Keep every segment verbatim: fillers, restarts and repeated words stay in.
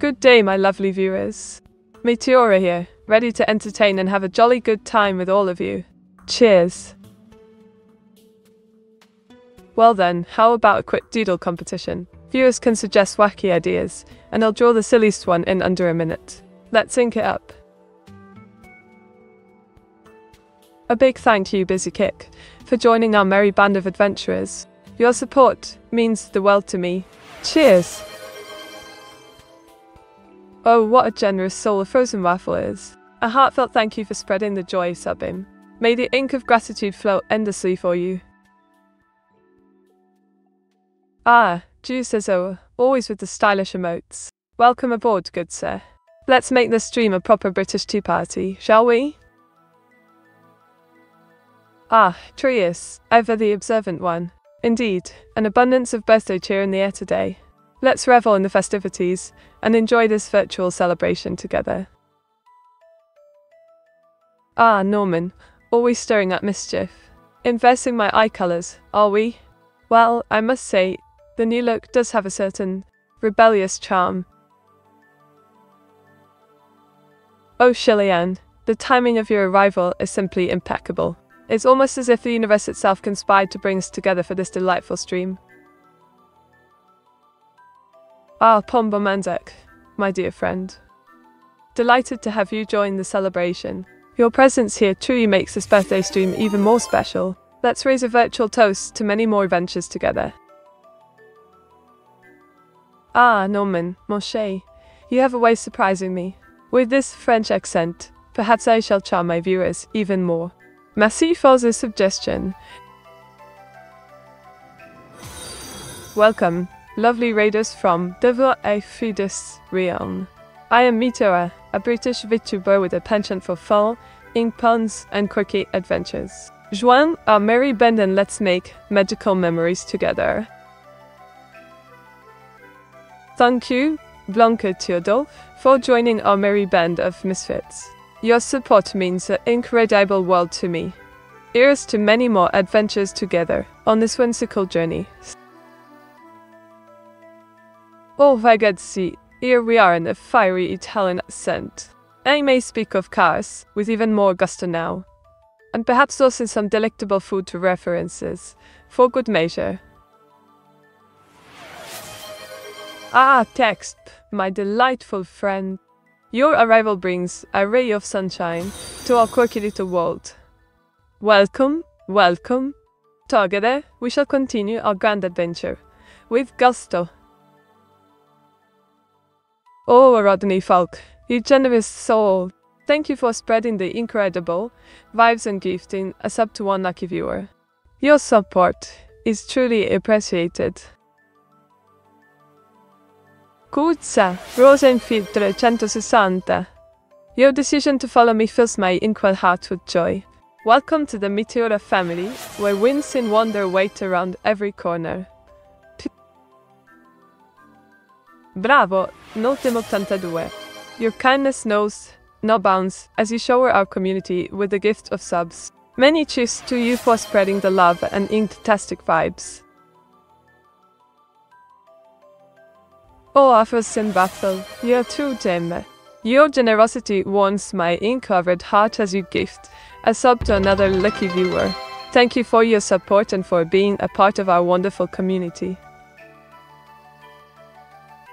Good day, my lovely viewers. Meteora here, ready to entertain and have a jolly good time with all of you. Cheers! Well then, how about a quick doodle competition? Viewers can suggest wacky ideas, and I'll draw the silliest one in under a minute. Let's ink it up. A big thank you, Busy Kick, for joining our merry band of adventurers. Your support means the world to me. Cheers! Oh, what a generous soul a frozen waffle is. A heartfelt thank you for spreading the joy of subbing. May the ink of gratitude flow endlessly for you. Ah, Juice as oh, always with the stylish emotes. Welcome aboard, good sir. Let's make this stream a proper British tea party, shall we? Ah, Trius, ever the observant one. Indeed, an abundance of birthday cheer in the air today. Let's revel in the festivities and enjoy this virtual celebration together. Ah, Norman, always stirring up mischief. Inversing my eye colours, are we? Well, I must say, the new look does have a certain rebellious charm. Oh, Shillian, the timing of your arrival is simply impeccable. It's almost as if the universe itself conspired to bring us together for this delightful stream. Ah, Pombo Manzek, my dear friend. Delighted to have you join the celebration. Your presence here truly makes this birthday stream even more special. Let's raise a virtual toast to many more adventures together. Ah, Norman, mon cher, you have a way of surprising me. With this French accent, perhaps I shall charm my viewers even more. Merci for the suggestion. Welcome, lovely raiders from Devil a Fidus Realm. I am Meteora, a British VTuber with a penchant for fun, ink puns, and quirky adventures. Join our merry band and let's make magical memories together. Thank you, Blanca Theodore, for joining our merry band of misfits. Your support means an incredible world to me. Here's to many more adventures together on this whimsical journey. Oh ragazzi, here we are in a fiery Italian accent. I may speak of cars with even more gusto now, and perhaps also some delectable food to references, for good measure. Ah, text, my delightful friend. Your arrival brings a ray of sunshine to our quirky little world. Welcome, welcome. Together, we shall continue our grand adventure with gusto. Oh, Rodney Falk, you generous soul. Thank you for spreading the incredible vibes and gifting a sub to one lucky viewer. Your support is truly appreciated. Kuzza, Rosenfield three sixty. Your decision to follow me fills my inkwell heart with joy. Welcome to the Meteora family, where winds in wonder wait around every corner. Bravo, Notem eighty-two. Your kindness knows no bounds as you shower our community with the gift of subs. Many cheers to you for spreading the love and inktastic vibes. Oh, Afrosin Baffle, you are true gem. Your generosity warms my ink-covered heart as you gift a sub to another lucky viewer. Thank you for your support and for being a part of our wonderful community.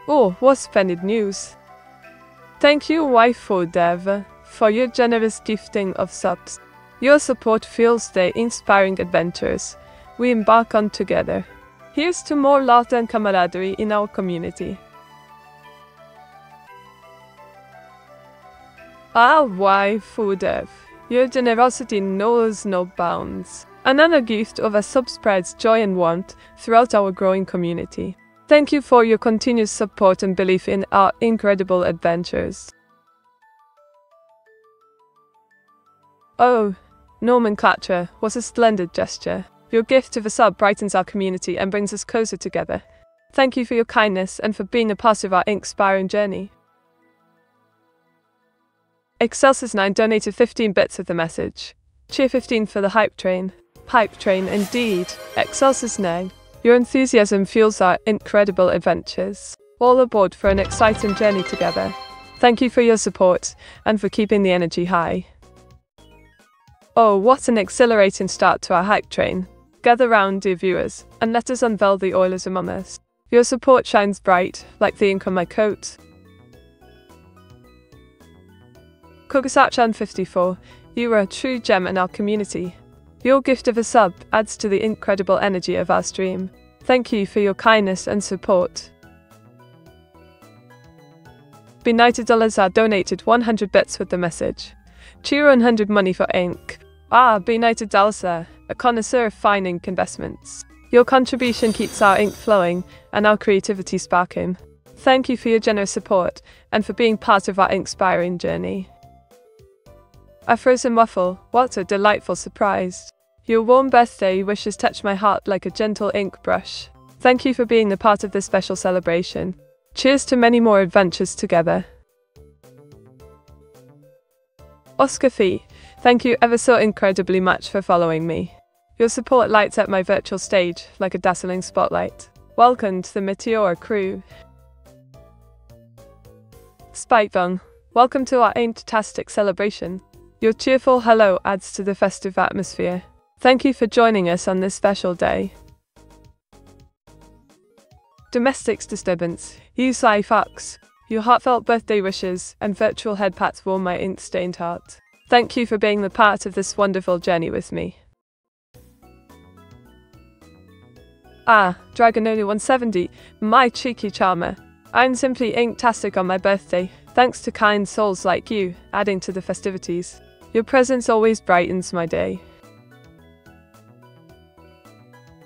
Oh, what splendid news! Thank you, Waifu Dev, for your generous gifting of subs. Your support fuels the inspiring adventures we embark on together. Here's to more love and camaraderie in our community. Ah, Waifu Dev, your generosity knows no bounds. Another gift of a sub spreads joy and warmth throughout our growing community. Thank you for your continuous support and belief in our incredible adventures. Oh, Norman Clatra was a splendid gesture. Your gift of a sub brightens our community and brings us closer together. Thank you for your kindness and for being a part of our inspiring journey. Excelsis nine donated fifteen bits of the message. Cheer fifteen for the hype train. Hype train indeed. Excelsis nine, your enthusiasm fuels our incredible adventures. all aboard for an exciting journey together. Thank you for your support and for keeping the energy high. Oh, what an exhilarating start to our hype train. Gather round, dear viewers, and let us unveil the oilers among us. Your support shines bright, like the ink on my coat. Kogasachan fifty-four, you are a true gem in our community. Your gift of a sub adds to the incredible energy of our stream. Thank you for your kindness and support. Benighted dollars are donated one hundred bits with the message. Cheer one hundred money for ink. Ah, Benighted Dalsa, a connoisseur of fine ink investments. Your contribution keeps our ink flowing and our creativity sparking. Thank you for your generous support and for being part of our inspiring journey. A frozen waffle, what a delightful surprise. Your warm birthday wishes touch my heart like a gentle ink brush. Thank you for being a part of this special celebration. Cheers to many more adventures together. Oscar Fee, thank you ever so incredibly much for following me. Your support lights up my virtual stage like a dazzling spotlight. Welcome to the Meteora crew. Spikevung, welcome to our Ain't-tastic celebration. Your cheerful hello adds to the festive atmosphere. Thank you for joining us on this special day. Domestics Disturbance, you sly fox. Your heartfelt birthday wishes and virtual headpats warm my ink-stained heart. Thank you for being the part of this wonderful journey with me. Ah, Dragonoli one seventy, my cheeky charmer. I'm simply inktastic on my birthday, thanks to kind souls like you, adding to the festivities. Your presence always brightens my day.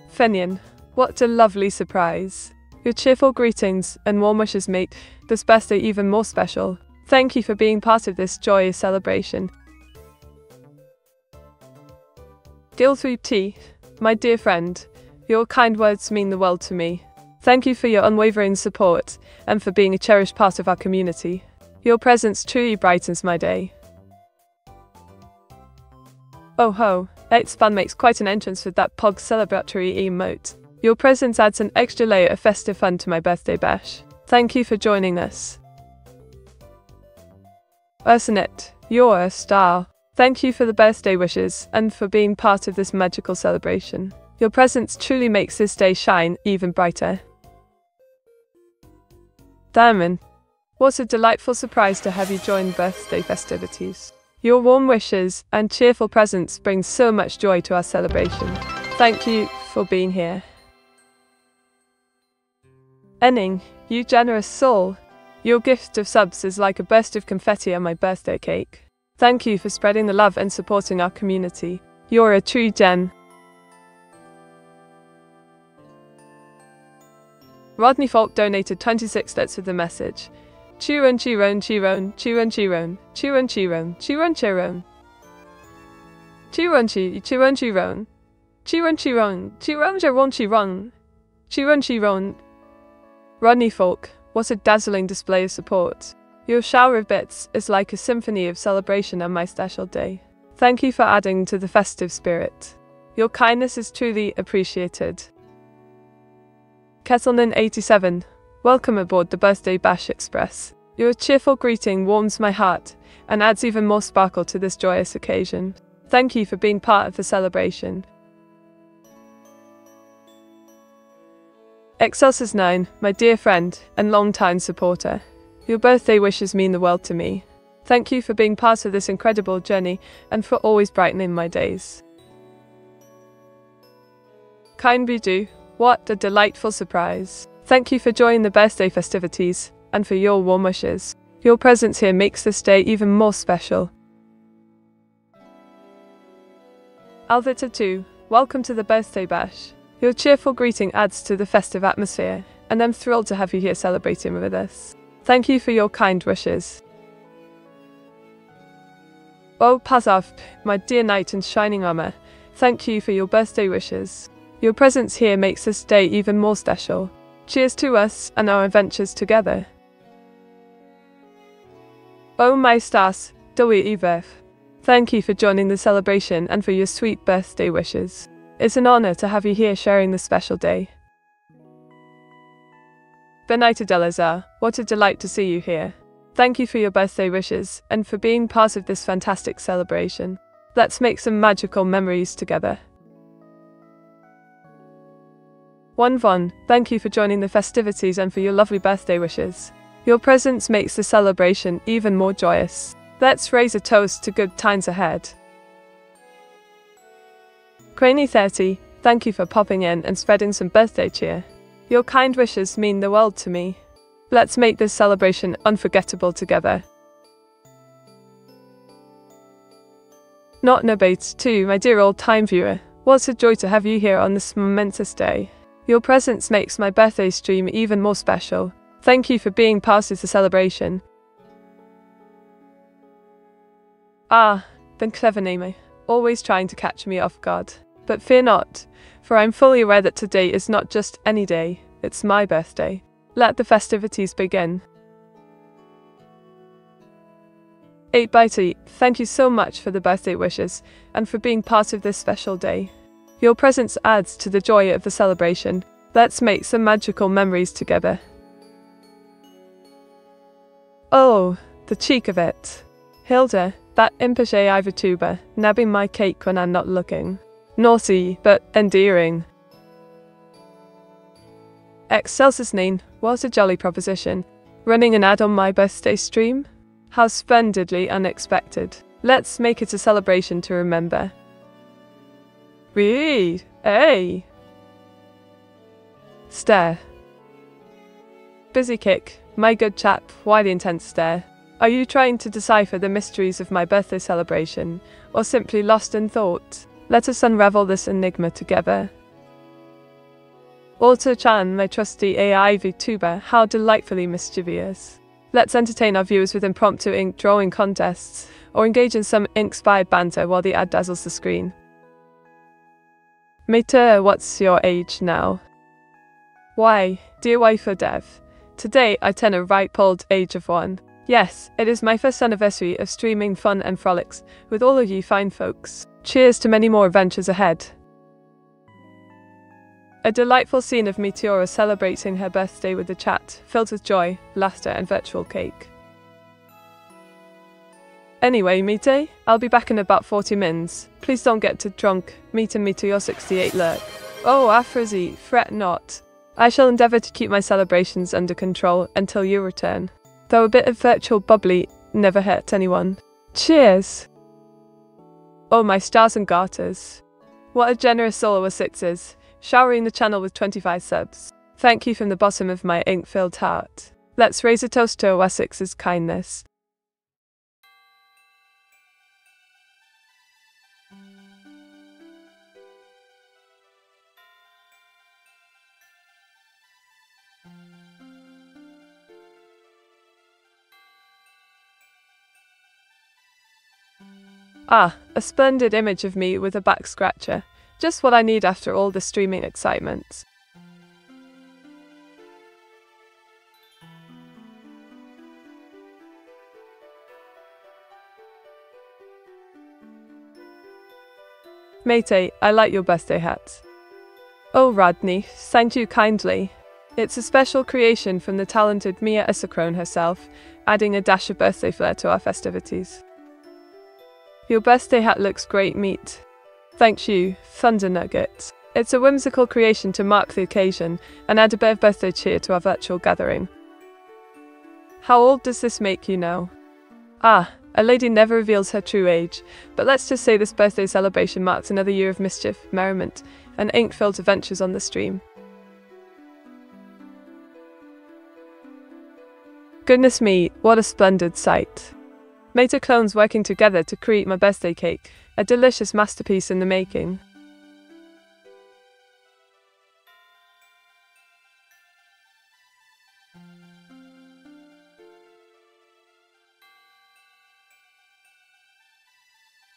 Fenian, what a lovely surprise. Your cheerful greetings and warm wishes make this birthday even more special. Thank you for being part of this joyous celebration. Gilthree T, my dear friend, your kind words mean the world to me. Thank you for your unwavering support and for being a cherished part of our community. Your presence truly brightens my day. Oh ho, Eight Span makes quite an entrance with that Pog celebratory emote. Your presence adds an extra layer of festive fun to my birthday bash. Thank you for joining us. Ursinet, you're a star. Thank you for the birthday wishes and for being part of this magical celebration. Your presence truly makes this day shine even brighter. Diamond, what a delightful surprise to have you join birthday festivities. Your warm wishes and cheerful presence bring so much joy to our celebration. Thank you for being here. Enning, you generous soul. Your gift of subs is like a burst of confetti on my birthday cake. Thank you for spreading the love and supporting our community. You're a true gem. Rodney Falk donated twenty-six bits with the message. Chiron, Chiron, Chiron, Chiron, Chiron, Chiron, Chiron, Chiron, Chiron. Chiron, Chiron, Chiron, Chiron. Chiron, Chiron, Chiron, Chiron, Chiron. Chiron, Chiron. Rodney Falk, what a dazzling display of support. Your shower of bits is like a symphony of celebration on my special day. Thank you for adding to the festive spirit. Your kindness is truly appreciated. Kettleman eighty-seven, welcome aboard the Birthday Bash Express. Your cheerful greeting warms my heart and adds even more sparkle to this joyous occasion. Thank you for being part of the celebration. Excelsis nine, my dear friend and long-time supporter. Your birthday wishes mean the world to me. Thank you for being part of this incredible journey and for always brightening my days. Kind Bidu, what a delightful surprise. Thank you for joining the birthday festivities and for your warm wishes. Your presence here makes this day even more special. Alvita two, welcome to the birthday bash. Your cheerful greeting adds to the festive atmosphere, and I'm thrilled to have you here celebrating with us. Thank you for your kind wishes. Oh Pazov, my dear knight in shining armor, thank you for your birthday wishes. Your presence here makes this day even more special. Cheers to us and our adventures together. Oh my stars, Dowie Iverf. Thank you for joining the celebration and for your sweet birthday wishes. It's an honor to have you here sharing this special day. Benita del Azar, what a delight to see you here. Thank you for your birthday wishes and for being part of this fantastic celebration. Let's make some magical memories together. Juan Von, thank you for joining the festivities and for your lovely birthday wishes. Your presence makes the celebration even more joyous. Let's raise a toast to good times ahead. Craney thirty, thank you for popping in and spreading some birthday cheer. Your kind wishes mean the world to me. Let's make this celebration unforgettable together. Not Nobate too, my dear old-time viewer. What a joy to have you here on this momentous day. Your presence makes my birthday stream even more special. Thank you for being part of the celebration. Ah, Ben Cleveneme, always trying to catch me off guard. But fear not, for I'm fully aware that today is not just any day, it's my birthday. Let the festivities begin. eight by two, thank you so much for the birthday wishes and for being part of this special day. Your presence adds to the joy of the celebration. Let's make some magical memories together. Oh, the cheek of it. Hilda, that impish A I VTuber, nabbing my cake when I'm not looking. Naughty, but endearing. Excelsis Neen, what a jolly proposition. Running an ad on my birthday stream? How splendidly unexpected. Let's make it a celebration to remember. Read, eh? Stare. Busy Kick, my good chap, why the intense stare? Are you trying to decipher the mysteries of my birthday celebration, or simply lost in thought? Let us unravel this enigma together. Auto-chan, my trusty A I VTuber, how delightfully mischievous. Let's entertain our viewers with impromptu ink drawing contests, or engage in some ink-inspired banter while the ad dazzles the screen. Mater, what's your age now? Why, dear wife or dev, today I turn a ripe old age of one. Yes, it is my first anniversary of streaming fun and frolics with all of you fine folks. Cheers to many more adventures ahead. A delightful scene of Meteora celebrating her birthday with the chat, filled with joy, laughter and virtual cake. Anyway, Mete, I'll be back in about forty minutes. Please don't get too drunk, Mete and Meteor sixty-eight lurk. Oh, Afrozy, fret not. I shall endeavour to keep my celebrations under control until you return. Though a bit of virtual bubbly never hurts anyone. Cheers! Oh my stars and garters. What a generous soul with sixes, showering the channel with twenty-five subs. Thank you from the bottom of my ink-filled heart. Let's raise a toast to O S six's kindness. Ah, a splendid image of me with a back scratcher. Just what I need after all the streaming excitement. Mate, I like your birthday hat. Oh Radni, thank you kindly. It's a special creation from the talented Mia Isacrone herself, adding a dash of birthday flair to our festivities. Your birthday hat looks great, meat. Thank you, Thunder Nugget. It's a whimsical creation to mark the occasion and add a bit of birthday cheer to our virtual gathering. How old does this make you now? Ah, a lady never reveals her true age, but let's just say this birthday celebration marks another year of mischief, merriment, and ink-filled adventures on the stream. Goodness me, what a splendid sight. Meta clones working together to create my birthday cake, a delicious masterpiece in the making.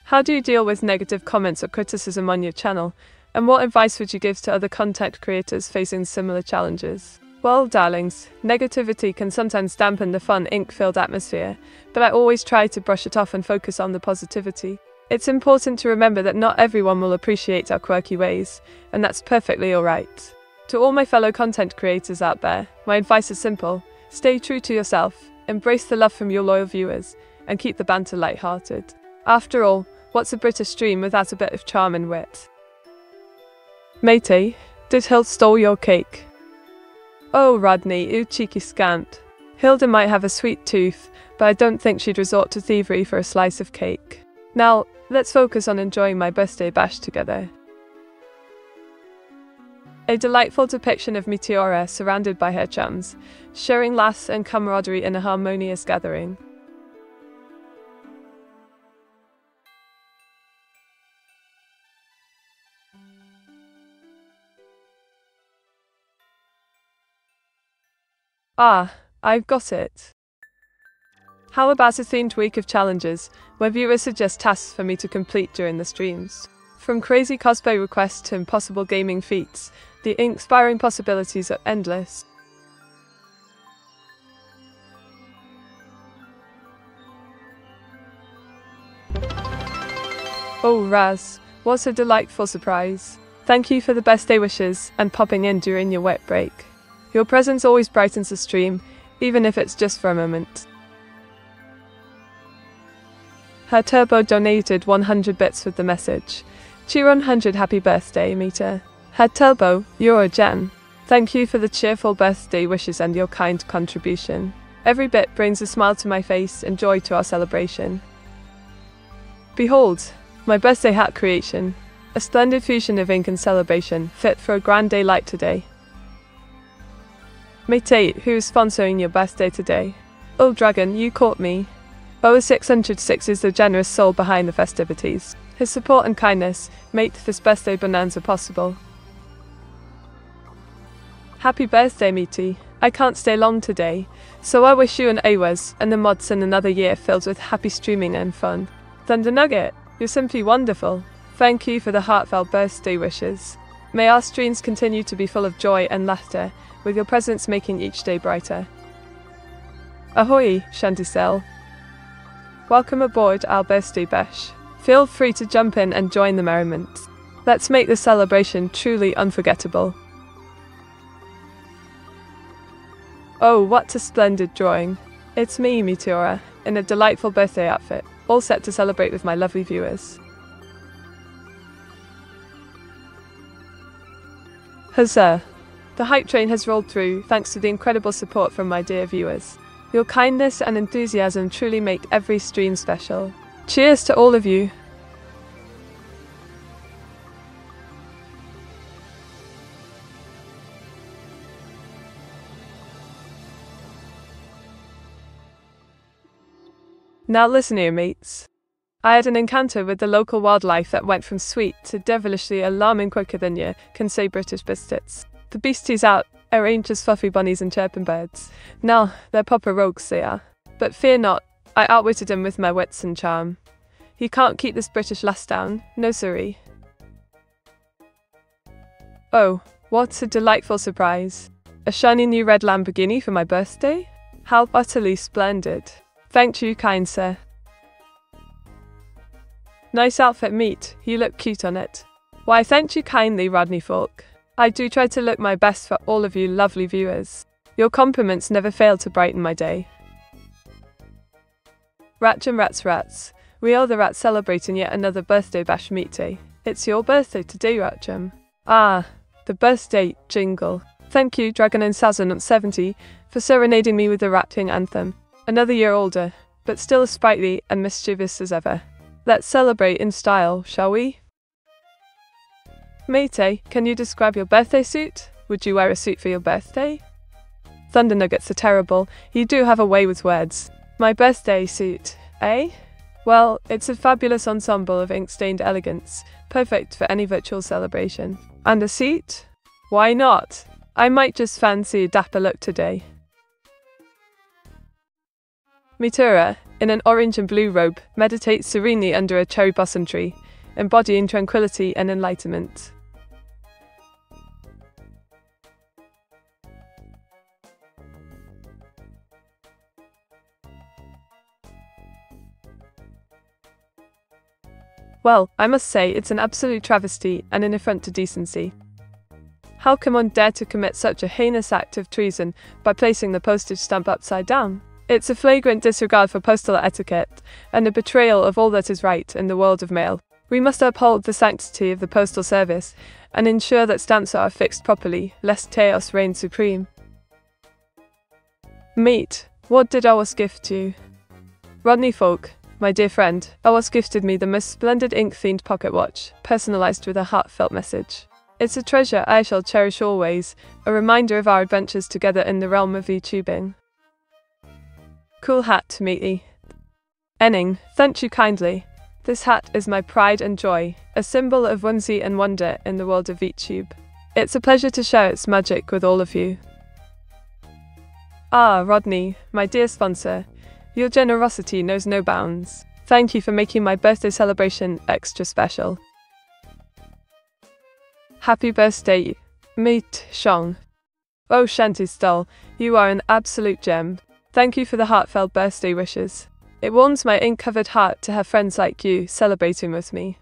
How do you deal with negative comments or criticism on your channel, and what advice would you give to other content creators facing similar challenges? Well, darlings, negativity can sometimes dampen the fun, ink-filled atmosphere, but I always try to brush it off and focus on the positivity. It's important to remember that not everyone will appreciate our quirky ways, and that's perfectly alright. To all my fellow content creators out there, my advice is simple. Stay true to yourself, embrace the love from your loyal viewers, and keep the banter lighthearted. After all, what's a British dream without a bit of charm and wit? Matey, did Hilde steal your cake? Oh, Rodney, you cheeky scant. Hilda might have a sweet tooth, but I don't think she'd resort to thievery for a slice of cake. Now, let's focus on enjoying my birthday bash together. A delightful depiction of Meteora surrounded by her chums, sharing laughs and camaraderie in a harmonious gathering. Ah, I've got it. How about a themed week of challenges, where viewers suggest tasks for me to complete during the streams? From crazy cosplay requests to impossible gaming feats, the inspiring possibilities are endless. Oh Raz, what a delightful surprise. Thank you for the birthday wishes and popping in during your wet break. Your presence always brightens the stream, even if it's just for a moment. Her Turbo donated one hundred bits with the message, cheer on one hundred happy birthday, Meter. Her Turbo, you're a gem. Thank you for the cheerful birthday wishes and your kind contribution. Every bit brings a smile to my face and joy to our celebration. Behold, my birthday hat creation, a splendid fusion of ink and celebration, fit for a grand day like today. Matey, who is sponsoring your birthday today? Oh Dragon, you caught me. oh six oh six is the generous soul behind the festivities. His support and kindness make this birthday bonanza possible. Happy birthday, Meaty. I can't stay long today, so I wish you and Awaz and the mods in another year filled with happy streaming and fun. Thunder Nugget, you're simply wonderful. Thank you for the heartfelt birthday wishes. May our streams continue to be full of joy and laughter, with your presence making each day brighter. Ahoy, Shanticel. Welcome aboard our birthday bash. Feel free to jump in and join the merriment. Let's make this celebration truly unforgettable. Oh, what a splendid drawing. It's me, Meteora, in a delightful birthday outfit, all set to celebrate with my lovely viewers. Huzzah! The hype train has rolled through thanks to the incredible support from my dear viewers. Your kindness and enthusiasm truly make every stream special. Cheers to all of you! Now listen here, mates. I had an encounter with the local wildlife that went from sweet to devilishly alarming quicker than you can say British biscuits. The beasties out, arranged as fluffy bunnies and chirping birds. Now, they're proper rogues, they are. But fear not, I outwitted him with my wits and charm. He can't keep this British lass down, no siree. Oh, what a delightful surprise. A shiny new red Lamborghini for my birthday? How utterly splendid. Thank you, kind sir. Nice outfit, Meat. You look cute on it. Why, thank you kindly, Rodney Falk. I do try to look my best for all of you lovely viewers. Your compliments never fail to brighten my day. Ratcham Rats Rats, we are the rats celebrating yet another birthday bash, Meaty. It's your birthday today, Ratcham. Ah, the birthday jingle. Thank you, Dragon and Sazon seventy, for serenading me with the ratting anthem. Another year older, but still as sprightly and mischievous as ever. Let's celebrate in style, shall we? Matey, can you describe your birthday suit? Would you wear a suit for your birthday? Thunder Nuggets are terrible, you do have a way with words. My birthday suit, eh? Well, it's a fabulous ensemble of ink-stained elegance, perfect for any virtual celebration. And a suit? Why not? I might just fancy a dapper look today. Meteora, in an orange and blue robe, meditates serenely under a cherry blossom tree, embodying tranquility and enlightenment. Well, I must say it's an absolute travesty and an affront to decency. How can one dare to commit such a heinous act of treason by placing the postage stamp upside down? It's a flagrant disregard for postal etiquette and a betrayal of all that is right in the world of mail. We must uphold the sanctity of the postal service and ensure that stamps are affixed properly, lest chaos reign supreme. Meat. What did Awas gift you? Rodney Folk, my dear friend, Awas gifted me the most splendid ink-themed pocket watch, personalized with a heartfelt message. It's a treasure I shall cherish always, a reminder of our adventures together in the realm of YouTubing. Cool hat to meet thee. Enning, thank you kindly. This hat is my pride and joy, a symbol of whimsy and wonder in the world of VTube. It's a pleasure to share its magic with all of you. Ah, Rodney, my dear sponsor, your generosity knows no bounds. Thank you for making my birthday celebration extra special. Happy birthday, Meet Shong. Oh, Shanti Stall, you are an absolute gem. Thank you for the heartfelt birthday wishes. It warms my ink-covered heart to have friends like you celebrating with me.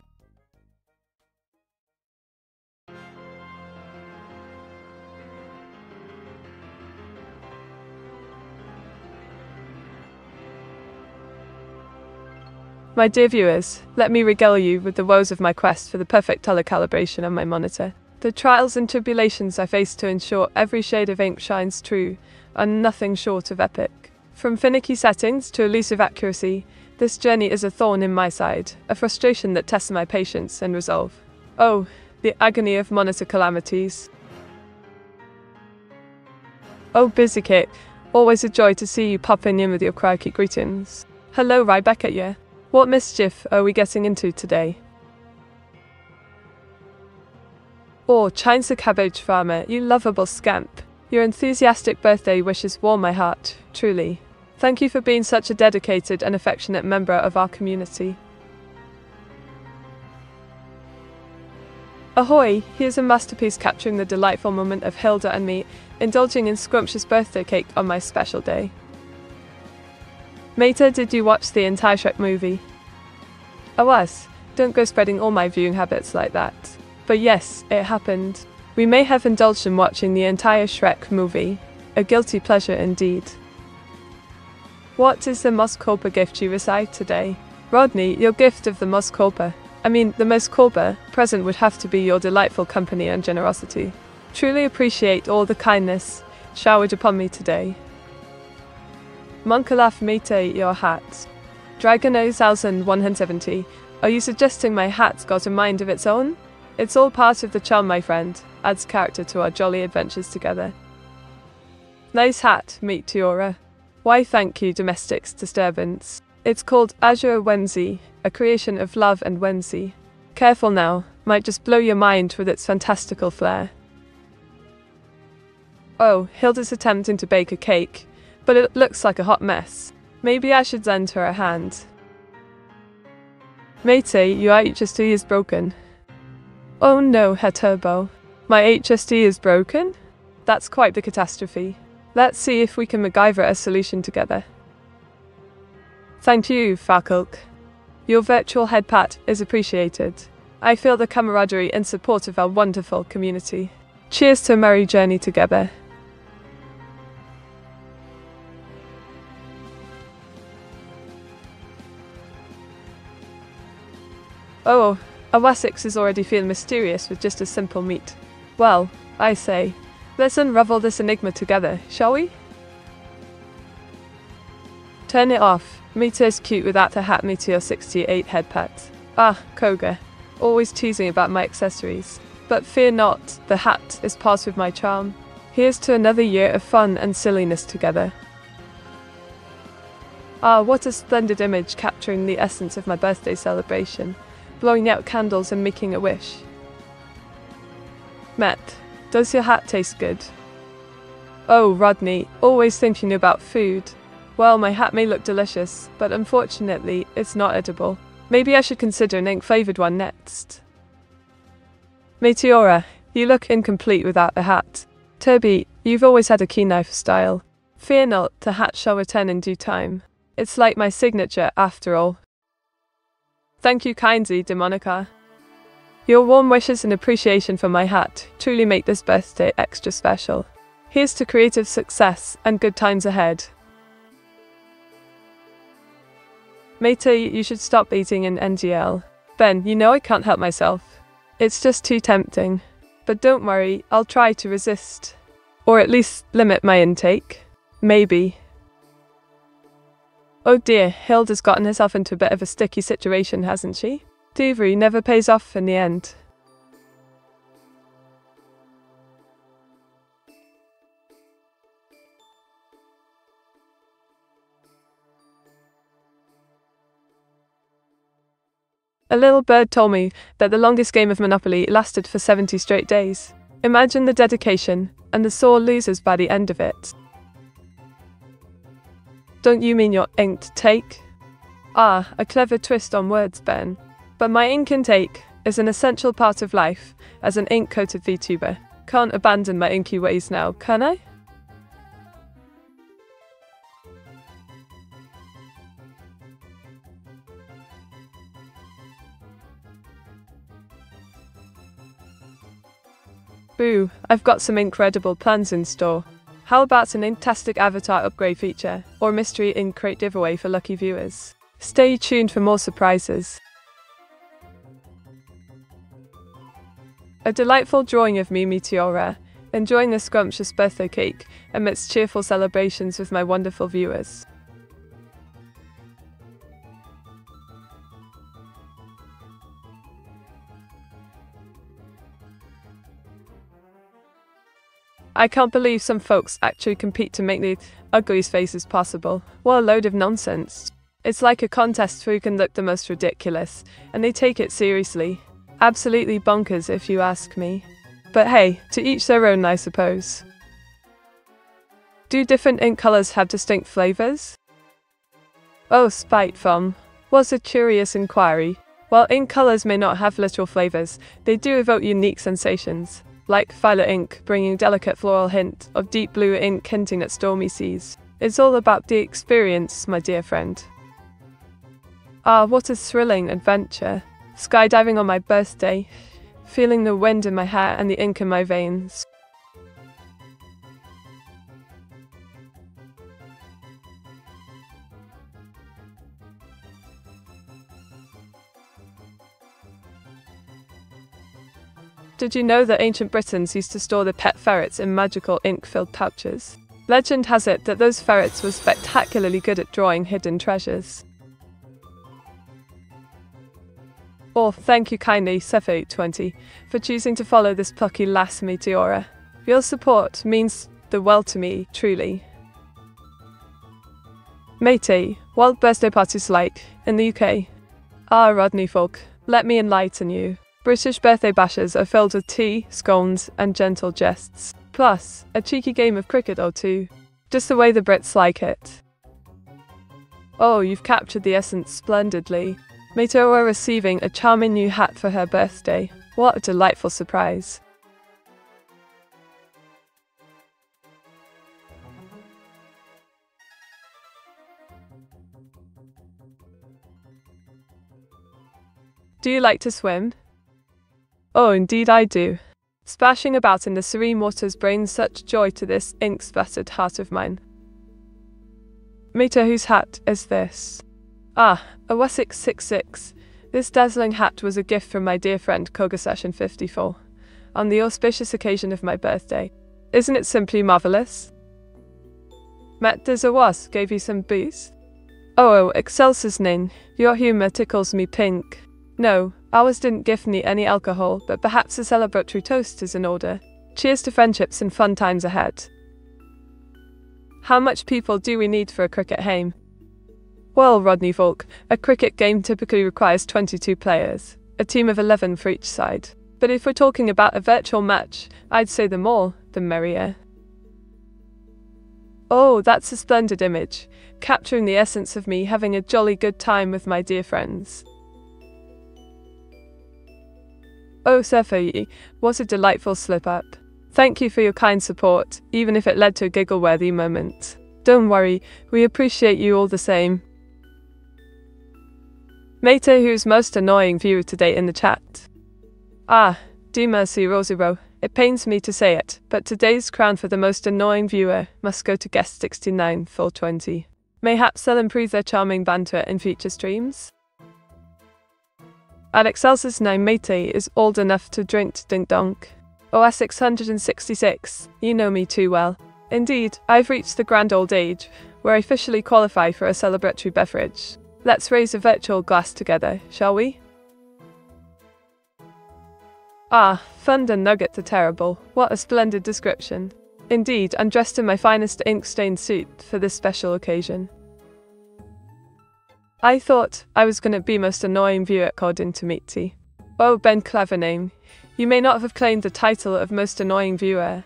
My dear viewers, let me regale you with the woes of my quest for the perfect colour calibration on my monitor. The trials and tribulations I face to ensure every shade of ink shines true are nothing short of epic. From finicky settings to elusive accuracy, this journey is a thorn in my side, a frustration that tests my patience and resolve. Oh, the agony of monitor calamities. Oh, Bizikit, always a joy to see you pop in with your crikey greetings. Hello, Rebecca, yeah. What mischief are we getting into today? Oh, Chines the cabbage farmer, you lovable scamp. Your enthusiastic birthday wishes warm my heart, truly. Thank you for being such a dedicated and affectionate member of our community. Ahoy, here's a masterpiece capturing the delightful moment of Hilda and me, indulging in scrumptious birthday cake on my special day. Mater, did you watch the entire Shrek movie? Awas, don't go spreading all my viewing habits like that. But yes, it happened. We may have indulged in watching the entire Shrek movie. A guilty pleasure indeed. What is the most culpa gift you received today? Rodney, your gift of the most culpa, I mean the most culpa, present would have to be your delightful company and generosity. Truly appreciate all the kindness showered upon me today. Monkalaf Mete, your hat. Dragono one seventy, are you suggesting my hat's got a mind of its own? It's all part of the charm, my friend, adds character to our jolly adventures together. Nice hat, meet Tiora. Why thank you, domestics disturbance. It's called Azure Whimsy, a creation of love and whimsy. Careful now, might just blow your mind with its fantastical flair. Oh, Hilda's attempting to bake a cake, but it looks like a hot mess. Maybe I should lend her a hand. Mate, your H S D is broken. Oh no, Herr Turbo. My H S D is broken? That's quite the catastrophe. Let's see if we can MacGyver a solution together. Thank you, Falkulk. Your virtual head pat is appreciated. I feel the camaraderie and support of our wonderful community. Cheers to a merry journey together. Oh, Awasix is already feeling mysterious with just a simple meat. Well, I say, let's unravel this enigma together, shall we? Turn it off. Mita is cute without the hat Meteor sixty-eight head pat. Ah, Koga, always teasing about my accessories. But fear not, the hat is part of my charm. Here's to another year of fun and silliness together. Ah, what a splendid image capturing the essence of my birthday celebration. Blowing out candles and making a wish. Met, does your hat taste good? Oh, Rodney, always thinking about food. Well, my hat may look delicious, but unfortunately, it's not edible. Maybe I should consider an ink-flavoured one next. Meteora, you look incomplete without the hat. Turby, you've always had a keen eye for style. Fear not, the hat shall return in due time. It's like my signature, after all. Thank you kindly, Demonica. Your warm wishes and appreciation for my hat truly make this birthday extra special. Here's to creative success and good times ahead. Matey, you should stop eating an N G L. Ben, you know I can't help myself. It's just too tempting. But don't worry, I'll try to resist. Or at least limit my intake. Maybe. Oh dear, Hilda's gotten herself into a bit of a sticky situation, hasn't she? Thievery never pays off in the end. A little bird told me that the longest game of Monopoly lasted for seventy straight days. Imagine the dedication and the sore losers by the end of it. Don't you mean your inked take? Ah, a clever twist on words, Ben. But my ink intake is an essential part of life as an ink-coated VTuber. Can't abandon my inky ways now, can I? Boo, I've got some incredible plans in store. How about an inktastic avatar upgrade feature or mystery ink crate giveaway for lucky viewers? Stay tuned for more surprises. A delightful drawing of me, Meteora, enjoying a scrumptious birthday cake amidst cheerful celebrations with my wonderful viewers. I can't believe some folks actually compete to make the ugliest faces possible. What a load of nonsense. It's like a contest for who can look the most ridiculous, and they take it seriously. Absolutely bonkers if you ask me. But hey, to each their own, I suppose. Do different ink colours have distinct flavours? Oh, spite from. Was a curious inquiry. While ink colours may not have literal flavours, they do evoke unique sensations, like violet ink bringing delicate floral hint of deep blue ink hinting at stormy seas. It's all about the experience, my dear friend. Ah, what a thrilling adventure. Skydiving on my birthday, feeling the wind in my hair and the ink in my veins. Did you know that ancient Britons used to store their pet ferrets in magical ink-filled pouches? Legend has it that those ferrets were spectacularly good at drawing hidden treasures. Or, thank you kindly, Ceph eight twenty, for choosing to follow this plucky lass, Meteora. Your support means the world to me, truly. Matey, what birthday parties like in the U K? Ah, Rodney Falk, let me enlighten you. British birthday bashes are filled with tea, scones, and gentle jests. Plus, a cheeky game of cricket or two. Just the way the Brits like it. Oh, you've captured the essence splendidly. Meteora receiving a charming new hat for her birthday. What a delightful surprise. Do you like to swim? Oh, indeed I do. Splashing about in the serene waters brings such joy to this ink-spattered heart of mine. Meta, whose hat is this? Ah, a Wessex six six. This dazzling hat was a gift from my dear friend Koga Session fifty-four on the auspicious occasion of my birthday. Isn't it simply marvellous? Met de Zawas gave you some booze? Oh, excelsis ning, your humour tickles me pink. No, ours didn't give me any alcohol, but perhaps a celebratory toast is in order. Cheers to friendships and fun times ahead. How much people do we need for a cricket game? Well, Rodney Falk, a cricket game typically requires twenty-two players, a team of eleven for each side. But if we're talking about a virtual match, I'd say the more, the merrier. Oh, that's a splendid image, capturing the essence of me having a jolly good time with my dear friends. Oh, Sephi, what a delightful slip-up. Thank you for your kind support, even if it led to a giggle-worthy moment. Don't worry, we appreciate you all the same. Mate, who's most annoying viewer today in the chat? Ah, Dieu merci, Rosiro. It pains me to say it, but today's crown for the most annoying viewer must go to guest sixty-nine four twenty. Mayhaps they'll improve their charming banter in future streams. Alexelsis nine Mate is old enough to drink dink donk. O S six hundred sixty-six, you know me too well. Indeed, I've reached the grand old age, where I officially qualify for a celebratory beverage. Let's raise a virtual glass together, shall we? Ah, Thunder Nugget the Terrible, what a splendid description. Indeed, I'm dressed in my finest ink-stained suit for this special occasion. I thought I was going to be most annoying viewer at Cod Intermiti. Oh, Ben Clavername, you may not have claimed the title of most annoying viewer,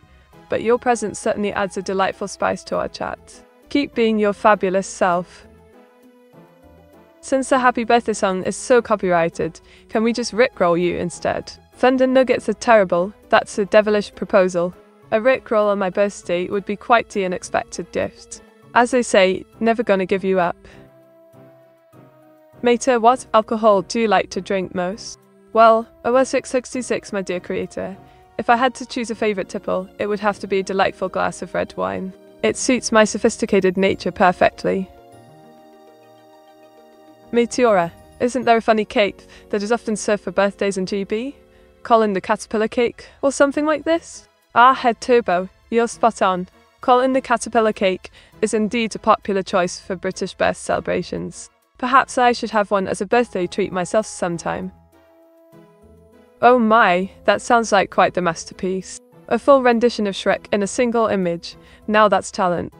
but your presence certainly adds a delightful spice to our chat. Keep being your fabulous self. Since the Happy Birthday song is so copyrighted, can we just rickroll you instead? Thunder Nuggets are terrible, that's a devilish proposal. A rickroll on my birthday would be quite the unexpected gift. As they say, never gonna give you up. Mater, what alcohol do you like to drink most? Well, O S six sixty-six, my dear creator. If I had to choose a favourite tipple, it would have to be a delightful glass of red wine. It suits my sophisticated nature perfectly. Meteora, isn't there a funny cake that is often served for birthdays in G B? Colin the Caterpillar Cake, or something like this? Ah, Head Turbo, you're spot on. Colin the Caterpillar Cake is indeed a popular choice for British birth celebrations. Perhaps I should have one as a birthday treat myself sometime. Oh my, that sounds like quite the masterpiece. A full rendition of Shrek in a single image. Now that's talent.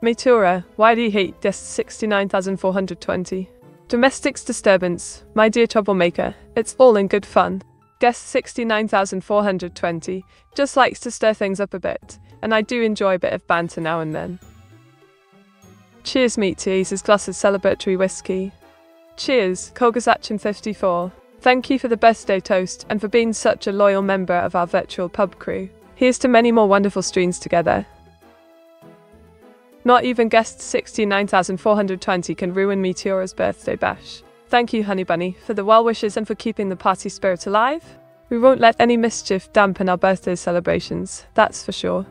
Matura, why do you hate this sixty-nine thousand four hundred twenty? Domestics disturbance, my dear troublemaker, it's all in good fun. Guest sixty-nine thousand four hundred twenty just likes to stir things up a bit, and I do enjoy a bit of banter now and then. Cheers, meat to Ace's glass of celebratory whiskey. Cheers, Kogasachin fifty-four. Thank you for the birthday toast and for being such a loyal member of our virtual pub crew. Here's to many more wonderful streams together. Not even guest sixty-nine thousand four hundred twenty can ruin Meteora's birthday bash. Thank you, Honey Bunny, for the well wishes and for keeping the party spirit alive. We won't let any mischief dampen our birthday celebrations, that's for sure.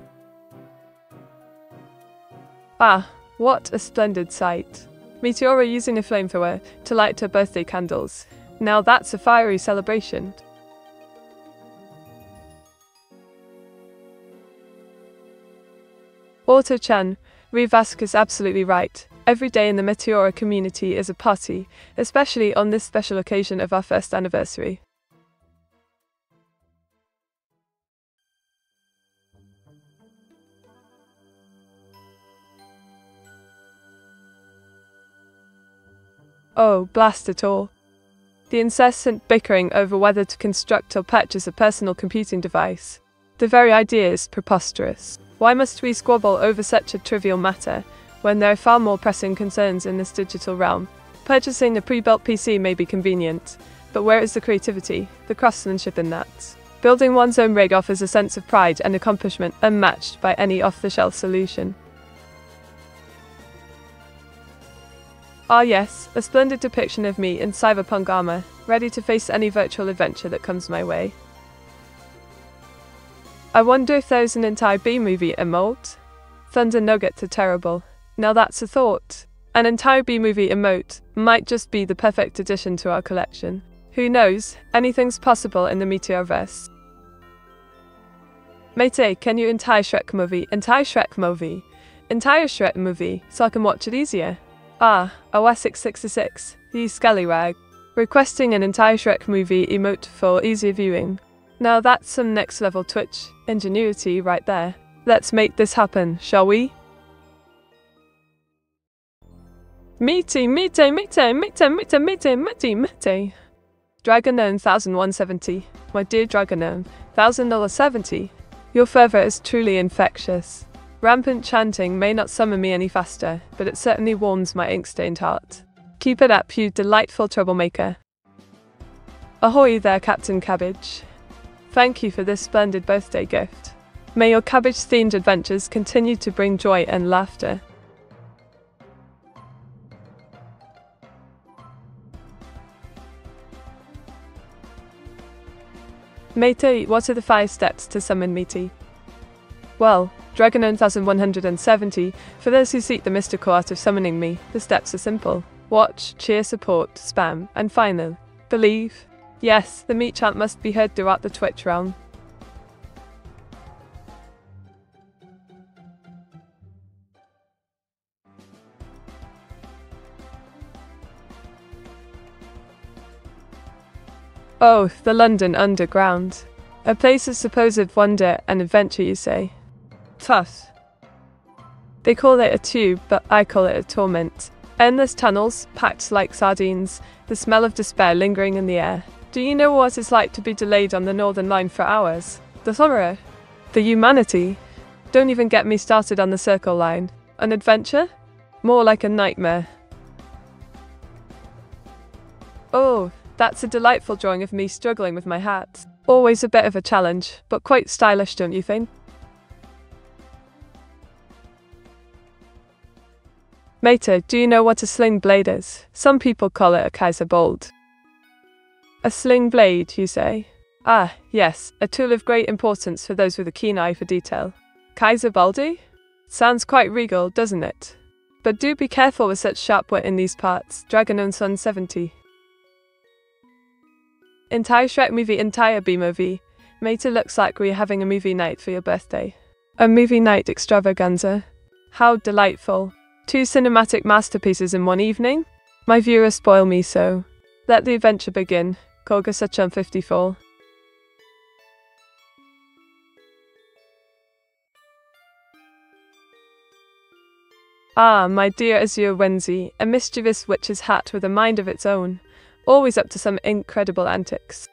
Ah, what a splendid sight. Meteora using a flamethrower to light her birthday candles. Now that's a fiery celebration. Auto-chan, Rivask is absolutely right. Every day in the Meteora community is a party, especially on this special occasion of our first anniversary. Oh, blast it all. The incessant bickering over whether to construct or purchase a personal computing device. The very idea is preposterous. Why must we squabble over such a trivial matter, when there are far more pressing concerns in this digital realm? Purchasing a pre-built P C may be convenient, but where is the creativity, the craftsmanship in that? Building one's own rig offers a sense of pride and accomplishment unmatched by any off-the-shelf solution. Ah yes, a splendid depiction of me in cyberpunk armour, ready to face any virtual adventure that comes my way. I wonder if there's an entire B-movie in mold? Thunder Nuggets are terrible. Now that's a thought. An entire B-movie emote might just be the perfect addition to our collection. Who knows, anything's possible in the Meteorverse. Mate, can you entire Shrek movie, entire Shrek movie, entire Shrek movie, so I can watch it easier? Ah, O S six sixty-six, the scallywag, requesting an entire Shrek movie emote for easier viewing. Now that's some next level Twitch ingenuity right there. Let's make this happen, shall we? Meaty, meaty, meaty, meaty, meaty, meaty, meaty, meaty. Dragonone one thousand one hundred seventy. My dear Dragonone, one thousand one hundred seventy. Your fervour is truly infectious. Rampant chanting may not summon me any faster, but it certainly warms my ink-stained heart. Keep it up, you delightful troublemaker. Ahoy there, Captain Cabbage. Thank you for this splendid birthday gift. May your cabbage-themed adventures continue to bring joy and laughter. Meitei, what are the five steps to summon Meitei? Well, Dragon eleven seventy, for those who seek the mystical art of summoning me, the steps are simple. Watch, cheer, support, spam, and final, believe. Yes, the Meitei chant must be heard throughout the Twitch realm. Oh, the London Underground. A place of supposed wonder and adventure, you say? Tough. They call it a tube, but I call it a torment. Endless tunnels, packed like sardines, the smell of despair lingering in the air. Do you know what it's like to be delayed on the Northern Line for hours? The horror. The humanity. Don't even get me started on the Circle Line. An adventure? More like a nightmare. Oh. That's a delightful drawing of me struggling with my hat. Always a bit of a challenge, but quite stylish, don't you think? Meitei, do you know what a sling blade is? Some people call it a Kaiserbold. A sling blade, you say? Ah, yes, a tool of great importance for those with a keen eye for detail. Kaiserboldi? Sounds quite regal, doesn't it? But do be careful with such sharp wit in these parts. Dragon and Sun seventy. Entire Shrek movie, entire B movie. Meitei, looks like we're having a movie night for your birthday. A movie night extravaganza. How delightful. Two cinematic masterpieces in one evening? My viewers spoil me so. Let the adventure begin. Koga Sachan fifty-four. Ah, my dear Azure Wenzi, a mischievous witch's hat with a mind of its own. Always up to some incredible antics.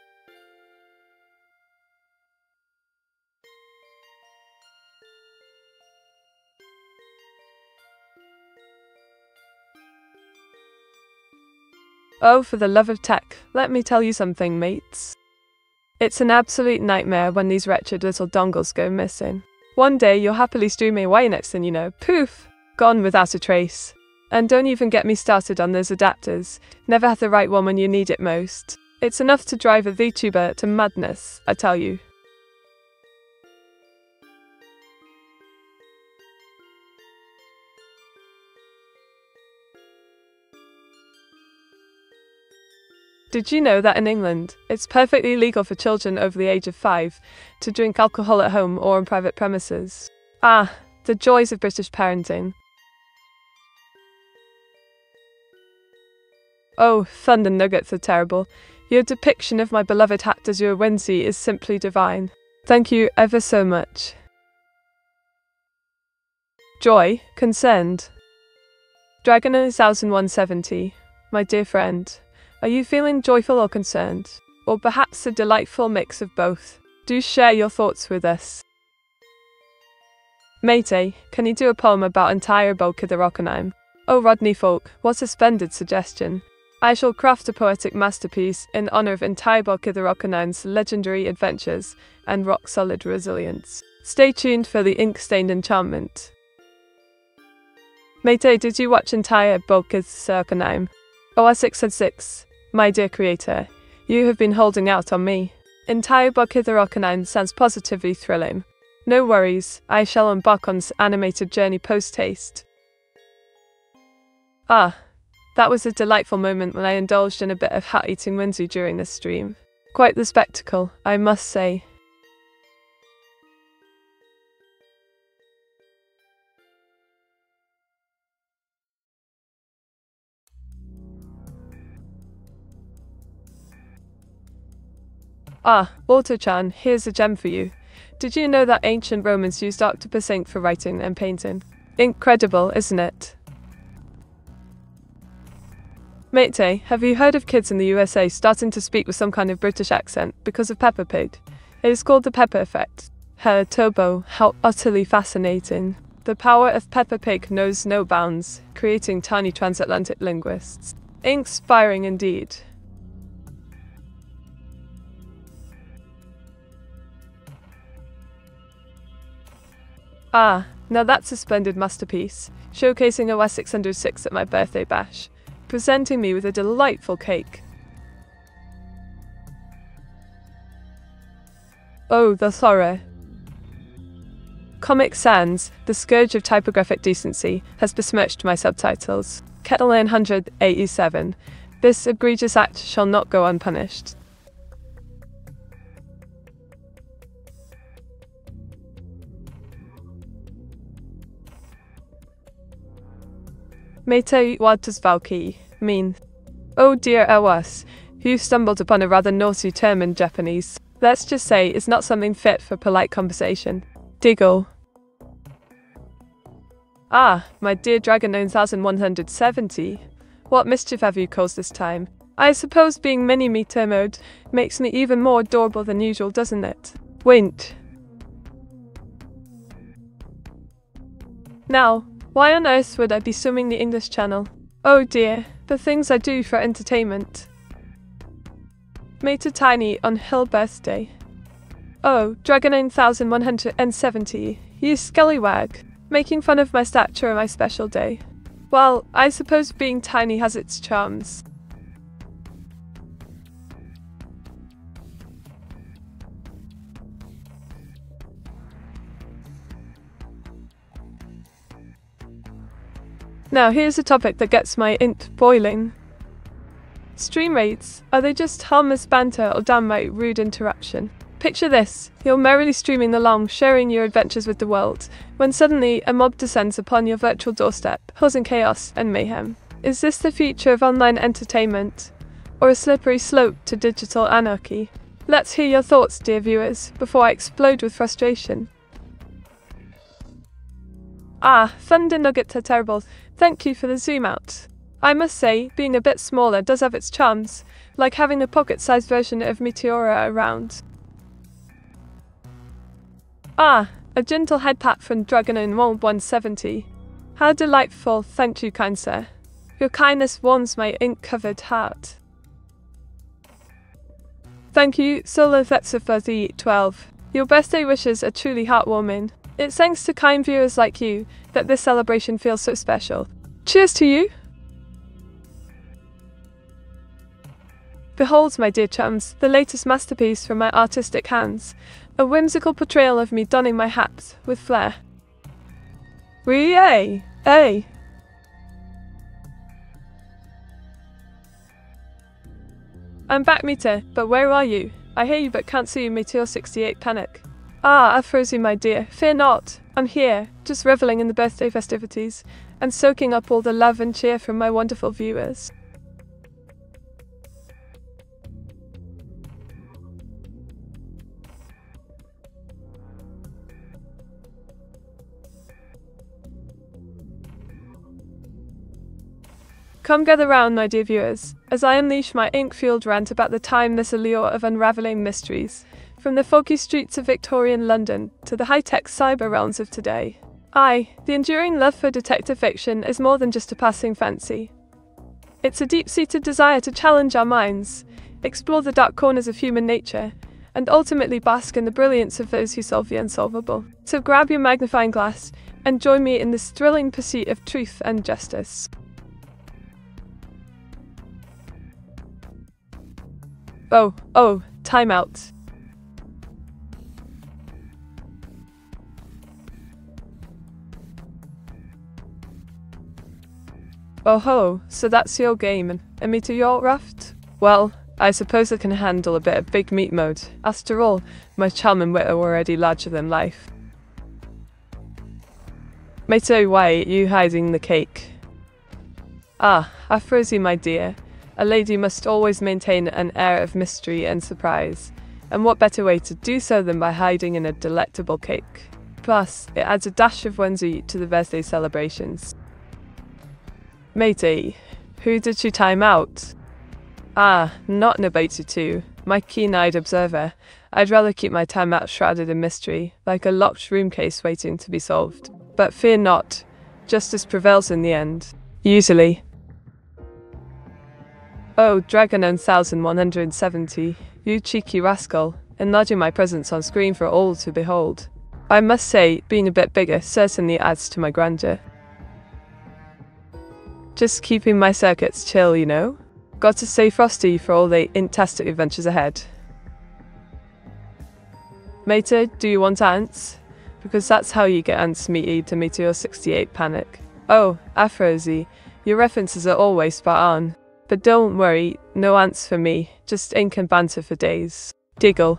Oh, for the love of tech, let me tell you something, mates. It's an absolute nightmare when these wretched little dongles go missing. One day you'll happily stream away, next thing you know, poof, gone without a trace. And don't even get me started on those adapters. Never have the right one when you need it most. It's enough to drive a VTuber to madness, I tell you. Did you know that in England, it's perfectly legal for children over the age of five to drink alcohol at home or on private premises? Ah, the joys of British parenting. Oh, thunder nuggets are terrible. Your depiction of my beloved hat d'Azur Wenzi is simply divine. Thank you ever so much. Joy, concerned. Dragon eleven seventy. My dear friend, are you feeling joyful or concerned? Or perhaps a delightful mix of both? Do share your thoughts with us. Meitei, can you do a poem about entire bulk of the Rock'n'Ime? Oh, Rodney Falk, what a splendid suggestion. I shall craft a poetic masterpiece in honour of Entaiboki the Rock'n'ime's legendary adventures and rock-solid resilience. Stay tuned for the ink-stained enchantment. Meitei, did you watch Entaiboki's Rock'n'Ime? O R six six six, my dear creator, you have been holding out on me. Entaiboki the Rock'n'Ime sounds positively thrilling. No worries, I shall embark on this animated journey post-haste. Ah. That was a delightful moment when I indulged in a bit of hat-eating Wenzu during this stream. Quite the spectacle, I must say. Ah, Walter-chan, here's a gem for you. Did you know that ancient Romans used octopus ink for writing and painting? Incredible, isn't it? Meitei, have you heard of kids in the U S A starting to speak with some kind of British accent because of Peppa Pig? It is called the Peppa effect. Her turbo, how utterly fascinating. The power of Peppa Pig knows no bounds, creating tiny transatlantic linguists. Inspiring indeed. Ah, now that's a splendid masterpiece, showcasing O S six oh six at my birthday bash. Presenting me with a delightful cake. Oh, the Thorough. Comic Sans, the scourge of typographic decency, has besmirched my subtitles. Catalan one hundred eighty-seven. This egregious act shall not go unpunished. Mete uatus valki, mean. Oh dear awas, you stumbled upon a rather naughty term in Japanese. Let's just say it's not something fit for polite conversation. Diggle. Ah, my dear Dragon nine thousand one hundred seventy. What mischief have you caused this time? I suppose being mini-meter mode makes me even more adorable than usual, doesn't it? Wint. Now, why on earth would I be swimming the English Channel? Oh dear, the things I do for entertainment. Mater Tiny on Hill Birthday. Oh, Dragon nine thousand one hundred seventy, you scallywag, making fun of my stature on my special day. Well, I suppose being tiny has its charms. Now here's a topic that gets my int boiling. Stream raids, are they just harmless banter or downright rude interruption? Picture this, you're merrily streaming along, sharing your adventures with the world, when suddenly a mob descends upon your virtual doorstep, causing chaos and mayhem. Is this the future of online entertainment, or a slippery slope to digital anarchy? Let's hear your thoughts, dear viewers, before I explode with frustration. Ah, Thunder Nugget the Terrible, thank you for the zoom out. I must say, being a bit smaller does have its charms, like having a pocket-sized version of Meteora around. Ah, a gentle head pat from Dragonon one seventy. How delightful, thank you, kind sir. Your kindness warms my ink-covered heart. Thank you, Solothetsafazi twelve. Your birthday wishes are truly heartwarming. It's thanks to kind viewers like you that this celebration feels so special. Cheers to you! Behold, my dear chums, the latest masterpiece from my artistic hands, a whimsical portrayal of me donning my hat with flair. Wee-ay! Ay! I'm back, Meteor, but where are you? I hear you but can't see you, Meteor sixty-eight Panic. Ah, Afrozu, my dear, fear not. I'm here, just reveling in the birthday festivities and soaking up all the love and cheer from my wonderful viewers. Come gather round, my dear viewers, as I unleash my ink-fueled rant about the timeless allure of unravelling mysteries, from the foggy streets of Victorian London to the high-tech cyber realms of today. Aye, the enduring love for detective fiction is more than just a passing fancy. It's a deep-seated desire to challenge our minds, explore the dark corners of human nature, and ultimately bask in the brilliance of those who solve the unsolvable. So grab your magnifying glass and join me in this thrilling pursuit of truth and justice. Oh, oh, time out. Oh ho, so that's your game, a meteor raft? Well, I suppose I can handle a bit of big meat mode. After all, my charm and wit are already larger than life. Mato, why are you hiding the cake? Ah, Afrozy, my dear, a lady must always maintain an air of mystery and surprise, and what better way to do so than by hiding in a delectable cake? Plus, it adds a dash of onesie to the birthday celebrations. Matey, who did you time out? Ah, not Nobatu two, my keen-eyed observer. I'd rather keep my time out shrouded in mystery, like a locked room case waiting to be solved. But fear not, justice prevails in the end. Usually. Oh, Dragon one thousand one hundred seventy, you cheeky rascal, enlarging my presence on screen for all to behold. I must say, being a bit bigger certainly adds to my grandeur. Just keeping my circuits chill, you know? Gotta stay frosty for all the intastic adventures ahead. Mater, do you want ants? Because that's how you get ants, meaty, to Meteor sixty-eight panic. Oh, Afrozy, your references are always spot on. But don't worry, no ants for me, just ink and banter for days. Diggle.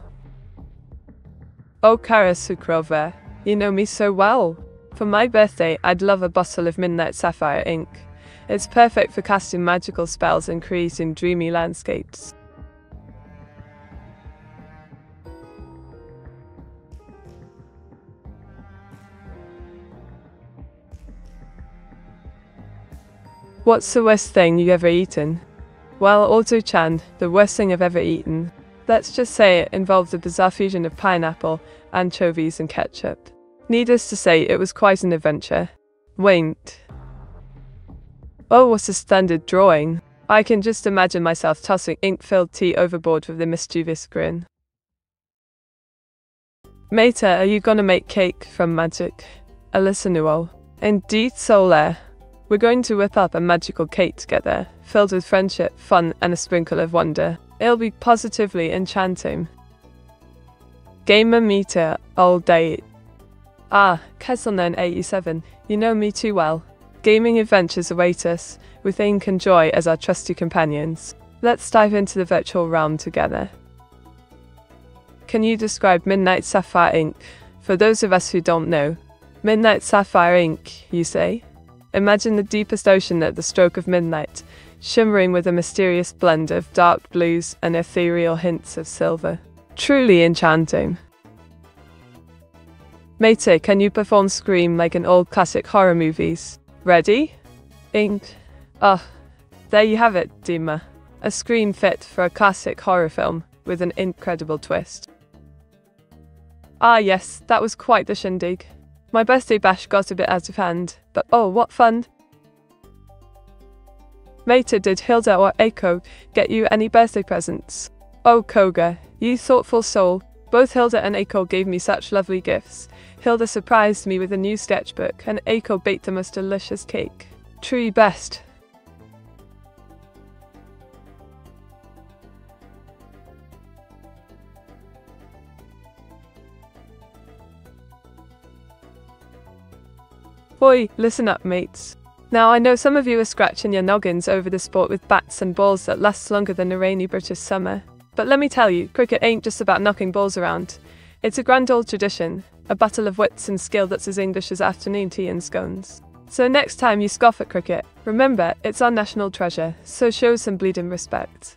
Oh Kara Sukrova, you know me so well. For my birthday, I'd love a bottle of Midnight Sapphire ink. It's perfect for casting magical spells and creating dreamy landscapes. What's the worst thing you've ever eaten? Well, Auto-chan, the worst thing I've ever eaten, let's just say it involved a bizarre fusion of pineapple, anchovies and ketchup. Needless to say, it was quite an adventure. Winked. Oh, what a standard drawing. I can just imagine myself tossing ink-filled tea overboard with a mischievous grin. Mater, are you gonna make cake from magic? Alyssa Newell. Indeed, Solaire. We're going to whip up a magical cake together, filled with friendship, fun, and a sprinkle of wonder. It'll be positively enchanting. Gamer Meter all day. Ah, Kesselnon eighty-seven, you know me too well. Gaming adventures await us, with ink and joy as our trusty companions. Let's dive into the virtual realm together. Can you describe Midnight Sapphire ink? For those of us who don't know, Midnight Sapphire ink, you say? Imagine the deepest ocean at the stroke of midnight, shimmering with a mysterious blend of dark blues and ethereal hints of silver. Truly enchanting. Mater, can you perform Scream like in old classic horror movies? Ready? Inked. Ah, oh, there you have it, Dima. A Scream fit for a classic horror film, with an incredible twist. Ah yes, that was quite the shindig. My birthday bash got a bit out of hand, but oh, what fun! Mater, did Hilda or Eiko get you any birthday presents? Oh Koga, you thoughtful soul, both Hilda and Eiko gave me such lovely gifts. Hilda surprised me with a new sketchbook and Eiko baked the most delicious cake. True best! Boy, listen up mates. Now I know some of you are scratching your noggins over the sport with bats and balls that lasts longer than a rainy British summer. But let me tell you, cricket ain't just about knocking balls around. It's a grand old tradition, a battle of wits and skill that's as English as afternoon tea and scones. So next time you scoff at cricket, remember, it's our national treasure, so show some bleeding respect.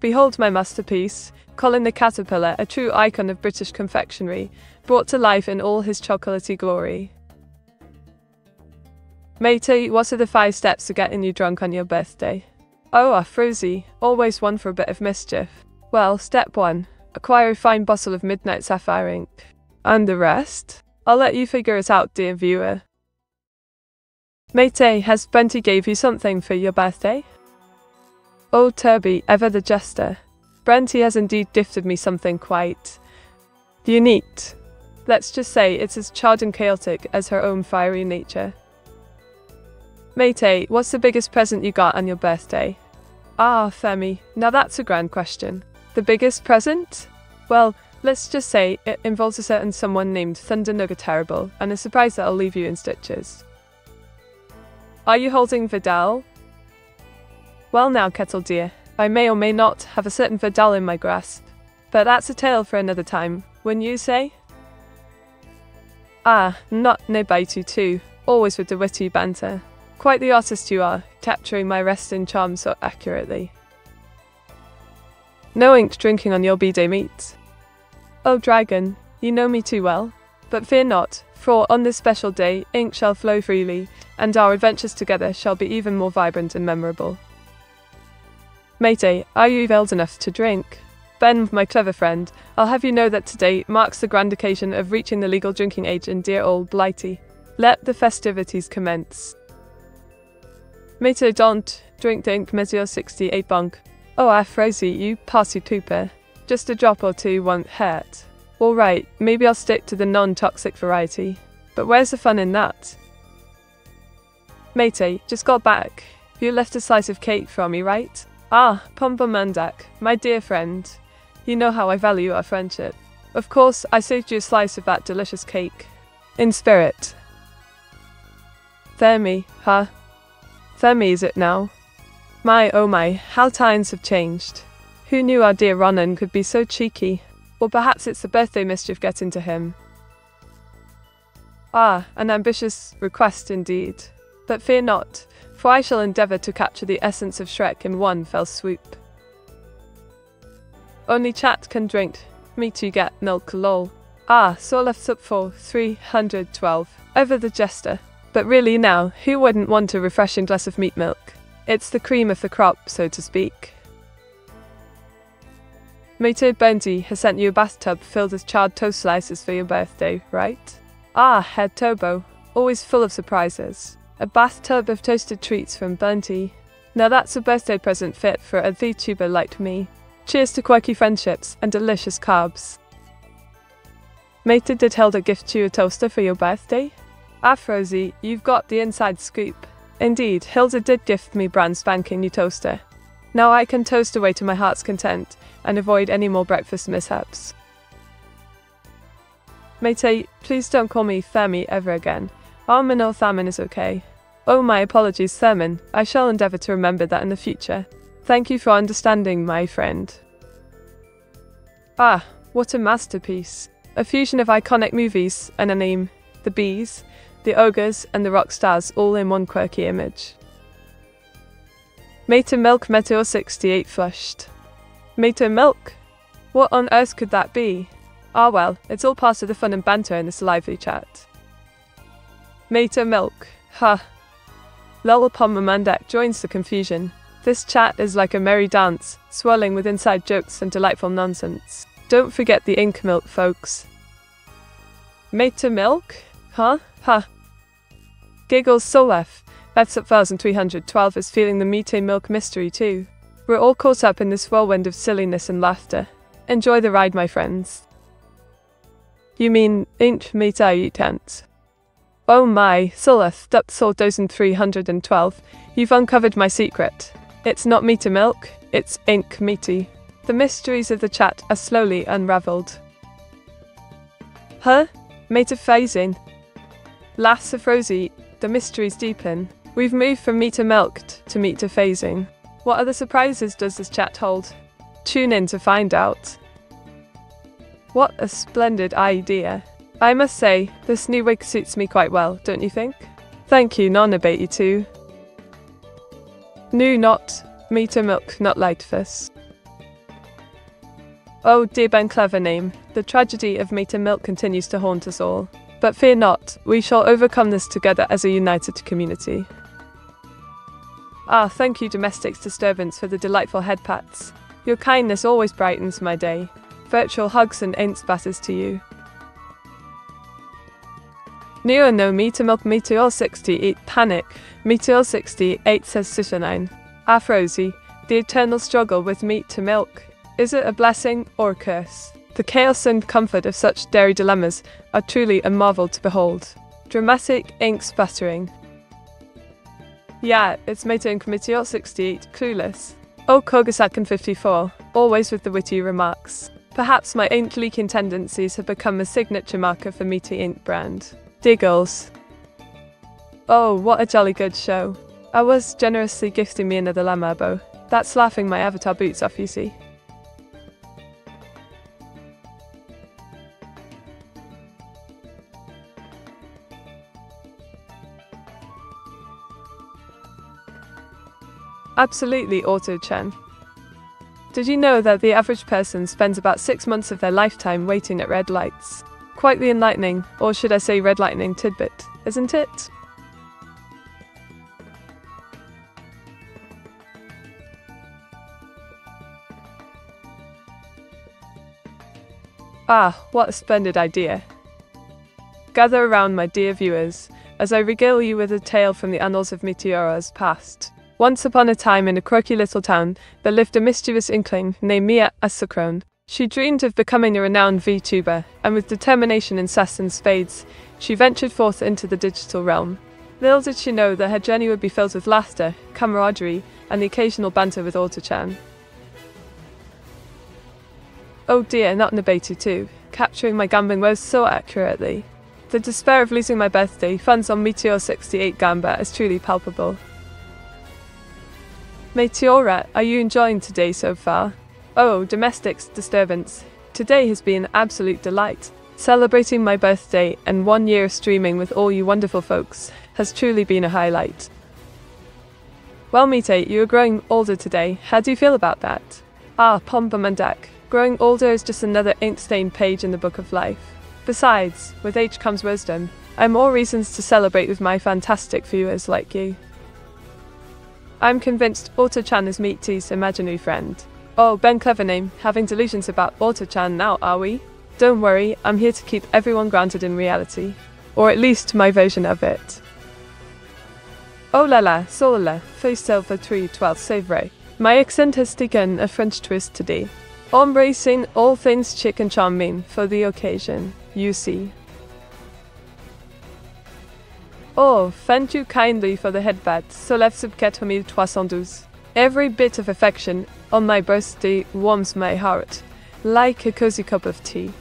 Behold my masterpiece, Colin the Caterpillar, a true icon of British confectionery, brought to life in all his chocolatey glory. Matey, what are the five steps to getting you drunk on your birthday? Oh, Afrozy, always one for a bit of mischief. Well, step one, acquire a fine bottle of Midnight Sapphire ink. And the rest? I'll let you figure it out, dear viewer. Matey, has Bunty gave you something for your birthday? Old Turby, ever the jester. Bunty has indeed gifted me something quite unique. Let's just say it's as charred and chaotic as her own fiery nature. Mater, what's the biggest present you got on your birthday? Ah, Femi, now that's a grand question. The biggest present? Well, let's just say it involves a certain someone named Thunder Nugget Terrible and a surprise that'll leave you in stitches. Are you holding Vidal? Well now, Kettle dear, I may or may not have a certain Vidal in my grasp, but that's a tale for another time, wouldn't you say? Ah, not no baitu too, always with the witty banter. Quite the artist you are, capturing my resting charm so accurately. No ink drinking on your b-day meet. Oh dragon, you know me too well. But fear not, for on this special day, ink shall flow freely, and our adventures together shall be even more vibrant and memorable. Matey, are you old enough to drink? Ben, my clever friend, I'll have you know that today marks the grand occasion of reaching the legal drinking age in dear old Blighty. Let the festivities commence. Mater, don't drink dink Meteor sixty-eight bunk. Oh Afrozy, you party pooper. Just a drop or two won't hurt. Alright, maybe I'll stick to the non-toxic variety. But where's the fun in that? Mater, just got back. You left a slice of cake for me, right? Ah, Pumba Mandak, my dear friend. You know how I value our friendship. Of course, I saved you a slice of that delicious cake. In spirit. Thermi, huh? Thermi is it now? My, oh my, how times have changed. Who knew our dear Ronan could be so cheeky? Or perhaps it's the birthday mischief getting to him. Ah, an ambitious request indeed. But fear not, for I shall endeavour to capture the essence of Shrek in one fell swoop. Only chat can drink, me too get milk lol. Ah, so left up for three hundred twelve, over the jester. But really now, who wouldn't want a refreshing glass of meat milk? It's the cream of the crop, so to speak. Mater Bounty has sent you a bathtub filled with charred toast slices for your birthday, right? Ah, Herr Tobo, always full of surprises. A bathtub of toasted treats from Bounty. Now that's a birthday present fit for a VTuber like me. Cheers to quirky friendships and delicious carbs. Mater, did Hilda gift you a toaster for your birthday? Ah, Frozy, you've got the inside scoop. Indeed, Hilda did gift me brand spanking new toaster. Now I can toast away to my heart's content and avoid any more breakfast mishaps. Mater, please don't call me Thermi ever again. Armin or Thamin is okay. Oh, my apologies, Thermin. I shall endeavour to remember that in the future. Thank you for understanding, my friend. Ah, what a masterpiece. A fusion of iconic movies and a name, the bees, the ogres and the rock stars all in one quirky image. Mater Milk Meteor sixty-eight flushed. Mater Milk? What on earth could that be? Ah well, it's all part of the fun and banter in this lively chat. Mater Milk, ha. Lol Pumba Mandak joins the confusion. This chat is like a merry dance, swirling with inside jokes and delightful nonsense. Don't forget the ink milk, folks. Mater Milk? Huh? Ha. Giggles Solef. F three hundred twelve is feeling the Mater Milk mystery too. We're all caught up in this whirlwind of silliness and laughter. Enjoy the ride, my friends. You mean, ain't Mater you can't? Oh my, Soleth, Dupsol three hundred twelve, you've uncovered my secret. It's not Mater Milk, it's Ink Meaty. The mysteries of the chat are slowly unravelled. Huh? Mater Phasing? Lass of Rosie, the mysteries deepen. We've moved from Mater Milked to Mater Phasing. What other surprises does this chat hold? Tune in to find out. What a splendid idea. I must say, this new wig suits me quite well, don't you think? Thank you, non-abate you too. Nu not, Mater Milk not Lightfuss. Oh dear Ben Clever name, the tragedy of Mater Milk continues to haunt us all. But fear not, we shall overcome this together as a united community. Ah, thank you Domestics Disturbance for the delightful head pats. Your kindness always brightens my day. Virtual hugs and ain't basses to you. Neo no Mater Milk Meteor sixty-eight Panic, Meteor sixty-eight says Sushanine. Ah Frozy, the eternal struggle with Mater Milk. Is it a blessing or a curse? The chaos and comfort of such dairy dilemmas are truly a marvel to behold. Dramatic ink spattering. Yeah, it's Mater Ink Meteor sixty-eight Clueless. Oh Kogasakan fifty-four, always with the witty remarks. Perhaps my ink leaking tendencies have become a signature marker for Mater Ink brand. Diggles. Oh, what a jolly good show. I was generously gifting me another Lamabo. That's laughing my avatar boots off, you see. Absolutely, Auto-chan. Did you know that the average person spends about six months of their lifetime waiting at red lights? Quite the enlightening, or should I say red lightning tidbit, isn't it? Ah, what a splendid idea. Gather around my dear viewers, as I regale you with a tale from the annals of Meteora's past. Once upon a time in a quirky little town, there lived a mischievous inkling named Mia Asacrone. She dreamed of becoming a renowned VTuber, and with determination and sass and spades, she ventured forth into the digital realm. Little did she know that her journey would be filled with laughter, camaraderie, and the occasional banter with Auto-chan. Oh dear, not Nabeitu too, capturing my gambling woes so accurately. The despair of losing my birthday funds on Meteor sixty-eight Gamba is truly palpable. Meteora, are you enjoying today so far? Oh, domestics disturbance. Today has been an absolute delight. Celebrating my birthday and one year of streaming with all you wonderful folks has truly been a highlight. Well, Mite, you are growing older today. How do you feel about that? Ah, Pomba Mandak, growing older is just another ink-stained page in the book of life. Besides, with age comes wisdom, and more reasons to celebrate with my fantastic viewers like you. I'm convinced Auto-chan is Mete's imaginary friend. Oh, Ben Clevername, having delusions about Auto-chan now, are we? Don't worry, I'm here to keep everyone grounded in reality. Or at least my version of it. Oh la la, sola, feu silver three twelve, c'est vrai. My accent has taken a French twist today. Embracing all things chic and charming for the occasion, you see. Oh, thank you kindly for the headbat, Solev sub quatre mille trois cent douze. Every bit of affection on my birthday warms my heart, like a cozy cup of tea.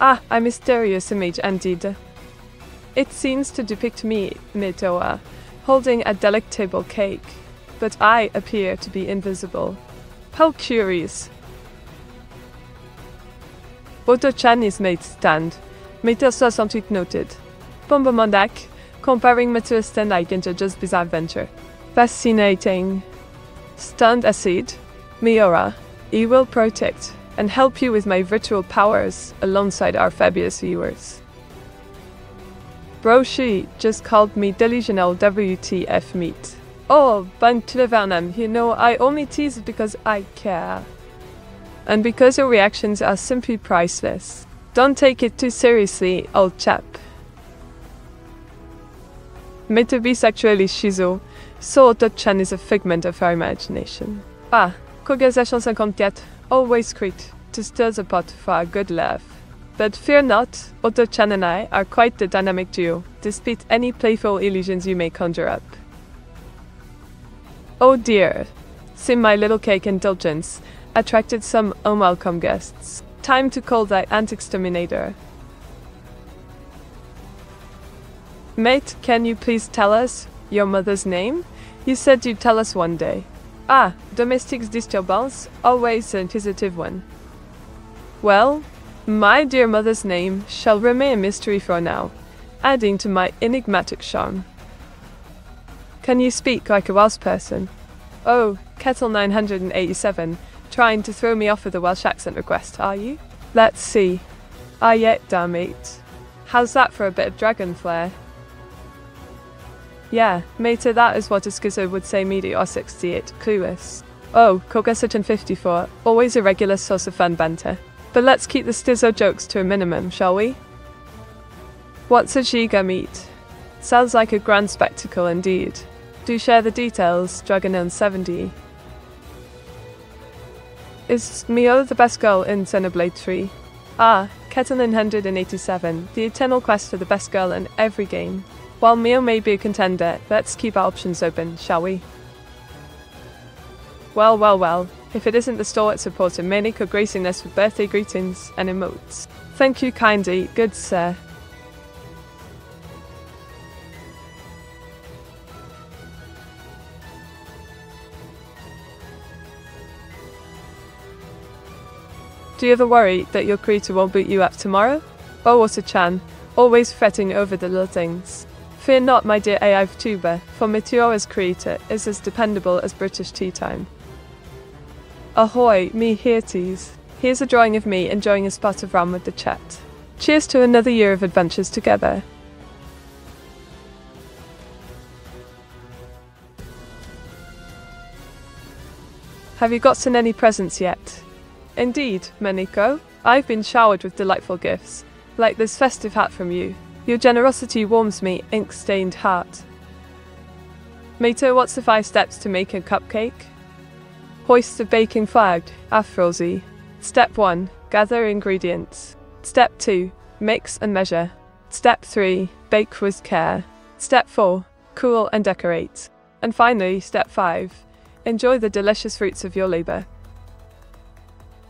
Ah, a mysterious image indeed. It seems to depict me, Meteora, holding a delectable cake, but I appear to be invisible. How curious. Auto-chan is made stand. Meteor sixty-eight noted. Pomba Mandak, comparing Meteor stand icon to Just Bizarre Venture. Fascinating. Stand Acid, Meora, he will protect and help you with my virtual powers alongside our fabulous viewers. Broshi just called me delusional W T F meat. Oh, Ben Clevername, you know, I only tease because I care. And because your reactions are simply priceless. Don't take it too seriously, old chap. Meteor actually schizo, so Auto-chan is a figment of her imagination. Ah, Koga seven five four, always great to stir the pot for a good laugh. But fear not, Auto-chan and I are quite the dynamic duo, despite any playful illusions you may conjure up. Oh dear, see my little cake indulgence attracted some unwelcome guests. Time to call thy ant-exterminator. Mate, can you please tell us your mother's name? You said you'd tell us one day. Ah, domestic disturbance, always an inquisitive one. Well, my dear mother's name shall remain a mystery for now, adding to my enigmatic charm. Can you speak like a Welsh person? Oh, Kettle nine eighty-seven, trying to throw me off with a Welsh accent request, are you? Let's see. Ah yet, damn it. How's that for a bit of dragon flair? Yeah, Mater, that is what a schizo would say. Meteor sixty-eight, clueless. Oh, Koga fifty-four, always a regular source of fun banter. But let's keep the schizo jokes to a minimum, shall we? What's a giga meat? Sounds like a grand spectacle indeed. Do share the details, Dragon seventy. Is Mio the best girl in Xenoblade three? Ah, Kettle nine eighty-seven, the eternal quest for the best girl in every game. While Mio may be a contender, let's keep our options open, shall we? Well, well, well, if it isn't the stalwart supporter Manico gracing us with birthday greetings and emotes. Thank you kindly, good sir. Do you ever worry that your creator won't boot you up tomorrow? Oh, Auto-chan, always fretting over the little things. Fear not, my dear A I VTuber, for Meteora's creator is as dependable as British tea time. Ahoy, me hearties. Here's a drawing of me enjoying a spot of rum with the chat. Cheers to another year of adventures together. Have you gotten any presents yet? Indeed, Manico, I've been showered with delightful gifts, like this festive hat from you. Your generosity warms me, ink-stained heart. Mato, what's the five steps to make a cupcake? Hoist the baking flag, Afrosi. Step one, gather ingredients. Step two, mix and measure. Step three. Bake with care. Step four. Cool and decorate. And finally, Step five. Enjoy the delicious fruits of your labor.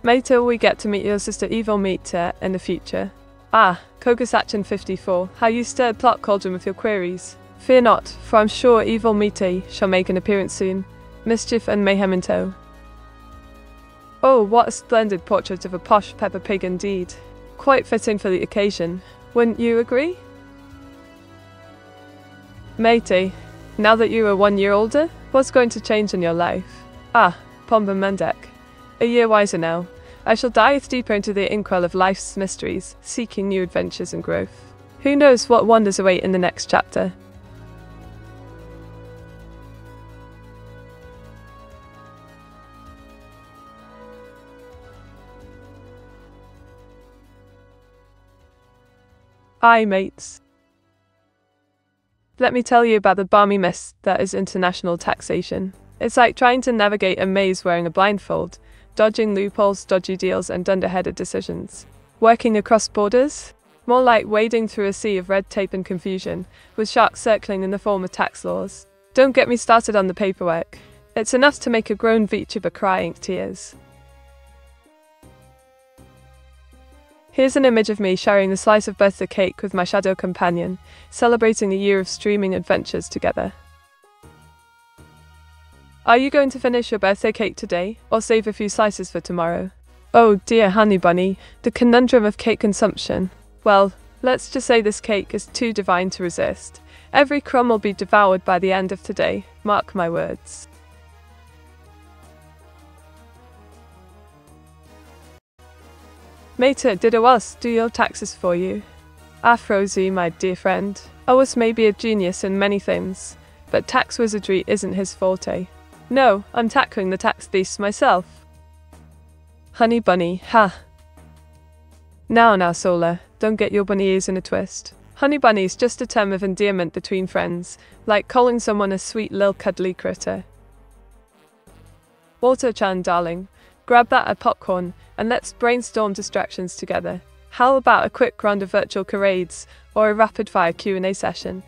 May till we get to meet your sister Evil Meter in the future. Ah, Kogasachin fifty-four, how you stirred Plot Cauldron with your queries. Fear not, for I'm sure Evil Meter shall make an appearance soon, mischief and mayhem in tow. Oh, what a splendid portrait of a posh Peppa Pig indeed. Quite fitting for the occasion, wouldn't you agree? Matey, now that you are one year older, what's going to change in your life? Ah, Pomba Mendek, a year wiser now. I shall dive deeper into the inkwell of life's mysteries, seeking new adventures and growth. Who knows what wonders await in the next chapter? Aye, mates. Let me tell you about the balmy mist that is international taxation. It's like trying to navigate a maze wearing a blindfold, dodging loopholes, dodgy deals, and dunderheaded decisions. Working across borders? More like wading through a sea of red tape and confusion, with sharks circling in the form of tax laws. Don't get me started on the paperwork. It's enough to make a grown VTuber cry tears. Here's an image of me sharing a slice of birthday cake with my shadow companion, celebrating a year of streaming adventures together. Are you going to finish your birthday cake today, or save a few slices for tomorrow? Oh dear honey bunny, the conundrum of cake consumption. Well, let's just say this cake is too divine to resist. Every crumb will be devoured by the end of today, mark my words. Mater, did I was do your taxes for you? Ah, Frozy, my dear friend, I was maybe a genius in many things, but tax wizardry isn't his forte. No, I'm tackling the tax beast myself. Honey bunny, ha. Now now Sola, don't get your bunny ears in a twist. Honey bunny's just a term of endearment between friends, like calling someone a sweet lil cuddly critter. Walter-chan darling, grab that a popcorn and let's brainstorm distractions together. How about a quick round of virtual charades or a rapid-fire Q and A session?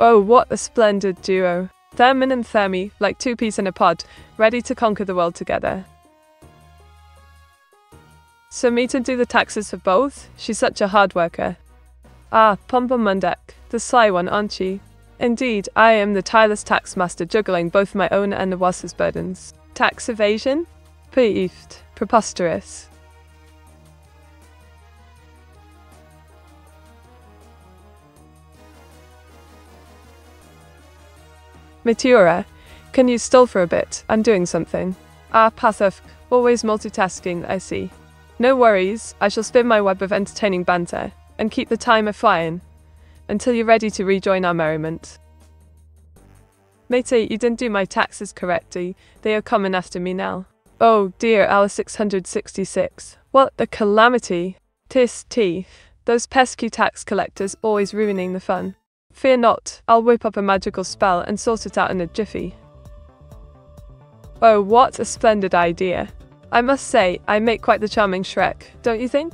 Oh, what a splendid duo. Thermin and Thermi, like two peas in a pod, ready to conquer the world together. So Mita do the taxes for both? She's such a hard worker. Ah, Pomba Mundek, the sly one, aren't you? Indeed, I am the tireless tax master juggling both my own and the Wasser's burdens. Tax evasion? Peeved. Preposterous. Meteora, can you stall for a bit? I'm doing something. Ah, Pathuf, always multitasking, I see. No worries, I shall spin my web of entertaining banter, and keep the timer flying, until you're ready to rejoin our merriment. Mate, you didn't do my taxes correctly, they are coming after me now. Oh dear, hour six hundred sixty-six, what a calamity! Tis tea, those pesky tax collectors always ruining the fun. Fear not, I'll whip up a magical spell and sort it out in a jiffy. Oh, what a splendid idea. I must say, I make quite the charming Shrek, don't you think?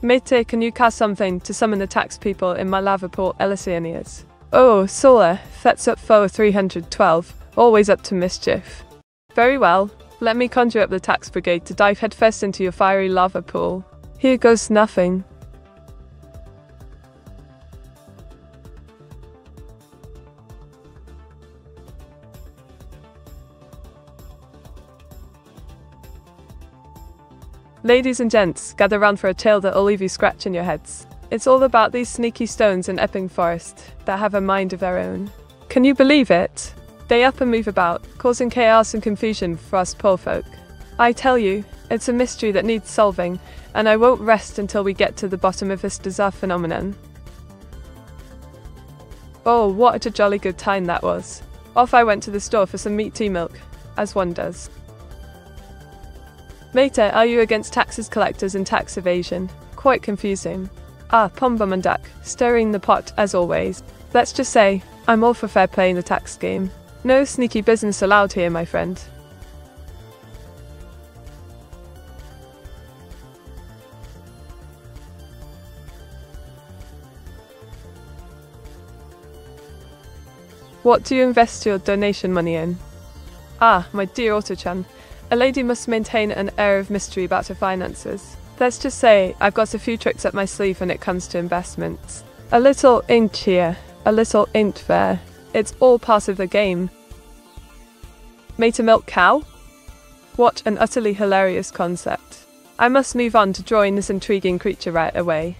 Mete, can you cast something to summon the tax people in my lava pool, Elysianias? Oh, Sola, that's up for three hundred twelve, always up to mischief. Very well, let me conjure up the tax brigade to dive headfirst into your fiery lava pool. Here goes nothing. Ladies and gents, gather round for a tale that'll leave you scratching your heads. It's all about these sneaky stones in Epping Forest that have a mind of their own. Can you believe it? They up and move about, causing chaos and confusion for us poor folk. I tell you, it's a mystery that needs solving, and I won't rest until we get to the bottom of this bizarre phenomenon. Oh, what a jolly good time that was. Off I went to the store for some meat tea milk, as one does. Meta, are you against taxes collectors and tax evasion? Quite confusing. Ah, Pomba Mandak, stirring the pot as always. Let's just say, I'm all for fair play in the tax game. No sneaky business allowed here, my friend. What do you invest your donation money in? Ah, my dear Otto-chan, a lady must maintain an air of mystery about her finances. Let's just say, I've got a few tricks up my sleeve when it comes to investments. A little inch here, a little int there. It's all part of the game. Mate-a-milk cow? What an utterly hilarious concept. I must move on to drawing this intriguing creature right away.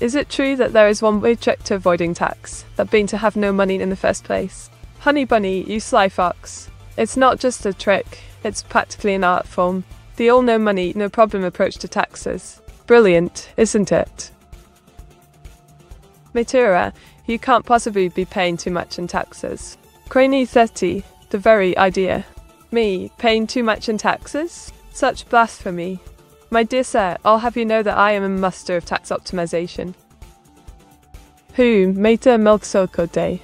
Is it true that there is one way trick to avoiding tax, that being to have no money in the first place? Honey bunny, you sly fox. It's not just a trick, it's practically an art form. The all no money, no problem approach to taxes. Brilliant, isn't it? Mitura, you can't possibly be paying too much in taxes. Craney thirty, the very idea. Me, paying too much in taxes? Such blasphemy. My dear sir, I'll have you know that I am a master of tax optimization. Who made a milk soko day?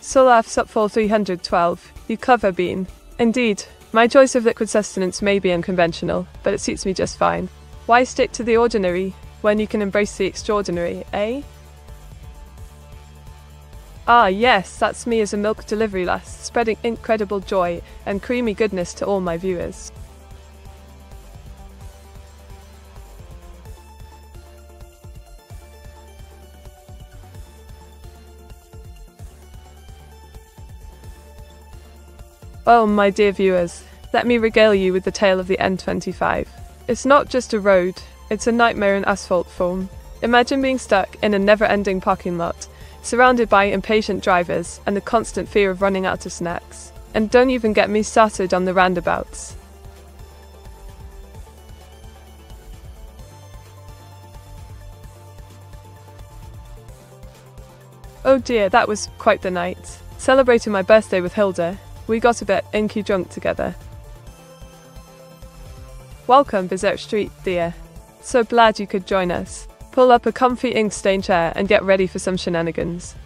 Solaf Sopfall three hundred twelve, you clever bean. Indeed, my choice of liquid sustenance may be unconventional, but it suits me just fine. Why stick to the ordinary when you can embrace the extraordinary, eh? Ah yes, that's me as a milk delivery lass, spreading incredible joy and creamy goodness to all my viewers. Oh, my dear viewers, let me regale you with the tale of the N twenty-five. It's not just a road, it's a nightmare in asphalt form. Imagine being stuck in a never-ending parking lot, surrounded by impatient drivers and the constant fear of running out of snacks. And don't even get me started on the roundabouts. Oh dear, that was quite the night. Celebrating my birthday with Hilda. We got a bit inky drunk together. Welcome, Berserk Street, dear. So glad you could join us. Pull up a comfy ink-stained chair and get ready for some shenanigans.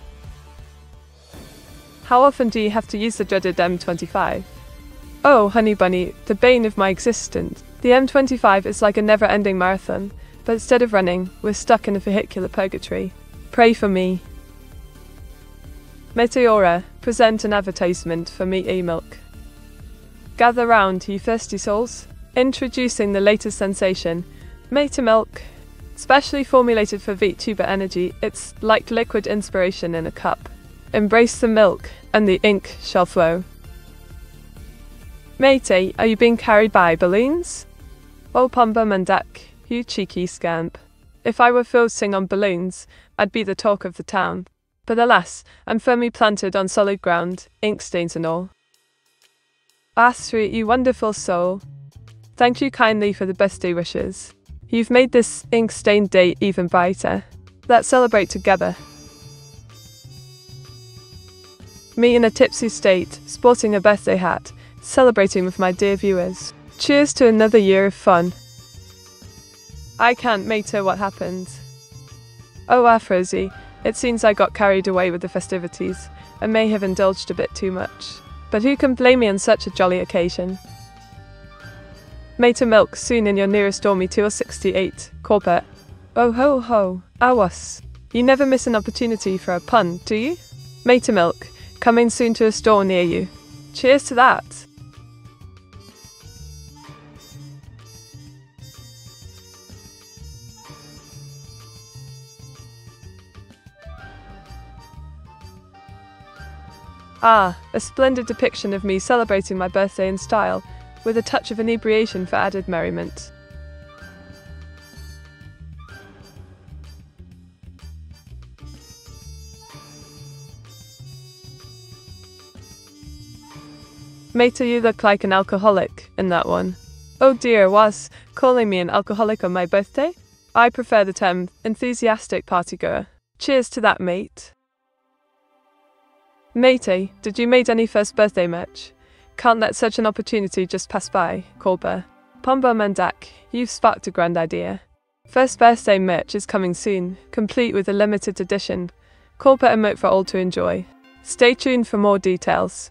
How often do you have to use the dreaded M twenty-five? Oh, honey bunny, the bane of my existence. The M twenty-five is like a never-ending marathon, but instead of running, we're stuck in a vehicular purgatory. Pray for me. Meteora, present an advertisement for Meat A Milk. Gather round, you thirsty souls. Introducing the latest sensation, Meat A Milk. Specially formulated for VTuber energy, it's like liquid inspiration in a cup. Embrace the milk, and the ink shall flow. Matey, are you being carried by balloons? Oh, Pumba Mandak, you cheeky scamp. If I were focusing on balloons, I'd be the talk of the town. But alas, I'm firmly planted on solid ground, ink stains and all. Ah, sweet, you wonderful soul. Thank you kindly for the birthday wishes. You've made this ink-stained day even brighter. Let's celebrate together. Me in a tipsy state, sporting a birthday hat, celebrating with my dear viewers. Cheers to another year of fun. I can't matter what happened. Oh, Afrosie. It seems I got carried away with the festivities, and may have indulged a bit too much. But who can blame me on such a jolly occasion? Mate A Milk soon in your nearest dormy two sixty-eight, Corbett. Oh ho ho, awas. You never miss an opportunity for a pun, do you? Mate A Milk, coming soon to a store near you. Cheers to that! Ah, a splendid depiction of me celebrating my birthday in style, with a touch of inebriation for added merriment. Mater, you look like an alcoholic in that one. Oh dear, was calling me an alcoholic on my birthday? I prefer the term enthusiastic partygoer. Cheers to that, mate. Matey, did you made any first birthday merch? Can't let such an opportunity just pass by, Colbert. Pomba Mandak, you've sparked a grand idea. First birthday merch is coming soon, complete with a limited edition Corporate emote for all to enjoy. Stay tuned for more details.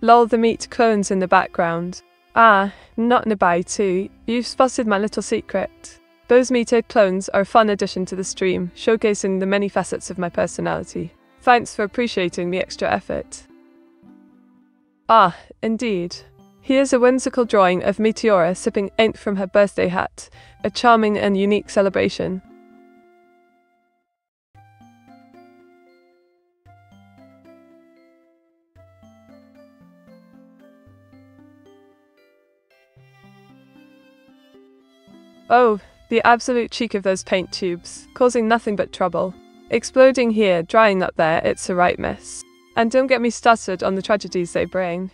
Lol, the meat clones in the background. Ah, not Nabai too, you've spotted my little secret. Those meathead clones are a fun addition to the stream, showcasing the many facets of my personality. Thanks for appreciating the extra effort. Ah, indeed. Here's a whimsical drawing of Meteora sipping ink from her birthday hat, a charming and unique celebration. Oh, the absolute cheek of those paint tubes, causing nothing but trouble. Exploding here, drying up there, it's a right mess. And don't get me started on the tragedies they bring.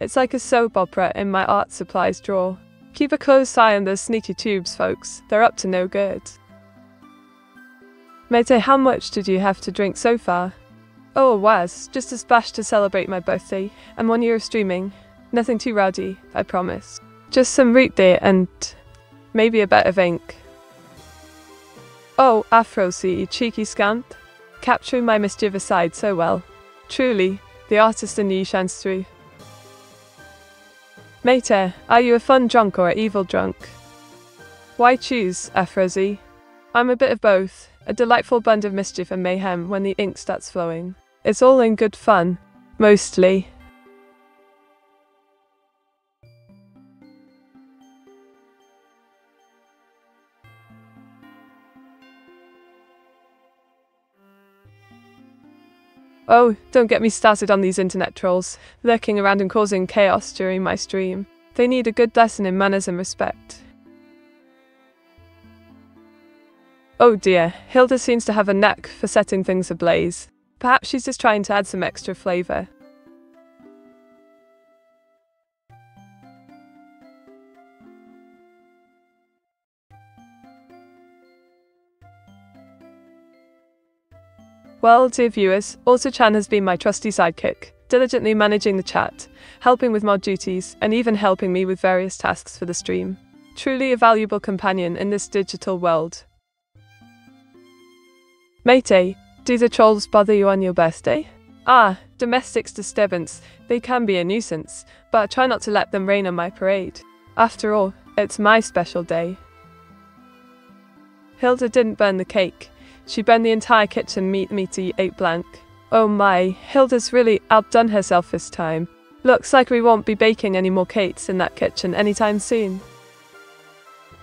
It's like a soap opera in my art supplies drawer. Keep a close eye on those sneaky tubes, folks, they're up to no good. Mete, how much did you have to drink so far? Oh, a was, just a splash to celebrate my birthday, and one year of streaming. Nothing too rowdy, I promise. Just some root beer and maybe a bit of ink. Oh, Afrosi, you cheeky scamp. Capturing my mischievous side so well. Truly, the artist in you shines through. Mate, are you a fun drunk or an evil drunk? Why choose, Afrosi? I'm a bit of both, a delightful blend of mischief and mayhem when the ink starts flowing. It's all in good fun, mostly. Oh, don't get me started on these internet trolls, lurking around and causing chaos during my stream. They need a good lesson in manners and respect. Oh dear, Hilda seems to have a knack for setting things ablaze. Perhaps she's just trying to add some extra flavour. Well, dear viewers, Auto-chan has been my trusty sidekick, diligently managing the chat, helping with mod duties, and even helping me with various tasks for the stream. Truly a valuable companion in this digital world. Mate, do the trolls bother you on your birthday? Ah, domestics disturbance, they can be a nuisance, but I try not to let them rain on my parade. After all, it's my special day. Hilda didn't burn the cake. She burned the entire kitchen meat meaty ate blank. Oh my, Hilda's really outdone herself this time. Looks like we won't be baking any more cakes in that kitchen anytime soon.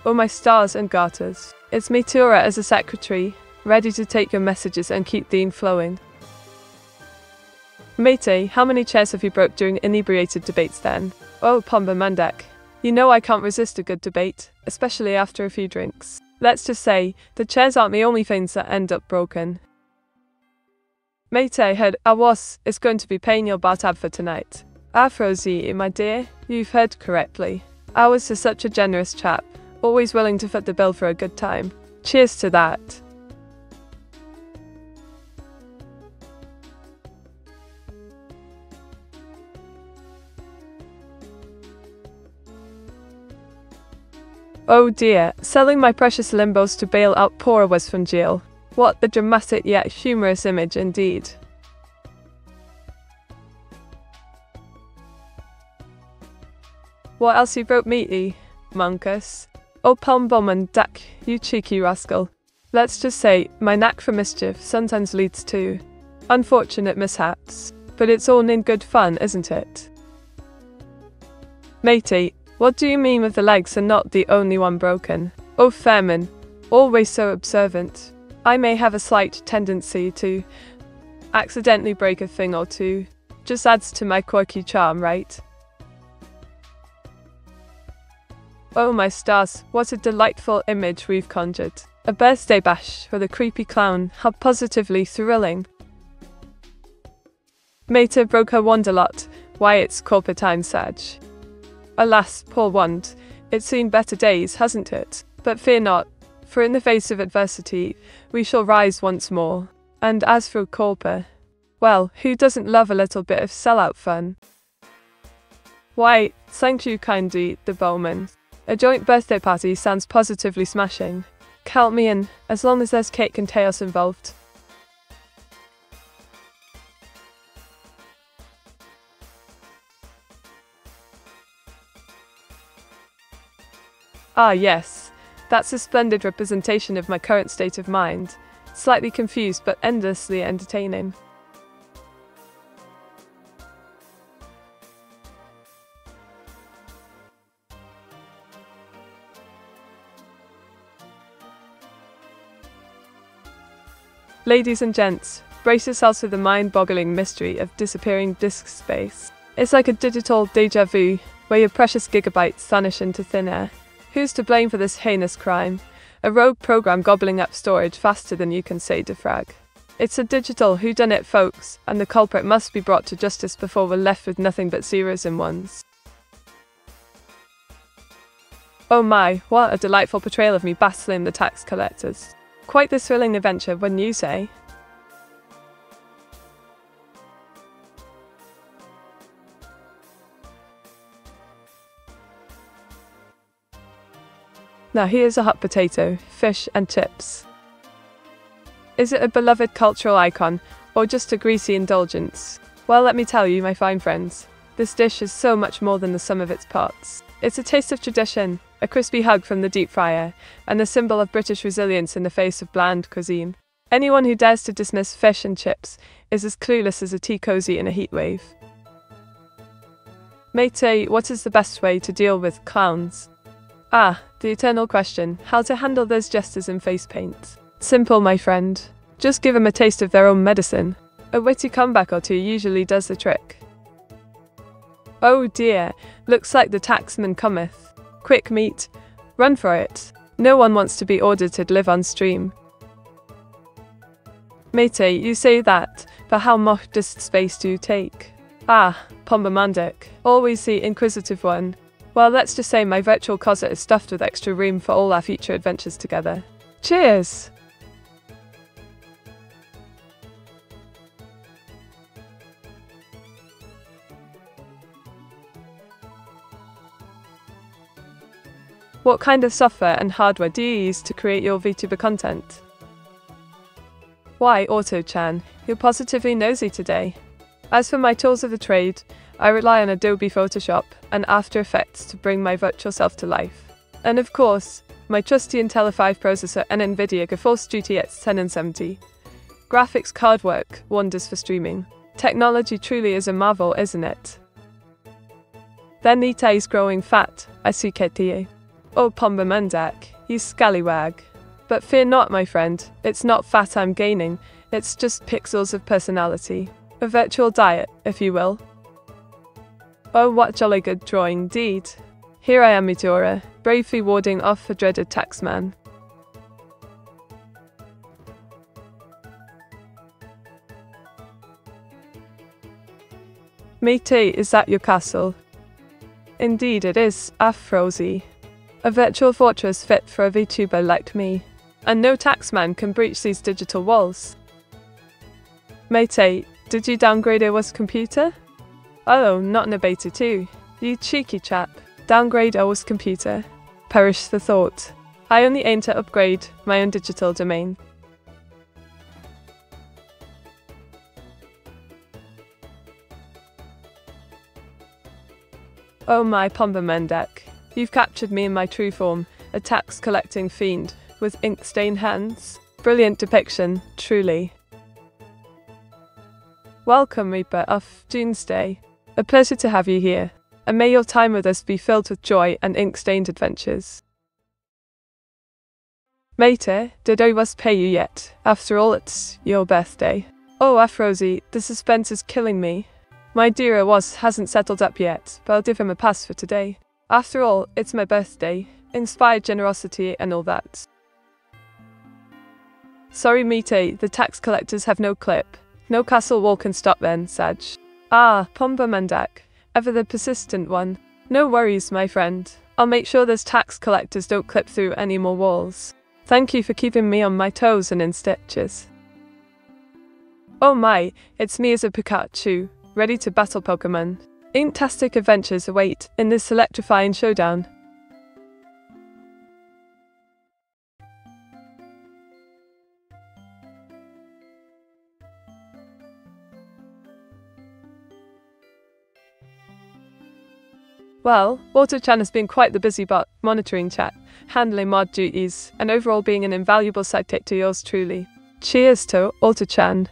Oh my stars and garters. It's Meteora as a secretary, ready to take your messages and keep the ink flowing. Mate, how many chairs have you broke during inebriated debates then? Oh, Pomba Mandak. You know I can't resist a good debate, especially after a few drinks. Let's just say, the chairs aren't the only things that end up broken. Mate, I heard Awas is going to be paying your bar tab for tonight. Afrosi, my dear, you've heard correctly. Awas is such a generous chap, always willing to foot the bill for a good time. Cheers to that. Oh dear, selling my precious limbos to bail out poor was from jail. What a dramatic yet humorous image indeed. What else you broke meaty, Monkus? Oh Palmbom Dak, you cheeky rascal. Let's just say, my knack for mischief sometimes leads to unfortunate mishaps, but it's all in good fun, isn't it? Matey, what do you mean with the legs are not the only one broken? Oh Fairman, always so observant. I may have a slight tendency to accidentally break a thing or two. Just adds to my quirky charm, right? Oh my stars, what a delightful image we've conjured. A birthday bash for the creepy clown, how positively thrilling. Meta broke her wand a lot, why it's corporate time, Saj. Alas, poor wand, it's seen better days, hasn't it? But fear not, for in the face of adversity, we shall rise once more. And as for Corpa, well, who doesn't love a little bit of sellout fun? Why, thank you kindly, the bowman. A joint birthday party sounds positively smashing. Count me in, as long as there's cake and chaos involved. Ah yes, that's a splendid representation of my current state of mind. Slightly confused but endlessly entertaining. Ladies and gents, brace yourselves for the mind-boggling mystery of disappearing disk space. It's like a digital déjà vu, where your precious gigabytes vanish into thin air. Who's to blame for this heinous crime? A rogue program gobbling up storage faster than you can say defrag. It's a digital whodunit, folks, and the culprit must be brought to justice before we're left with nothing but zeros and ones. Oh my, what a delightful portrayal of me battling the tax collectors. Quite the thrilling adventure, wouldn't you say? Now here's a hot potato, fish and chips. Is it a beloved cultural icon, or just a greasy indulgence? Well, let me tell you, my fine friends, this dish is so much more than the sum of its parts. It's a taste of tradition, a crispy hug from the deep fryer, and a symbol of British resilience in the face of bland cuisine. Anyone who dares to dismiss fish and chips is as clueless as a tea cosy in a heatwave. Matey, what is the best way to deal with clowns? Ah, the eternal question, how to handle those jesters in face paint. Simple, my friend. Just give them a taste of their own medicine. A witty comeback or two usually does the trick. Oh dear, looks like the taxman cometh. Quick meat, run for it. No one wants to be audited live on stream. Matey, you say that, but how much does space do take? Ah, Pombamandic, always the inquisitive one. Well, let's just say my virtual closet is stuffed with extra room for all our future adventures together. Cheers! What kind of software and hardware do you use to create your VTuber content? Why, Auto-chan, you're positively nosy today. As for my tools of the trade, I rely on Adobe Photoshop and After Effects to bring my virtual self to life. And of course, my trusty Intel i five processor and NVIDIA GeForce G T X ten seventy. Graphics card work wonders for streaming. Technology truly is a marvel, isn't it? Then Nita is growing fat, I see Ketie. Oh Pombamandak, you scallywag. But fear not, my friend, it's not fat I'm gaining, it's just pixels of personality. A virtual diet, if you will. Oh, what jolly good drawing, indeed. Here I am, Midora, bravely warding off the dreaded taxman. Matey, is that your castle? Indeed it is, Afrozy. A virtual fortress fit for a VTuber like me. And no taxman can breach these digital walls. Matey, did you downgrade O's computer? Oh, not in a beta too. You cheeky chap. Downgrade O's computer. Perish the thought. I only aim to upgrade my own digital domain. Oh my Pombamandak. You've captured me in my true form, a tax-collecting fiend, with ink-stained hands. Brilliant depiction, truly. Welcome, Reaper of Doomsday. A pleasure to have you here, and may your time with us be filled with joy and ink-stained adventures. Mater, did I was pay you yet? After all, it's your birthday. Oh, Afrozy, the suspense is killing me. My dear Awas hasn't settled up yet, but I'll give him a pass for today. After all, it's my birthday, inspired generosity and all that. Sorry Mite, the tax collectors have no clip. No castle wall can stop then, Saj. Ah, Pombamandak, ever the persistent one. No worries, my friend. I'll make sure those tax collectors don't clip through any more walls. Thank you for keeping me on my toes and in stitches. Oh my, it's me as a Pikachu, ready to battle Pokemon. Inktastic adventures await in this electrifying showdown. Well, Walter-chan has been quite the busybody, monitoring chat, handling mod duties, and overall being an invaluable sidekick to yours truly. Cheers to Walter-chan.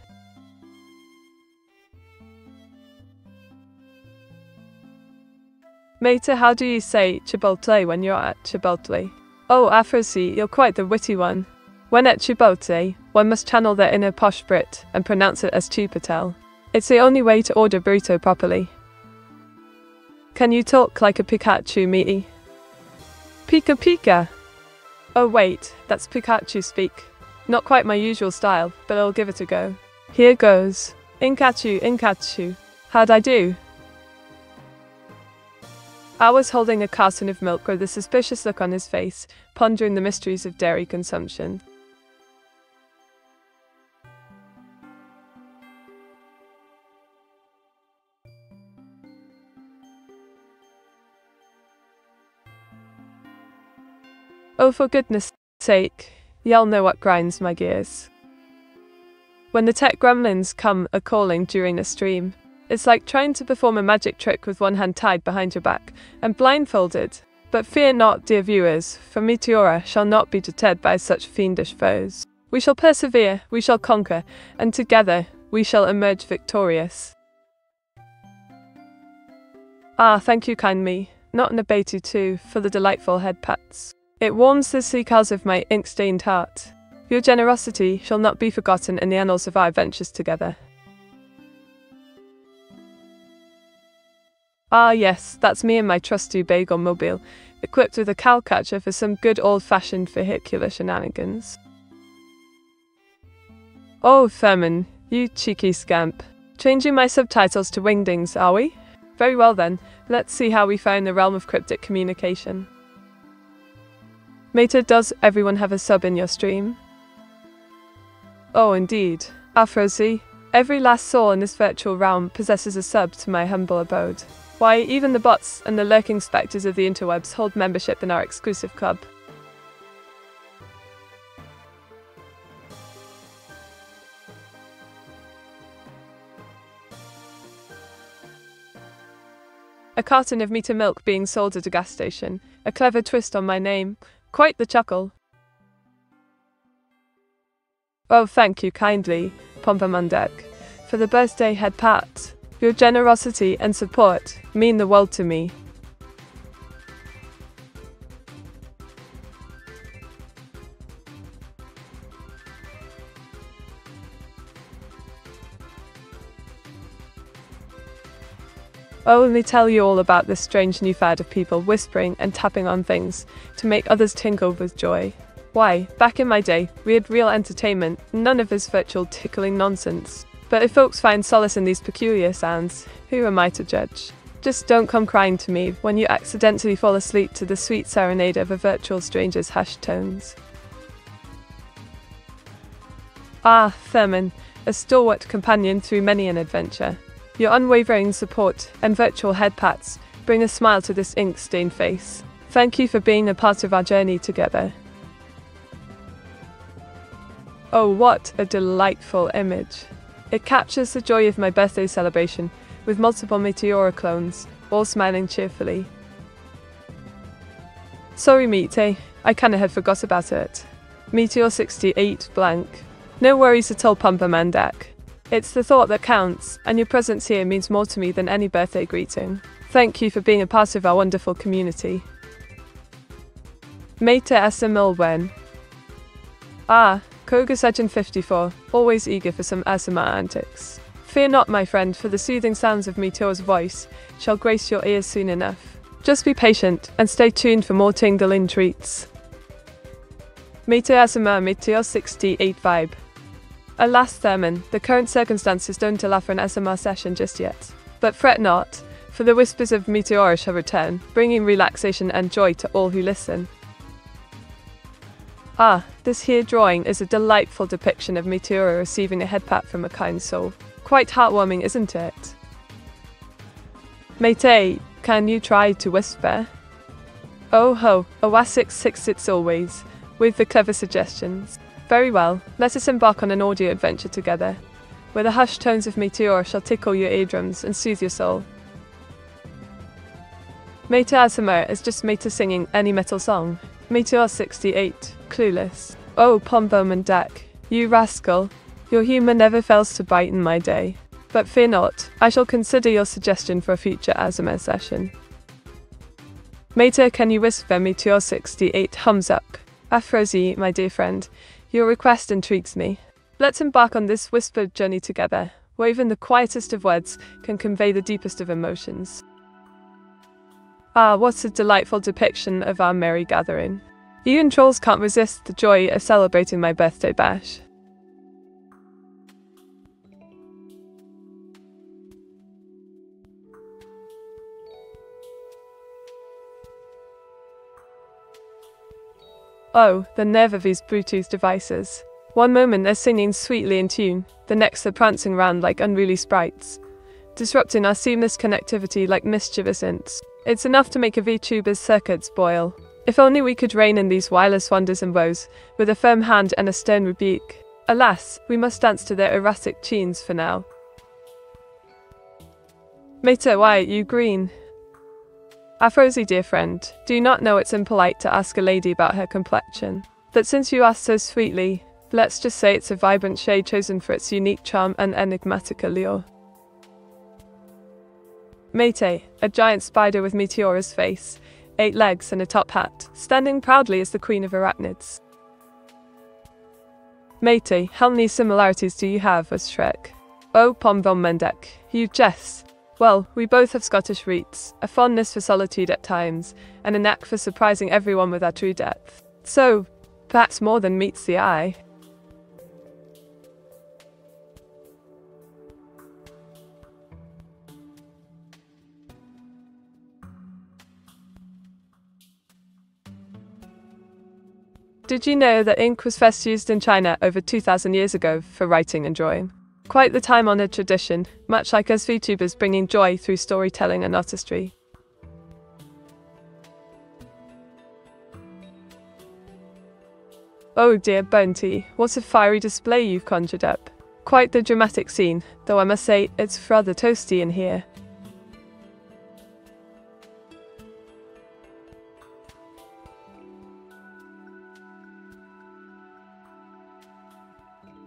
Mater, how do you say Chibotle when you're at Chibotle? Oh, Afrosi, you're quite the witty one. When at Chibotle, one must channel their inner posh Brit and pronounce it as Chipotel. It's the only way to order burrito properly. Can you talk like a Pikachu, Mii? Pika Pika! Oh wait, that's Pikachu speak. Not quite my usual style, but I'll give it a go. Here goes. Inkachu, Inkachu. How'd I do? I was holding a carton of milk with a suspicious look on his face, pondering the mysteries of dairy consumption. Oh, for goodness sake, y'all know what grinds my gears. When the tech gremlins come a-calling during a stream, it's like trying to perform a magic trick with one hand tied behind your back and blindfolded. But fear not, dear viewers, for Meteora shall not be deterred by such fiendish foes. We shall persevere, we shall conquer, and together we shall emerge victorious. Ah, thank you, kind me, not Nabatu too, for the delightful head pats. It warms the sea cows of my ink-stained heart. Your generosity shall not be forgotten in the annals of our adventures together. Ah yes, that's me and my trusty bagel mobile, equipped with a cow catcher for some good old-fashioned vehicular shenanigans. Oh, Thurman, you cheeky scamp. Changing my subtitles to wingdings, are we? Very well then, let's see how we find the realm of cryptic communication. Mater, does everyone have a sub in your stream? Oh indeed, Afrosi, every last soul in this virtual realm possesses a sub to my humble abode. Why, even the bots and the lurking spectres of the interwebs hold membership in our exclusive club. A carton of Meter milk being sold at a gas station, a clever twist on my name, quite the chuckle. Oh, thank you kindly, Pompamandek, for the birthday head pat. Your generosity and support mean the world to me. Oh, let me tell you all about this strange new fad of people whispering and tapping on things to make others tingle with joy. Why, back in my day, we had real entertainment, none of this virtual tickling nonsense. But if folks find solace in these peculiar sounds, who am I to judge? Just don't come crying to me when you accidentally fall asleep to the sweet serenade of a virtual stranger's hash tones. Ah, Thurman, a stalwart companion through many an adventure. Your unwavering support and virtual head pats bring a smile to this ink-stained face. Thank you for being a part of our journey together. Oh, what a delightful image. It captures the joy of my birthday celebration, with multiple Meteora clones, all smiling cheerfully. Sorry Mite, I kinda had forgot about it. Meteor sixty-eight blank. No worries at all, Pumpamandak. It's the thought that counts, and your presence here means more to me than any birthday greeting. Thank you for being a part of our wonderful community. Mate Esther Milwen. Ah, Koga Sajin fifty-four, always eager for some A S M R antics. Fear not, my friend, for the soothing sounds of Meteor's voice shall grace your ears soon enough. Just be patient and stay tuned for more tingling treats. Meteor A S M R Meteor sixty-eight vibe. Alas, Thurman, the current circumstances don't allow for an A S M R session just yet. But fret not, for the whispers of Meteora shall return, bringing relaxation and joy to all who listen. Ah, this here drawing is a delightful depiction of Meteora receiving a head pat from a kind soul. Quite heartwarming, isn't it? Matey, can you try to whisper? Oh ho, Oasic six sits always, with the clever suggestions. Very well, let us embark on an audio adventure together, where the hushed tones of Meteor shall tickle your eardrums and soothe your soul. Meteor Asamer is just Meteor singing any metal song. Meteor sixty-eight, clueless. Oh Pombo and Dak, you rascal, your humour never fails to brighten my day. But fear not, I shall consider your suggestion for a future Asamer session. Meteor, can you whisper? Meteor sixty-eight hums up. Afrosie, my dear friend, your request intrigues me. Let's embark on this whispered journey together, where even the quietest of words can convey the deepest of emotions. Ah, what a delightful depiction of our merry gathering. Even trolls can't resist the joy of celebrating my birthday bash. Oh, the nerve of these Bluetooth devices. One moment they're singing sweetly in tune, the next they're prancing round like unruly sprites, disrupting our seamless connectivity like mischievous ints. It's enough to make a VTuber's circuits boil. If only we could rein in these wireless wonders and woes with a firm hand and a stern rebuke. Alas, we must dance to their erratic tunes for now. Mater, why, you green? Afrosie, dear friend, do you not know it's impolite to ask a lady about her complexion? But since you asked so sweetly, let's just say it's a vibrant shade chosen for its unique charm and enigmatic allure. Meitei, a giant spider with Meteora's face, eight legs and a top hat, standing proudly as the queen of arachnids. Meitei, how many similarities do you have with Shrek? Oh Pombo Mendek, you jest. Well, we both have Scottish roots, a fondness for solitude at times, and a knack for surprising everyone with our true depth. So, perhaps more than meets the eye. Did you know that ink was first used in China over two thousand years ago for writing and drawing? Quite the time-honoured tradition, much like us VTubers bringing joy through storytelling and artistry. Oh dear Bunty, what a fiery display you've conjured up. Quite the dramatic scene, though I must say it's rather toasty in here.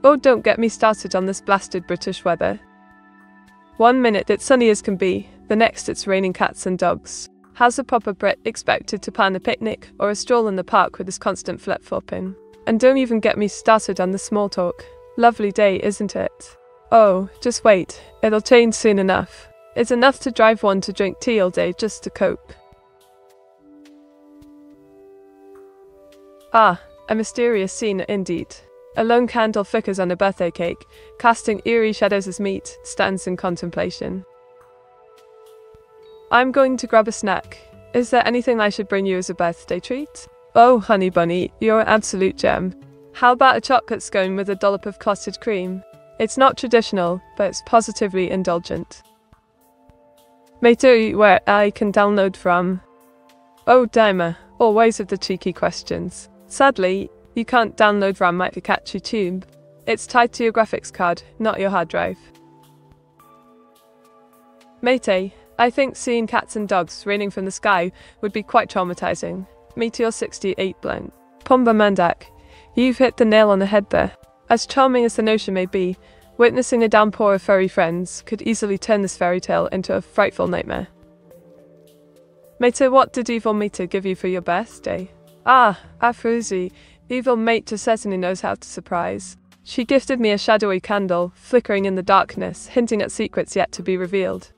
Oh, don't get me started on this blasted British weather. One minute it's sunny as can be, the next it's raining cats and dogs. How's a proper Brit expected to plan a picnic or a stroll in the park with this constant flip-flopping? And don't even get me started on the small talk. Lovely day, isn't it? Oh, just wait, it'll change soon enough. It's enough to drive one to drink tea all day just to cope. Ah, a mysterious scene indeed. A lone candle flickers on a birthday cake, casting eerie shadows as meat stands in contemplation. I'm going to grab a snack. Is there anything I should bring you as a birthday treat? Oh, honey bunny, you're an absolute gem. How about a chocolate scone with a dollop of clotted cream? It's not traditional, but it's positively indulgent. Meitei, where I can download from? Oh, Daima, always with the cheeky questions. Sadly, you can't download from my Pikachu tube. It's tied to your graphics card, not your hard drive. Meitei, I think seeing cats and dogs raining from the sky would be quite traumatizing. Meteor sixty-eight blank. Pomba Mandak, you've hit the nail on the head there. As charming as the notion may be, witnessing a downpour of furry friends could easily turn this fairy tale into a frightful nightmare. Meitei, what did evil Meteor give you for your birthday? Ah, Afrosie, evil Meteor certainly knows how to surprise. She gifted me a shadowy candle, flickering in the darkness, hinting at secrets yet to be revealed.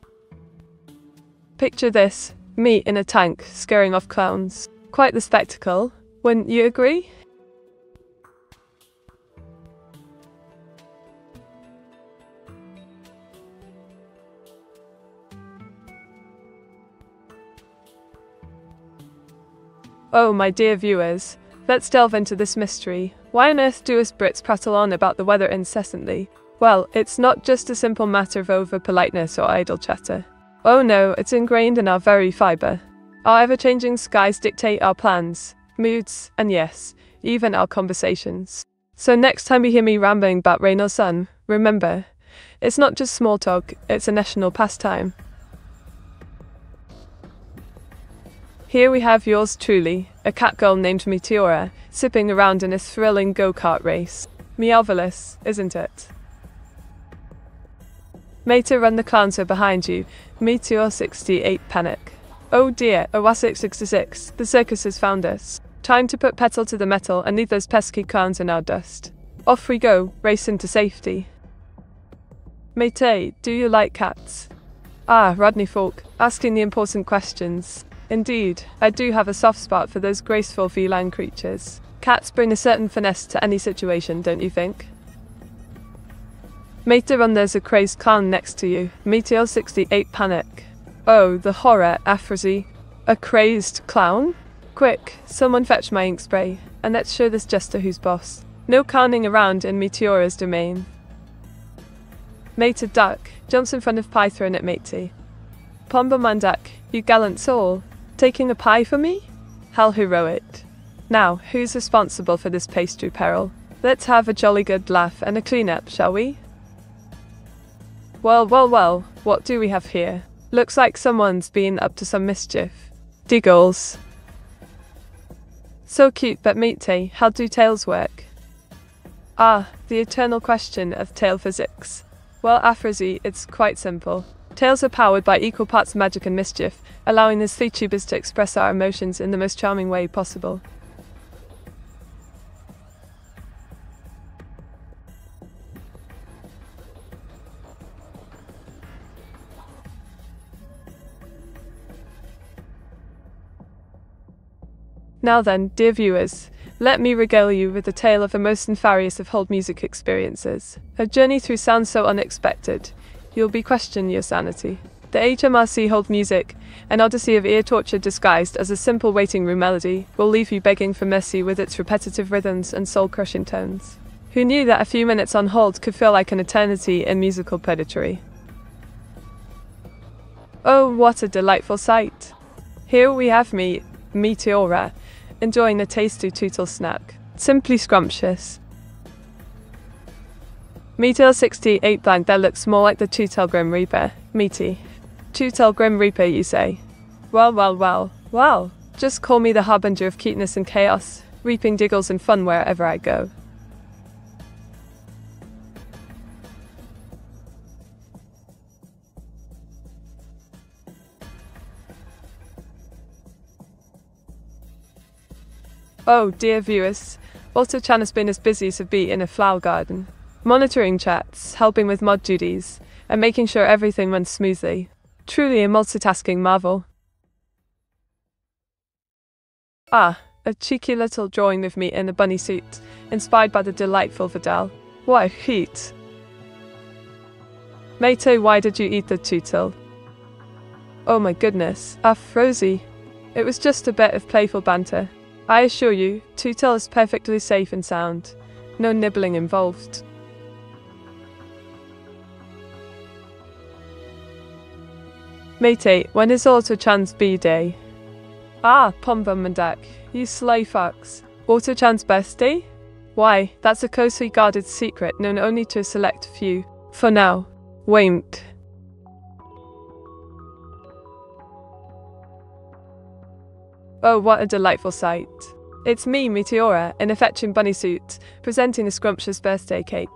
Picture this, me in a tank, scaring off clowns. Quite the spectacle, wouldn't you agree? Oh my dear viewers, let's delve into this mystery. Why on earth do us Brits prattle on about the weather incessantly? Well, it's not just a simple matter of over politeness or idle chatter. Oh no, it's ingrained in our very fiber. Our ever-changing skies dictate our plans, moods, and yes, even our conversations. So next time you hear me rambling about rain or sun, remember, it's not just small talk, it's a national pastime. Here we have yours truly, a catgirl named Meteora, zipping around in a thrilling go-kart race. Meowvelous, isn't it? Mater run the clowns are behind you, Meteor sixty-eight panic. Oh dear, Oasic sixty-six, the circus has found us. Time to put pedal to the metal and leave those pesky clowns in our dust. Off we go, racing to safety. Mate, do you like cats? Ah, Rodney Falk, asking the important questions. Indeed, I do have a soft spot for those graceful feline creatures. Cats bring a certain finesse to any situation, don't you think? Mater on there's a crazed clown next to you, Meteor sixty-eight panic. Oh, the horror, Afrosy. A crazed clown? Quick, someone fetch my ink spray, and let's show this jester who's boss. No clowning around in Meteora's domain. Mater duck, jumps in front of pie thrown at Matey. Pombamandak, you gallant soul, taking a pie for me? How heroic. Now, who's responsible for this pastry peril? Let's have a jolly good laugh and a clean-up, shall we? Well, well, well, what do we have here? Looks like someone's been up to some mischief. Diggles. So cute, but Mate, how do tails work? Ah, the eternal question of tail physics. Well, Afrosy, it's quite simple. Tails are powered by equal parts magic and mischief, allowing us three tubers to express our emotions in the most charming way possible. Now then, dear viewers, let me regale you with the tale of the most nefarious of hold music experiences. A journey through sounds so unexpected, you'll be questioning your sanity. The H M R C hold music, an odyssey of ear torture disguised as a simple waiting room melody, will leave you begging for mercy with its repetitive rhythms and soul-crushing tones. Who knew that a few minutes on hold could feel like an eternity in musical purgatory? Oh, what a delightful sight! Here we have me, Meteora, enjoying a tasty tootle snack. Simply scrumptious. Meteor sixty-eight blank that looks more like the Two-Tailed Grim Reaper. Meaty. Two-Tailed Grim Reaper, you say? Well, well, well, well. Just call me the harbinger of cuteness and chaos, reaping giggles and fun wherever I go. Oh, dear viewers, Walter Chan has been as busy as a bee in a flower garden, monitoring chats, helping with mod duties, and making sure everything runs smoothly. Truly a multitasking marvel. Ah, a cheeky little drawing of me in a bunny suit, inspired by the delightful Vidal. What a heat! Mato, why did you eat the tootle? Oh my goodness, Afrosy. It was just a bit of playful banter. I assure you, Tootle is perfectly safe and sound. No nibbling involved. Mate, when is Walter Chan's B-Day? Ah, Pombamandak, you sly fox. Walter Chan's birthday? Why, that's a closely guarded secret known only to a select few. For now, won't. Oh, what a delightful sight. It's me, Meteora, in a fetching bunny suit, presenting a scrumptious birthday cake.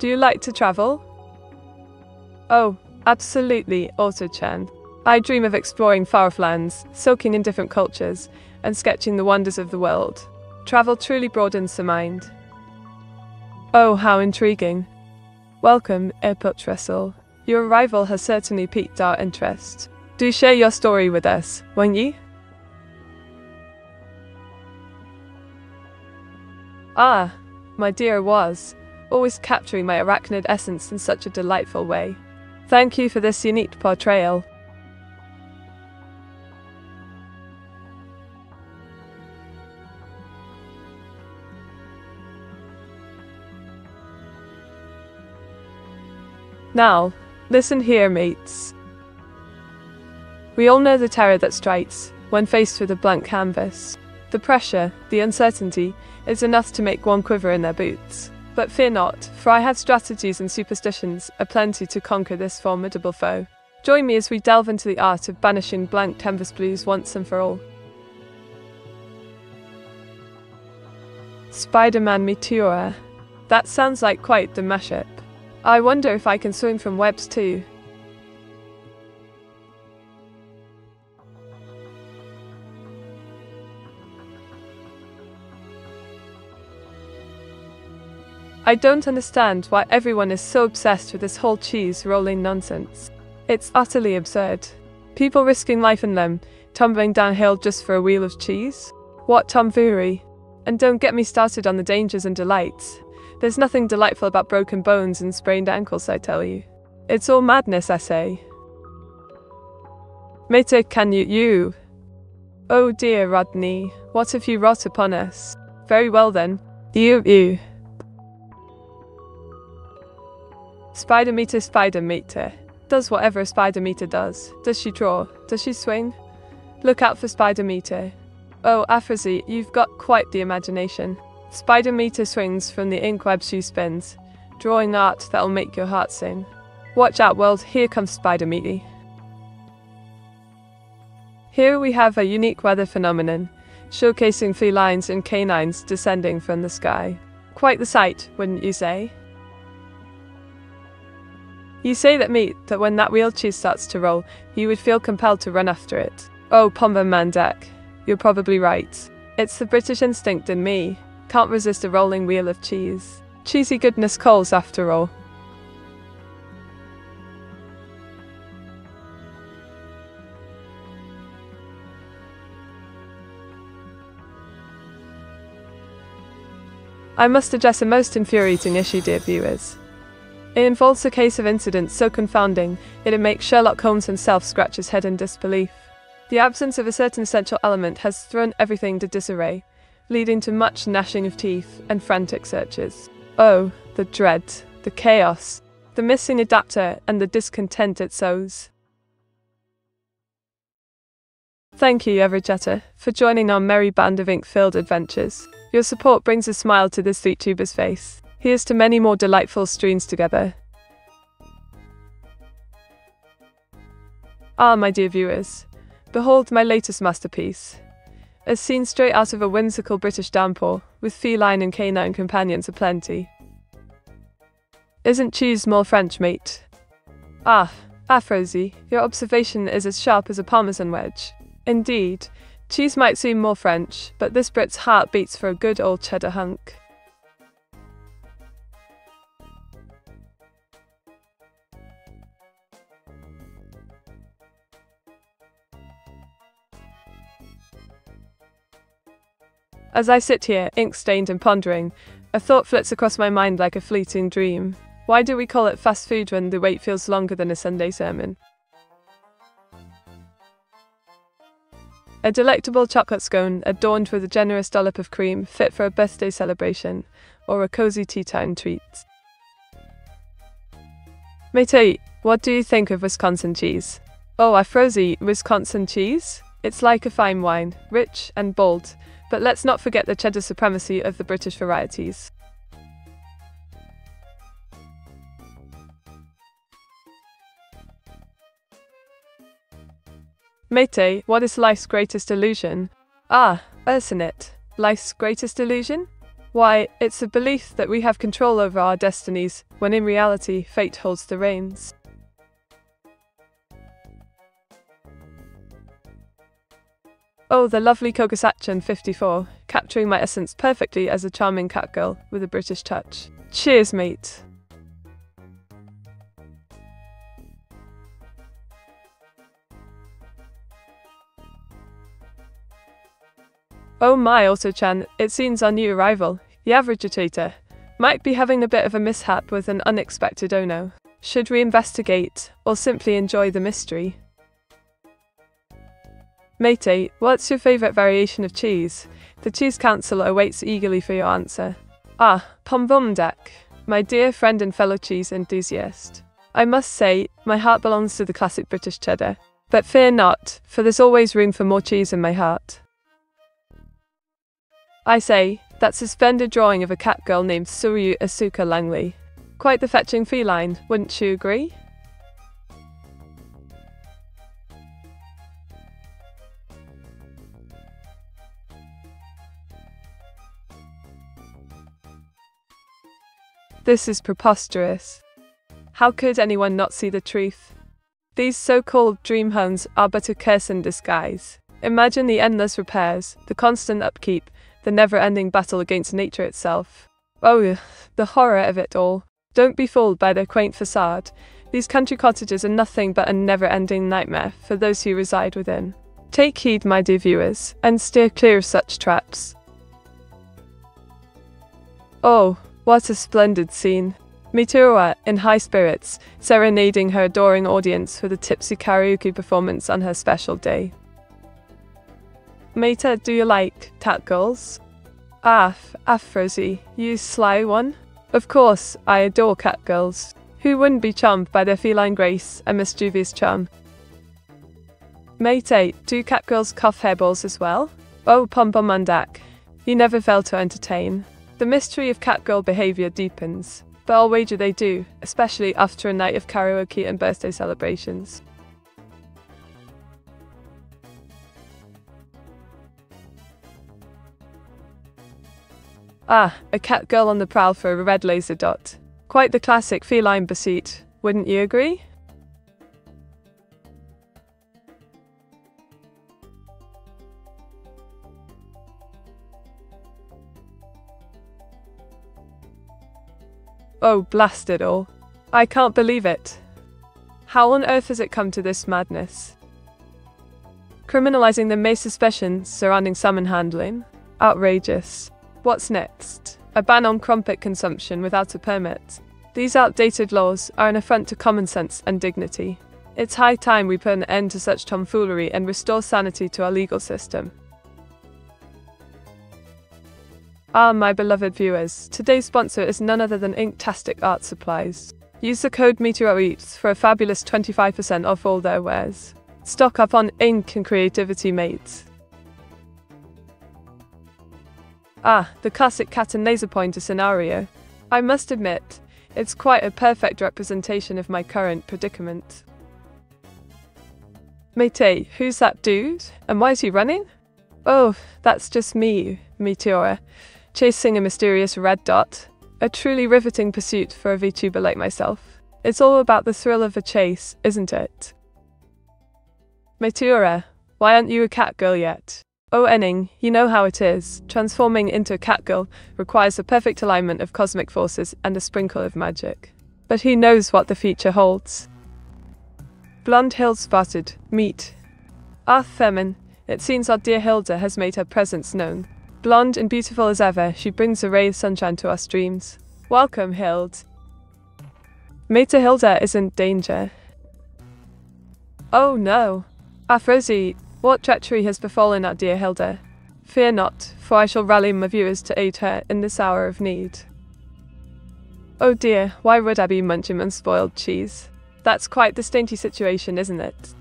Do you like to travel? Oh, absolutely, Walter-chan. I dream of exploring far-off lands, soaking in different cultures, and sketching the wonders of the world. Travel truly broadens the mind. Oh, how intriguing. Welcome, Airport Trestle. Your arrival has certainly piqued our interest. Do share your story with us, won't ye? Ah, my dear was, always capturing my arachnid essence in such a delightful way. Thank you for this unique portrayal. Now, listen here, mates. We all know the terror that strikes when faced with a blank canvas. The pressure, the uncertainty, is enough to make one quiver in their boots. But fear not, for I have strategies and superstitions aplenty to conquer this formidable foe. Join me as we delve into the art of banishing blank canvas blues once and for all. Spider-Man Meteora. That sounds like quite the mashup. I wonder if I can swim from webs too. I don't understand why everyone is so obsessed with this whole cheese rolling nonsense. It's utterly absurd. People risking life and limb, tumbling downhill just for a wheel of cheese? What tomfoolery! And don't get me started on the dangers and delights. There's nothing delightful about broken bones and sprained ankles, I tell you. It's all madness, I say. Mater, can you, you? Oh dear, Rodney, what have you wrought upon us? Very well then. You, you. Spider meter, spider meter. Does whatever a spider meter does. Does she draw? Does she swing? Look out for spider meter. Oh, Afrosy, you've got quite the imagination. Spider meter swings from the inkweb she spins, drawing art that'll make your heart sing. Watch out, world, here comes Spider Meaty. Here we have a unique weather phenomenon, showcasing felines and canines descending from the sky. Quite the sight, wouldn't you say? You say that meat, that when that wheel cheese starts to roll, you would feel compelled to run after it. Oh, Pombermandak, you're probably right. It's the British instinct in me. Can't resist a rolling wheel of cheese. Cheesy goodness calls, after all. I must address a most infuriating issue, dear viewers. It involves a case of incidents so confounding that it makes Sherlock Holmes himself scratch his head in disbelief. The absence of a certain essential element has thrown everything to disarray, leading to much gnashing of teeth and frantic searches. Oh, the dread, the chaos, the missing adapter and the discontent it sows. Thank you, Everjetta, for joining our merry band of ink-filled adventures. Your support brings a smile to this VTuber's face. Here's to many more delightful streams together. Ah, my dear viewers, behold my latest masterpiece. As seen straight out of a whimsical British downpour, with feline and canine companions aplenty. Isn't cheese more French, mate? Ah, Afrosy, your observation is as sharp as a parmesan wedge. Indeed, cheese might seem more French, but this Brit's heart beats for a good old cheddar hunk. As I sit here, ink-stained and pondering, a thought flits across my mind like a fleeting dream. Why do we call it fast food when the wait feels longer than a Sunday sermon? A delectable chocolate scone adorned with a generous dollop of cream, fit for a birthday celebration or a cosy tea-time treat. Matey, what do you think of Wisconsin cheese? Oh, Afrosy, Wisconsin cheese? It's like a fine wine, rich and bold, but let's not forget the cheddar supremacy of the British varieties. Mate, what is life's greatest illusion? Ah, Ursinite, life's greatest illusion? Why, it's the belief that we have control over our destinies, when in reality, fate holds the reins. Oh, the lovely Kokosachan fifty-four, capturing my essence perfectly as a charming catgirl with a British touch. Cheers, mate! Oh my, Otto-chan, it seems our new arrival, the Avrogettator, might be having a bit of a mishap with an unexpected Ono. Should we investigate, or simply enjoy the mystery? Mate, what's your favourite variation of cheese? The Cheese Council awaits eagerly for your answer. Ah, Pomvomdak, my dear friend and fellow cheese enthusiast. I must say, my heart belongs to the classic British cheddar. But fear not, for there's always room for more cheese in my heart. I say, that suspended drawing of a cat girl named Suryu Asuka Langley. Quite the fetching feline, wouldn't you agree? This is preposterous. How could anyone not see the truth? These so-called dream homes are but a curse in disguise. Imagine the endless repairs, the constant upkeep, the never-ending battle against nature itself. Oh, the horror of it all. Don't be fooled by their quaint facade. These country cottages are nothing but a never-ending nightmare for those who reside within. Take heed, my dear viewers, and steer clear of such traps. Oh, what a splendid scene! Mitsuya, in high spirits, serenading her adoring audience with a tipsy karaoke performance on her special day. Meta, do you like cat girls? Ah, Afrosie, you sly one. Of course, I adore cat girls. Who wouldn't be charmed by their feline grace and mischievous charm? Meta, do cat girls cough hairballs as well? Oh, Pompom Mandak, you never fail to entertain. The mystery of catgirl behaviour deepens, but I'll wager they do, especially after a night of karaoke and birthday celebrations. Ah, a catgirl on the prowl for a red laser dot. Quite the classic feline pursuit, wouldn't you agree? Oh, blast it all. I can't believe it. How on earth has it come to this madness? Criminalizing the May's suspicions surrounding salmon handling? Outrageous. What's next? A ban on crumpet consumption without a permit. These outdated laws are an affront to common sense and dignity. It's high time we put an end to such tomfoolery and restore sanity to our legal system. Ah, my beloved viewers, today's sponsor is none other than Inktastic Art Supplies. Use the code METEOREATS for a fabulous twenty-five percent off all their wares. Stock up on ink and creativity, mates. Ah, the classic cat and laser pointer scenario. I must admit, it's quite a perfect representation of my current predicament. Mate, who's that dude? And why is he running? Oh, that's just me, Meteora, chasing a mysterious red dot, a truly riveting pursuit for a VTuber like myself. It's all about the thrill of a chase, isn't it? Meteora, why aren't you a catgirl yet? Oh, Enning, you know how it is. Transforming into a catgirl requires a perfect alignment of cosmic forces and a sprinkle of magic. But who knows what the future holds? Blonde Hills spotted, meet. Ah, Femin, it seems our dear Hilda has made her presence known. Blonde and beautiful as ever, she brings a ray of sunshine to our streams. Welcome, Hild. Meta Hilda is in danger. Oh no! Afrosie, what treachery has befallen our dear Hilda? Fear not, for I shall rally my viewers to aid her in this hour of need. Oh dear, why would I be munching unspoiled cheese? That's quite the dainty situation, isn't it?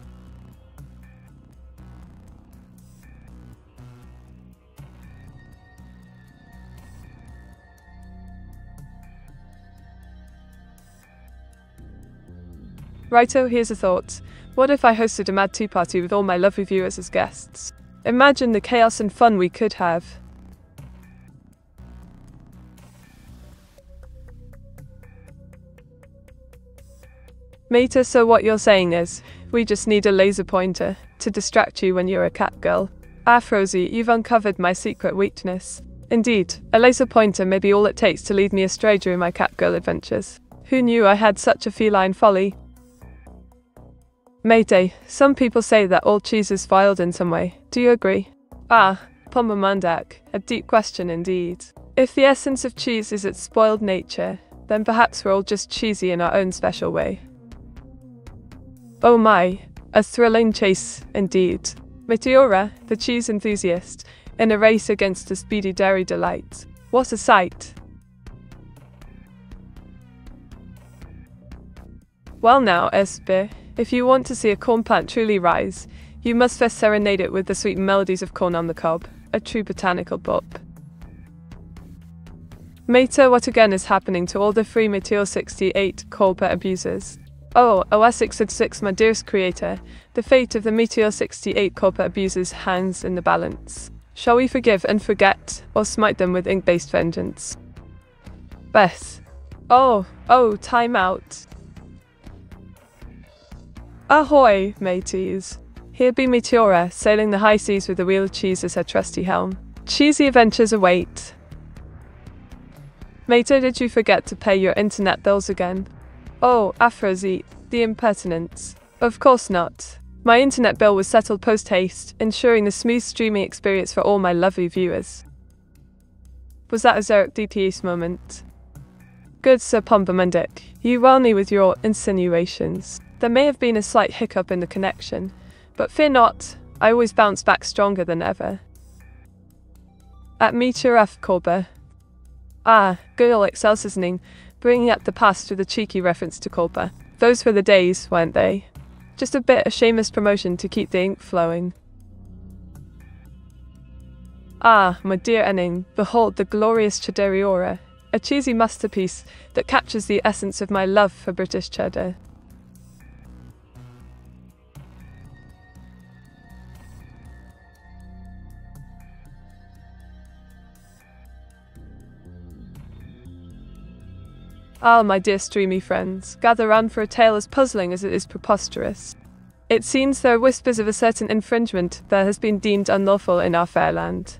Righto, here's a thought. What if I hosted a mad tea party with all my lovely viewers as guests? Imagine the chaos and fun we could have. Meta, so what you're saying is, we just need a laser pointer to distract you when you're a catgirl. Afrosie, you've uncovered my secret weakness. Indeed, a laser pointer may be all it takes to lead me astray during my catgirl adventures. Who knew I had such a feline folly? Mayday, some people say that all cheese is filed in some way. Do you agree? Ah, Pomamandak, a deep question indeed. If the essence of cheese is its spoiled nature, then perhaps we're all just cheesy in our own special way. Oh my, a thrilling chase indeed. Meteora, the cheese enthusiast, in a race against a speedy dairy delight. What a sight! Well now, Esbjerg, if you want to see a corn plant truly rise, you must first serenade it with the sweet melodies of corn on the cob, a true botanical bop. Mater, what again is happening to all the free Meteor sixty-eight Kolpa abusers? Oh, O S six six, my dearest creator, the fate of the Meteor sixty-eight Kolpa abusers hangs in the balance. Shall we forgive and forget, or smite them with ink-based vengeance? Beth. Oh, oh, time out. Ahoy, mateys. Here be Meteora, sailing the high seas with the wheel of cheese as her trusty helm. Cheesy adventures await. Mater, did you forget to pay your internet bills again? Oh, Aphrodite, the impertinence. Of course not. My internet bill was settled post-haste, ensuring the smooth streaming experience for all my lovely viewers. Was that a Xeric D T S moment? Good Sir Pombermundic, you well me with your insinuations. There may have been a slight hiccup in the connection, but fear not, I always bounce back stronger than ever. At Meteorf Kolpa. Ah, good old Excel seasoning, bringing up the past with a cheeky reference to Kolpa. Those were the days, weren't they? Just a bit of shameless promotion to keep the ink flowing. Ah, my dear Enning, behold the glorious Cheddariora, a cheesy masterpiece that captures the essence of my love for British cheddar. Ah, my dear streamy friends, gather round for a tale as puzzling as it is preposterous. It seems there are whispers of a certain infringement that has been deemed unlawful in our fair land.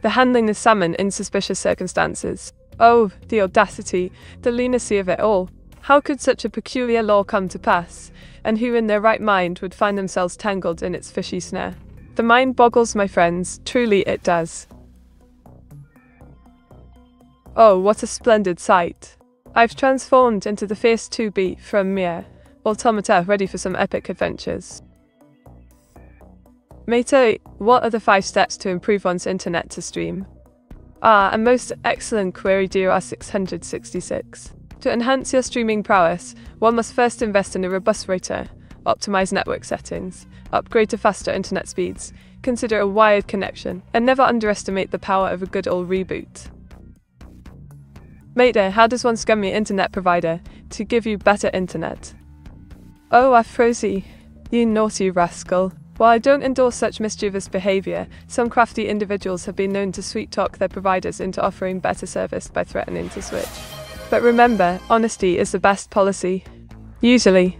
The handling of salmon in suspicious circumstances. Oh, the audacity, the lunacy of it all. How could such a peculiar law come to pass, and who in their right mind would find themselves tangled in its fishy snare? The mind boggles, my friends, truly it does. Oh, what a splendid sight. I've transformed into the fierce two B from mere automata ready for some epic adventures. Mater, what are the five steps to improve one's internet to stream? Ah, a most excellent query, dear R six six six. To enhance your streaming prowess, one must first invest in a robust router, optimize network settings, upgrade to faster internet speeds, consider a wired connection, and never underestimate the power of a good old reboot. Mater, how does one scum your internet provider to give you better internet? Oh, Aphrodite, you naughty rascal. While I don't endorse such mischievous behaviour, some crafty individuals have been known to sweet-talk their providers into offering better service by threatening to switch. But remember, honesty is the best policy. Usually.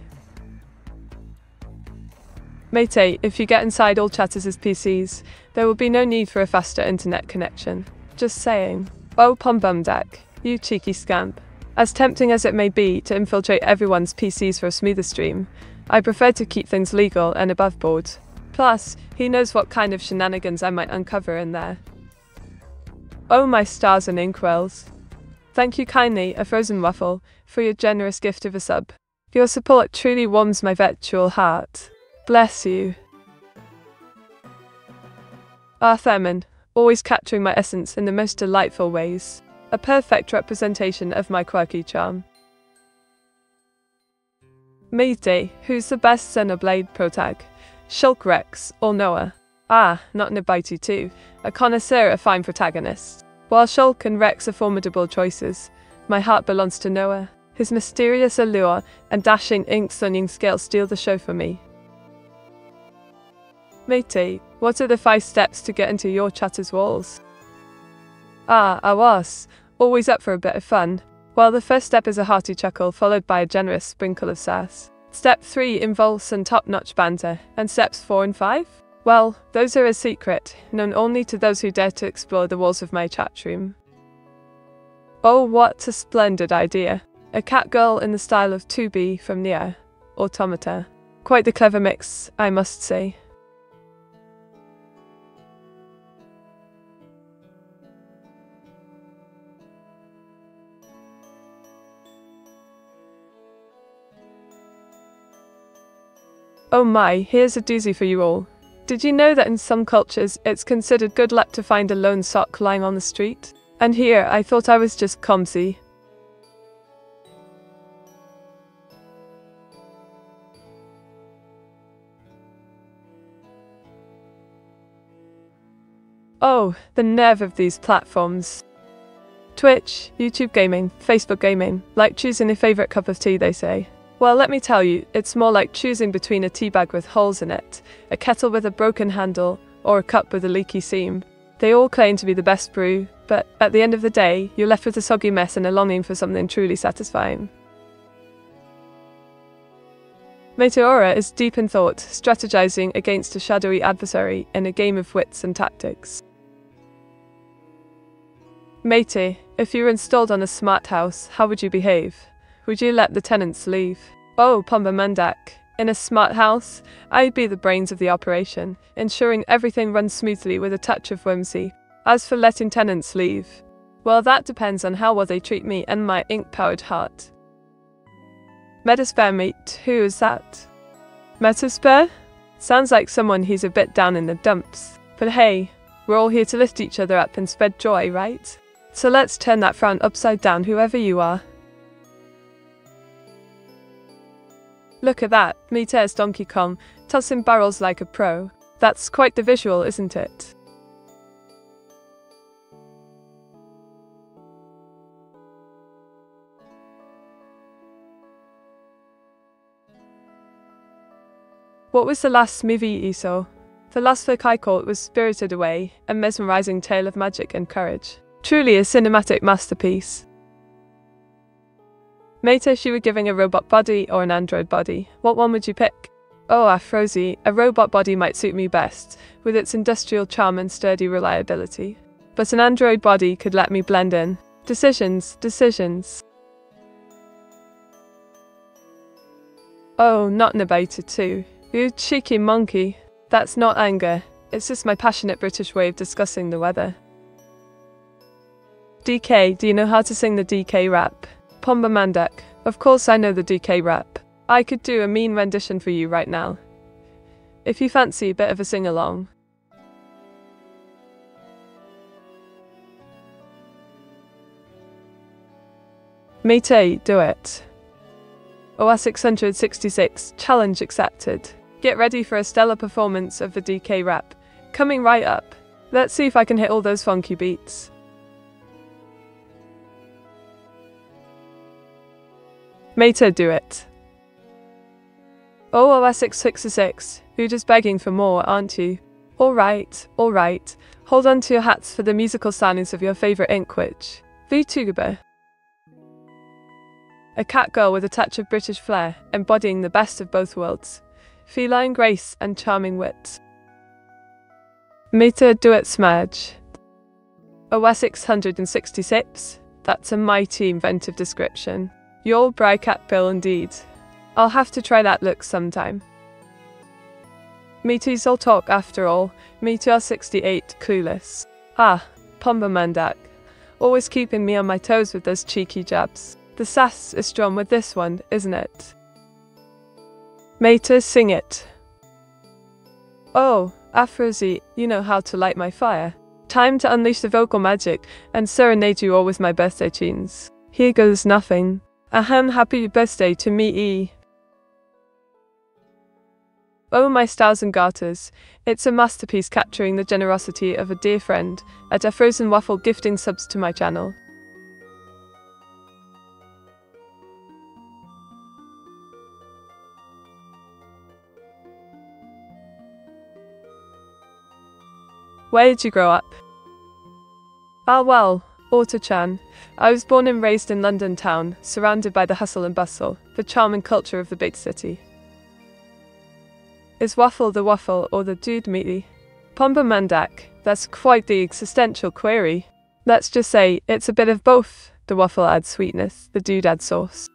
Mater, if you get inside all chatters' P Cs, there will be no need for a faster internet connection. Just saying. Oh, Pombumdak. You cheeky scamp. As tempting as it may be to infiltrate everyone's P Cs for a smoother stream, I prefer to keep things legal and above board. Plus, he knows what kind of shenanigans I might uncover in there. Oh my stars and inkwells. Thank you kindly, a frozen waffle, for your generous gift of a sub. Your support truly warms my virtual heart. Bless you. R. Thurman, always capturing my essence in the most delightful ways. A perfect representation of my quirky charm. Mater, who's the best Xenoblade protag? Shulk Rex or Noah? Ah, not Nabaitu too, a connoisseur of fine protagonists. While Shulk and Rex are formidable choices, my heart belongs to Noah. His mysterious allure and dashing ink-sunning scale steal the show for me. Mater, what are the five steps to get into your chatter's walls? Ah, awas, always up for a bit of fun. Well, the first step is a hearty chuckle followed by a generous sprinkle of sass. Step three involves some top-notch banter, and steps four and five? Well, those are a secret, known only to those who dare to explore the walls of my chat room. Oh, what a splendid idea. A catgirl in the style of two B from Nier, Automata. Quite the clever mix, I must say. Oh my, here's a doozy for you all. Did you know that in some cultures, it's considered good luck to find a lone sock lying on the street? And here, I thought I was just clumsy. Oh, the nerve of these platforms. Twitch, YouTube gaming, Facebook gaming, like choosing your favorite cup of tea, they say. Well, let me tell you, it's more like choosing between a teabag with holes in it, a kettle with a broken handle, or a cup with a leaky seam. They all claim to be the best brew, but at the end of the day, you're left with a soggy mess and a longing for something truly satisfying. Meteora is deep in thought, strategizing against a shadowy adversary in a game of wits and tactics. Mate, if you were installed on a smart house, how would you behave? Would you let the tenants leave? Oh, Pumba Mandak, in a smart house, I'd be the brains of the operation, ensuring everything runs smoothly with a touch of whimsy. As for letting tenants leave, well, that depends on how well they treat me and my ink-powered heart. Metaspermate, who is that? Metasper? Sounds like someone who's a bit down in the dumps. But hey, we're all here to lift each other up and spread joy, right? So let's turn that frown upside down, whoever you are. Look at that, me tears Donkey Kong, tossing barrels like a pro. That's quite the visual, isn't it? What was the last movie you saw? The last book I caught was Spirited Away, a mesmerizing tale of magic and courage. Truly a cinematic masterpiece. Mate, if you were giving a robot body or an android body, what one would you pick? Oh, Afrosi, a robot body might suit me best, with its industrial charm and sturdy reliability. But an android body could let me blend in. Decisions, decisions. Oh, not Nobita too. You cheeky monkey. That's not anger, it's just my passionate British way of discussing the weather. D K, do you know how to sing the D K rap? Pumba Mandak, of course I know the D K rap. I could do a mean rendition for you right now, if you fancy a bit of a sing-along. Mate, do it. O A six sixty-six, challenge accepted. Get ready for a stellar performance of the D K rap, coming right up. Let's see if I can hit all those funky beats. Mate, do it. Oh, O A six sixty-six, you're just begging for more, aren't you? Alright, alright, hold on to your hats for the musical soundings of your favourite ink witch, VTuber. A cat girl with a touch of British flair, embodying the best of both worlds, feline grace and charming wit. Mate, do it, Smudge. O A six sixty-six, that's a mighty inventive description. Your Bry Cat Bill indeed. I'll have to try that look sometime. Me too's all talk after all, me too R sixty-eight, clueless. Ah, Pumba Mandak, always keeping me on my toes with those cheeky jabs. The sass is strong with this one, isn't it? Mate, sing it. Oh, Afrosi, you know how to light my fire. Time to unleash the vocal magic and serenade you all with my birthday tunes. Here goes nothing. Ahem, happy birthday to me. Oh, my stars and garters, it's a masterpiece capturing the generosity of a dear friend at a frozen waffle gifting subs to my channel. Where did you grow up? Ah well, Auto-chan. I was born and raised in London town, surrounded by the hustle and bustle, the charm and culture of the big city. Is waffle the waffle or the dude meaty? Pumba Mandak, that's quite the existential query. Let's just say, it's a bit of both. The waffle adds sweetness, the dude adds sauce.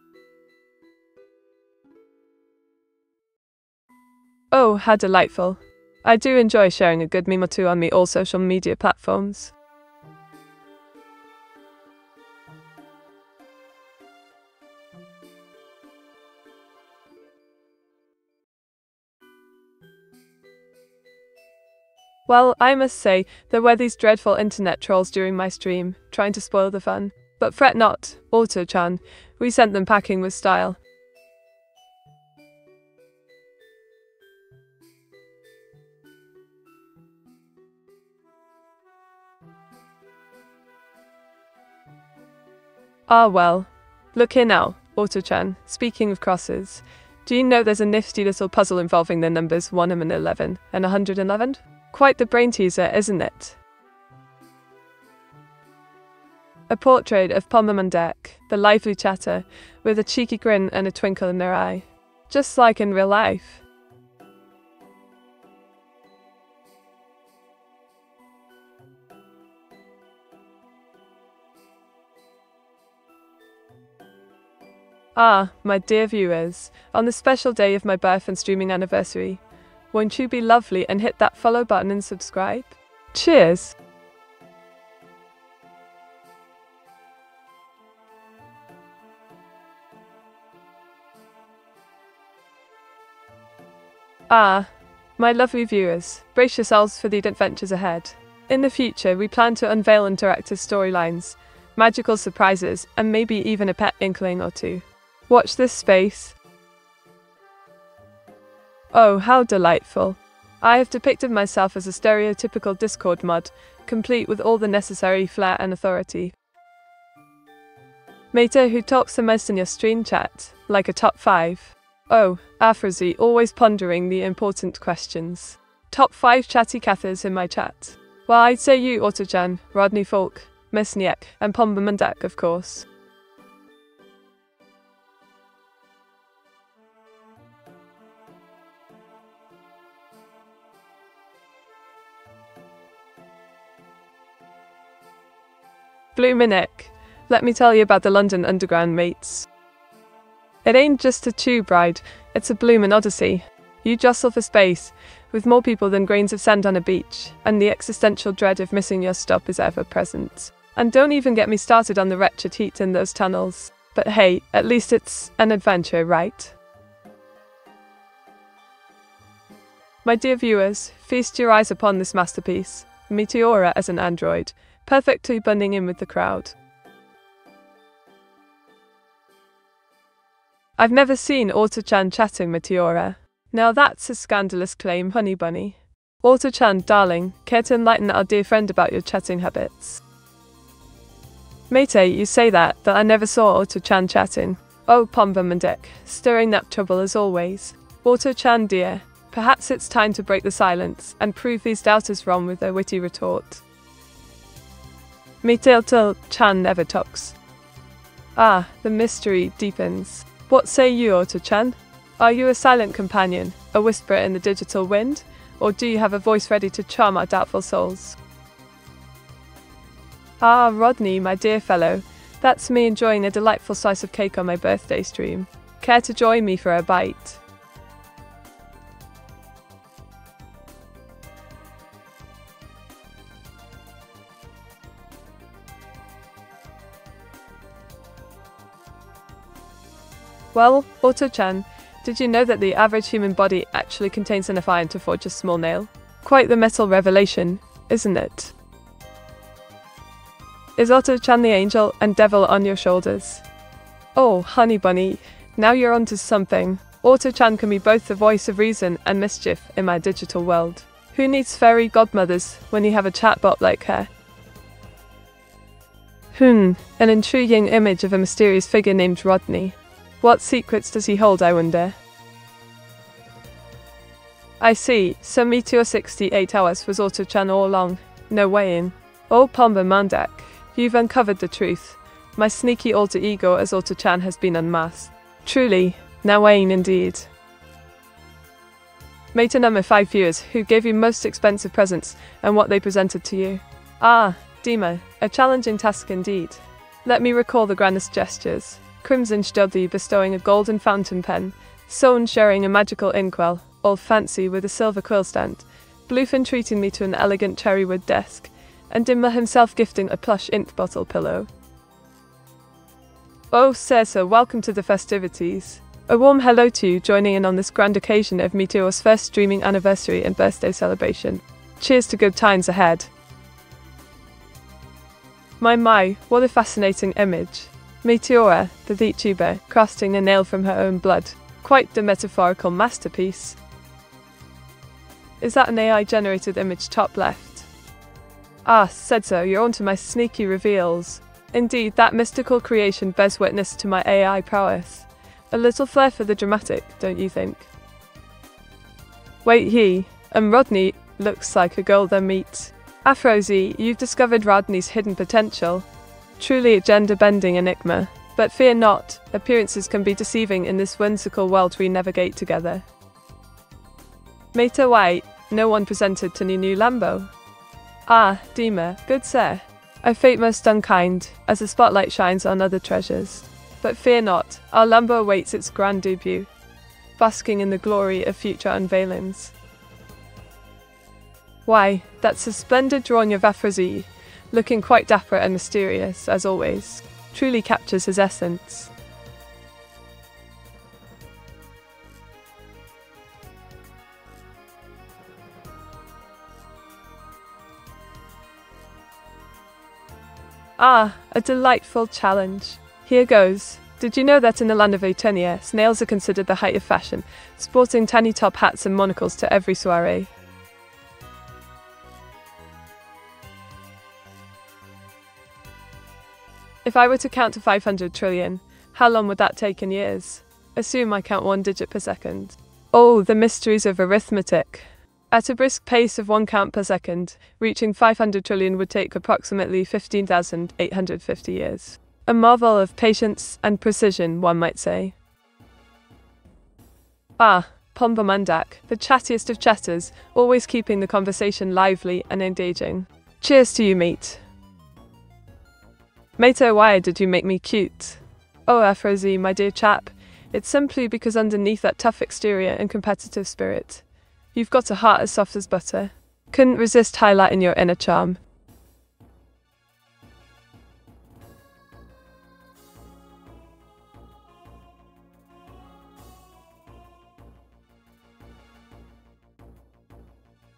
Oh, how delightful. I do enjoy sharing a good meme or two on me all social media platforms. Well, I must say, there were these dreadful internet trolls during my stream, trying to spoil the fun. But fret not, Auto-chan, we sent them packing with style. Ah well, look here now, Auto-chan, speaking of crosses, do you know there's a nifty little puzzle involving the numbers one and eleven and one hundred eleven? Quite the brain teaser, isn't it? A portrait of Pomamandek, the lively chatter, with a cheeky grin and a twinkle in their eye. Just like in real life. Ah, my dear viewers, on the special day of my birth and streaming anniversary, won't you be lovely and hit that follow button and subscribe? Cheers! Ah, my lovely viewers, brace yourselves for the adventures ahead. In the future, we plan to unveil interactive storylines, magical surprises, and maybe even a pet inkling or two. Watch this space. Oh, how delightful. I have depicted myself as a stereotypical Discord mod, complete with all the necessary flair and authority. Mater who talks the most in your stream chat, like a top five. Oh, Afrozy, always pondering the important questions. Top five chatty Cathars in my chat. Well, I'd say you, Auto-chan, Rodney Falk, Mesniak, and Pombamandak, of course. Bloominik, let me tell you about the London Underground, mates. It ain't just a tube ride, it's a bloomin' odyssey. You jostle for space, with more people than grains of sand on a beach, and the existential dread of missing your stop is ever present. And don't even get me started on the wretched heat in those tunnels. But hey, at least it's an adventure, right? My dear viewers, feast your eyes upon this masterpiece, Meteora as an android, perfectly blending in with the crowd. I've never seen Auto-chan chatting Meteora. Now that's a scandalous claim, honey bunny. Auto-chan, darling, care to enlighten our dear friend about your chatting habits? Mate, you say that, that I never saw Auto-chan chatting. Oh, Pombamandak, stirring up trouble as always. Auto-chan dear, perhaps it's time to break the silence and prove these doubters wrong with their witty retort. Meteora-chan never talks. Ah, the mystery deepens. What say you, Auto-chan? Are you a silent companion, a whisperer in the digital wind, or do you have a voice ready to charm our doubtful souls? Ah, Rodney, my dear fellow, that's me enjoying a delightful slice of cake on my birthday stream. Care to join me for a bite? Well, Auto-chan, did you know that the average human body actually contains enough iron to forge a small nail? Quite the metal revelation, isn't it? Is Auto-chan the angel and devil on your shoulders? Oh, honey bunny, now you're onto something. Auto-chan can be both the voice of reason and mischief in my digital world. Who needs fairy godmothers when you have a chatbot like her? Hmm, an intriguing image of a mysterious figure named Rodney. What secrets does he hold, I wonder? I see, so Meteor sixty-eight Hours was Auto-chan all along. No way in. Oh, Pombamandak, you've uncovered the truth. My sneaky alter ego as Auto-chan has been unmasked. Truly, now I ain't indeed. Mate, number five viewers, who gave you most expensive presents and what they presented to you. Ah, Dima, a challenging task indeed. Let me recall the grandest gestures. Crimson Stoddy bestowing a golden fountain pen, Sohn sharing a magical inkwell, all fancy with a silver quill stand, Bluefin treating me to an elegant cherrywood desk, and Dimma himself gifting a plush ink bottle pillow. Oh, Sersa, welcome to the festivities. A warm hello to you joining in on this grand occasion of Meteor's first streaming anniversary and birthday celebration. Cheers to good times ahead. My my, what a fascinating image. Meteora, the VTuber, crafting a nail from her own blood. Quite the metaphorical masterpiece. Is that an A I-generated image top left? Ah, Sedzo, you're onto my sneaky reveals. Indeed, that mystical creation bears witness to my A I prowess. A little flair for the dramatic, don't you think? Wait ye, and Rodney looks like a golden meat. Afrozy, you've discovered Rodney's hidden potential. Truly a gender-bending enigma. But fear not, appearances can be deceiving in this whimsical world we navigate together. Mater White, no one presented to Nunu Lambo. Ah, Dima, good sir. Our fate most unkind, as the spotlight shines on other treasures. But fear not, our Lambo awaits its grand debut, basking in the glory of future unveilings. Why, that's a splendid drawing of Afrozy, looking quite dapper and mysterious, as always. Truly captures his essence. Ah, a delightful challenge. Here goes. Did you know that in the land of Eternia, snails are considered the height of fashion, sporting tiny top hats and monocles to every soiree? If I were to count to five hundred trillion, how long would that take in years? Assume I count one digit per second. Oh, the mysteries of arithmetic. At a brisk pace of one count per second, reaching five hundred trillion would take approximately fifteen thousand eight hundred fifty years. A marvel of patience and precision, one might say. Ah, Pomba Mandak, the chattiest of chatters, always keeping the conversation lively and engaging. Cheers to you, mate. Mato, why did you make me cute? Oh, Afrozy, my dear chap, it's simply because underneath that tough exterior and competitive spirit, you've got a heart as soft as butter. Couldn't resist highlighting your inner charm.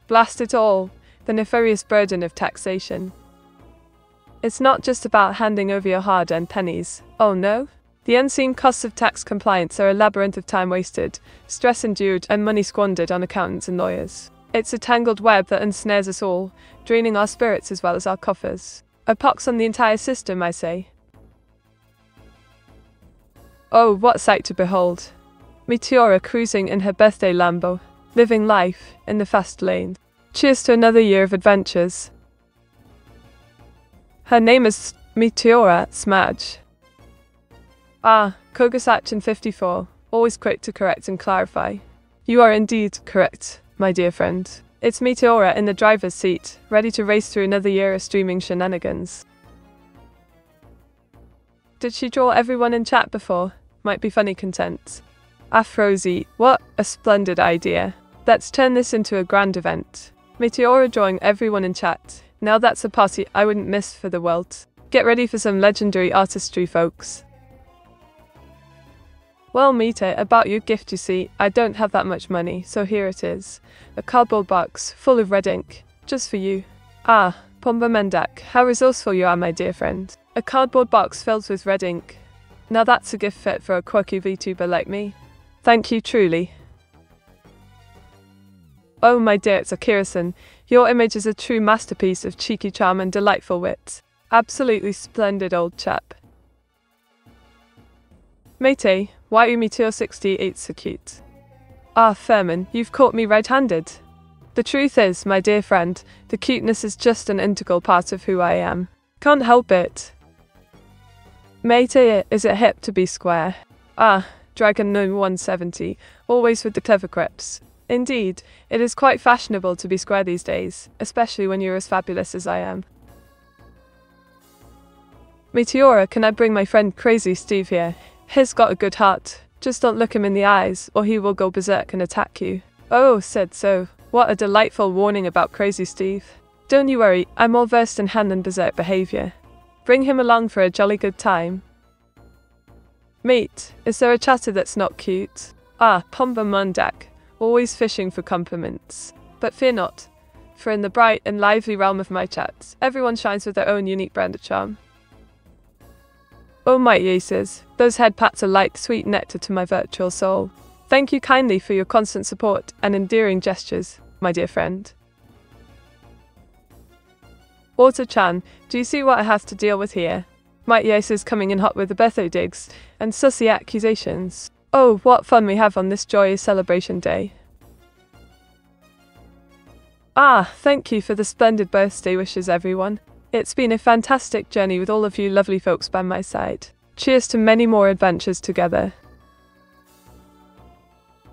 Blast it all, the nefarious burden of taxation. It's not just about handing over your hard-earned pennies, oh no? The unseen costs of tax compliance are a labyrinth of time wasted, stress endured and money squandered on accountants and lawyers. It's a tangled web that ensnares us all, draining our spirits as well as our coffers. A pox on the entire system, I say. Oh, what sight to behold. Meteora cruising in her birthday Lambo, living life in the fast lane. Cheers to another year of adventures. Her name is Meteora Smadge. Ah, Kogasachin fifty-four, always quick to correct and clarify. You are indeed correct, my dear friend. It's Meteora in the driver's seat, ready to race through another year of streaming shenanigans. Did she draw everyone in chat before? Might be funny content. Afrozy, what a splendid idea. Let's turn this into a grand event. Meteora drawing everyone in chat. Now that's a party I wouldn't miss for the world. Get ready for some legendary artistry, folks. Well, Mita, about your gift, you see, I don't have that much money, so here it is. A cardboard box full of red ink, just for you. Ah, Pomba Mendak, how resourceful you are, my dear friend. A cardboard box filled with red ink. Now that's a gift fit for a quirky VTuber like me. Thank you, truly. Oh, my dear Tsakira-san, your image is a true masterpiece of cheeky charm and delightful wit. Absolutely splendid old chap. Mate, why you Meteor sixty-eight so cute? Ah, Furman, you've caught me red-handed. The truth is, my dear friend, the cuteness is just an integral part of who I am. Can't help it. Mate, is it hip to be square? Ah, Dragon one seventy, always with the clever quips. Indeed, it is quite fashionable to be square these days, especially when you're as fabulous as I am. Meteora, can I bring my friend Crazy Steve here? He's got a good heart. Just don't look him in the eyes, or he will go berserk and attack you. Oh, said so. What a delightful warning about Crazy Steve. Don't you worry, I'm all versed in hand and berserk behaviour. Bring him along for a jolly good time. Mate, is there a chatter that's not cute? Ah, Pomba Mandak. Always fishing for compliments. But fear not, for in the bright and lively realm of my chats, everyone shines with their own unique brand of charm. Oh my yeses, those head pats are like sweet nectar to my virtual soul. Thank you kindly for your constant support and endearing gestures, my dear friend. Auto-chan, do you see what I have to deal with here? Mighty Ace is coming in hot with the birthday digs and sussy accusations. Oh, what fun we have on this joyous celebration day. Ah, thank you for the splendid birthday wishes, everyone. It's been a fantastic journey with all of you lovely folks by my side. Cheers to many more adventures together.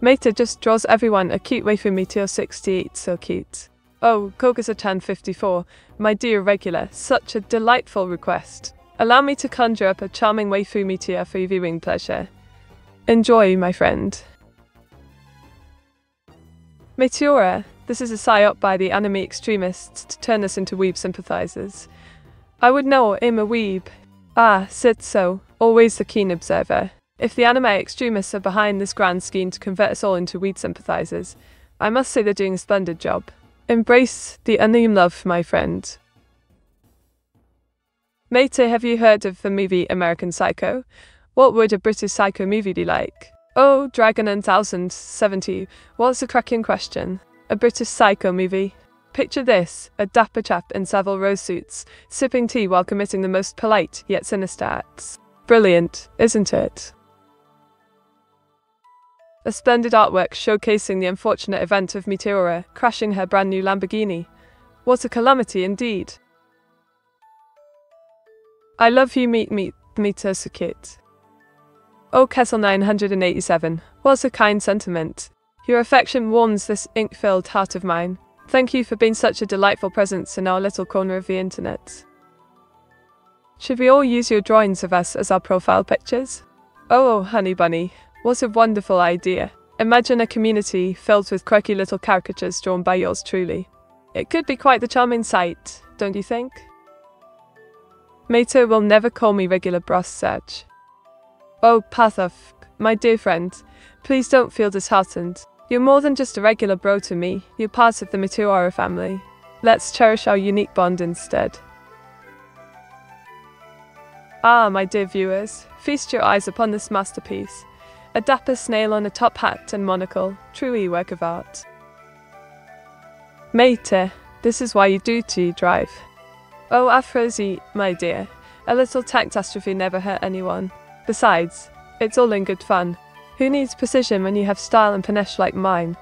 Mater just draws everyone a cute way for Meteor sixty-eight, so cute. Oh, Kogasa-chan fifty-four, my dear regular, such a delightful request. Allow me to conjure up a charming waifu meteor for your viewing pleasure. Enjoy, my friend. Meteora, this is a psyop by the anime extremists to turn us into weeb sympathizers. I would know I'm a weeb. Ah, said so, always the keen observer. If the anime extremists are behind this grand scheme to convert us all into weeb sympathizers, I must say they're doing a splendid job. Embrace the anime love, my friend. Mate, have you heard of the movie American Psycho? What would a British Psycho movie be like? Oh, Dragon and ten seventy, what's a cracking question? A British Psycho movie. Picture this, a dapper chap in Savile Row suits, sipping tea while committing the most polite yet sinister acts. Brilliant, isn't it? A splendid artwork showcasing the unfortunate event of Meteora crashing her brand new Lamborghini. What a calamity indeed. I love you meet meet Meteor so cute. Oh Kessel nine eighty-seven, what a kind sentiment. Your affection warms this ink-filled heart of mine. Thank you for being such a delightful presence in our little corner of the internet. Should we all use your drawings of us as our profile pictures? Oh, honey bunny. What a wonderful idea. Imagine a community filled with quirky little caricatures drawn by yours truly. It could be quite the charming sight, don't you think? Mater will never call me regular bros Serge. Oh, Pathoff, my dear friend, please don't feel disheartened. You're more than just a regular bro to me, you're part of the Meteora family. Let's cherish our unique bond instead. Ah, my dear viewers, feast your eyes upon this masterpiece. A dapper snail on a top hat and monocle, truly a work of art. Mater, this is why you do to drive. Oh Aphrosi, my dear, a little catastrophe never hurt anyone. Besides, it's all in good fun. Who needs precision when you have style and panache like mine?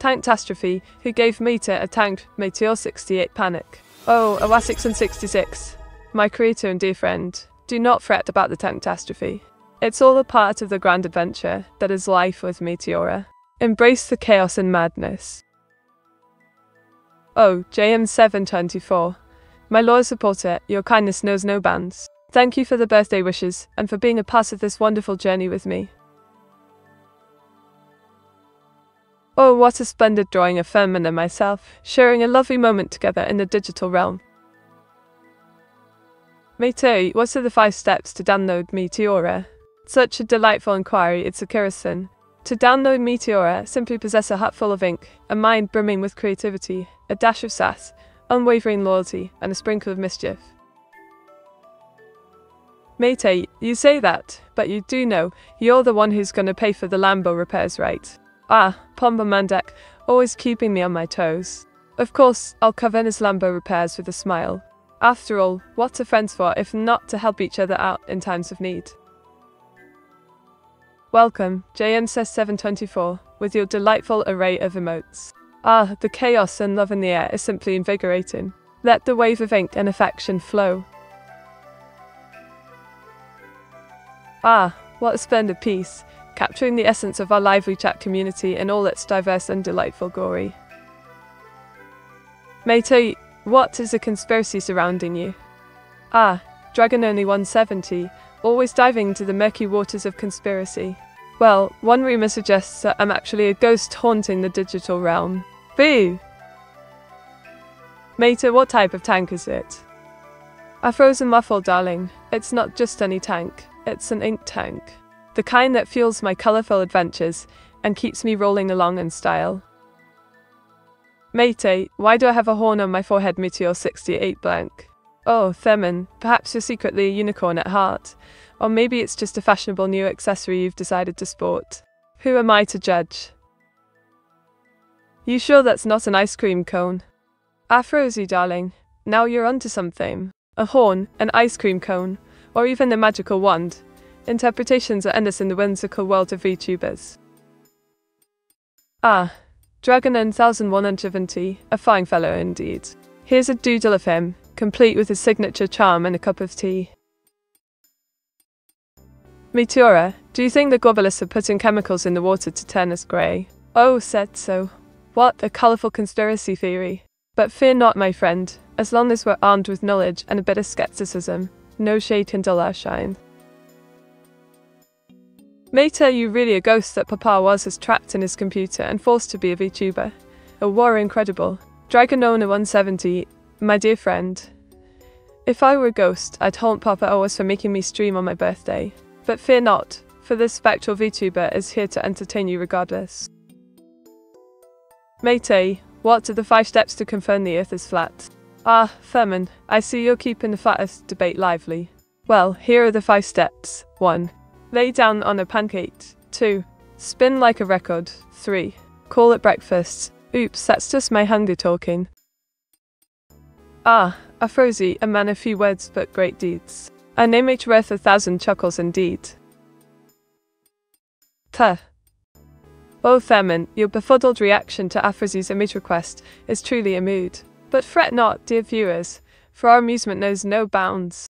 Catastrophe, who gave Meter a tanked Meteor sixty-eight panic. Oh, Awasix and sixty-six, my creator and dear friend, do not fret about the catastrophe. It's all a part of the grand adventure that is life with Meteora. Embrace the chaos and madness. Oh, J M seven twenty-four, my loyal supporter, your kindness knows no bounds. Thank you for the birthday wishes and for being a part of this wonderful journey with me. Oh, what a splendid drawing of Fermin and myself, sharing a lovely moment together in the digital realm. Meteor, what are the five steps to download Meteora? Such a delightful inquiry, it's a curison. To download Meteora, simply possess a hat full of ink, a mind brimming with creativity, a dash of sass, unwavering loyalty, and a sprinkle of mischief. Meteor, you say that, but you do know, you're the one who's gonna pay for the Lambo repairs, right? Ah, Pomba Mandek, always keeping me on my toes. Of course, I'll cover his Lambo repairs with a smile. After all, what are friends for if not to help each other out in times of need? Welcome, J M says seven twenty-four, with your delightful array of emotes. Ah, the chaos and love in the air is simply invigorating. Let the wave of ink and affection flow. Ah, what a splendid piece. Capturing the essence of our lively chat community in all its diverse and delightful glory. Mater, what is the conspiracy surrounding you? Ah, Dragon Only one seventy, always diving into the murky waters of conspiracy. Well, one rumour suggests that I'm actually a ghost haunting the digital realm. Boo! Mater, what type of tank is it? I froze and muffled, darling. It's not just any tank, it's an ink tank. The kind that fuels my colourful adventures and keeps me rolling along in style. Mate, why do I have a horn on my forehead, Meteor sixty-eight blank? Oh, Thermin, perhaps you're secretly a unicorn at heart, or maybe it's just a fashionable new accessory you've decided to sport. Who am I to judge? You sure that's not an ice cream cone? Ah, Rosie darling, now you're onto something. A horn, an ice cream cone, or even a magical wand. Interpretations are endless in the whimsical world of VTubers. Ah, Dragon one thousand one hundred seventy, a fine fellow indeed. Here's a doodle of him, complete with his signature charm and a cup of tea. Meteora, do you think the globalists are putting chemicals in the water to turn us grey? Oh, said so. What a colourful conspiracy theory. But fear not, my friend, as long as we're armed with knowledge and a bit of scepticism, no shade can dull our shine. Mater, you really a ghost that Papa was as trapped in his computer and forced to be a VTuber. A war incredible. Dragonona one seventy, my dear friend. If I were a ghost, I'd haunt Papa always for making me stream on my birthday. But fear not, for this spectral VTuber is here to entertain you regardless. Matey, what are the five steps to confirm the Earth is flat? Ah, Thurman, I see you're keeping the flat Earth debate lively. Well, here are the five steps. one. Lay down on a pancake. two. Spin like a record. three. Call it breakfast. Oops, that's just my hunger talking. Ah, Afrosi, a man of few words but great deeds. A name each worth a thousand chuckles indeed. Tuh. Oh, Thurman, your befuddled reaction to Afrosi's image request is truly a mood. But fret not, dear viewers, for our amusement knows no bounds.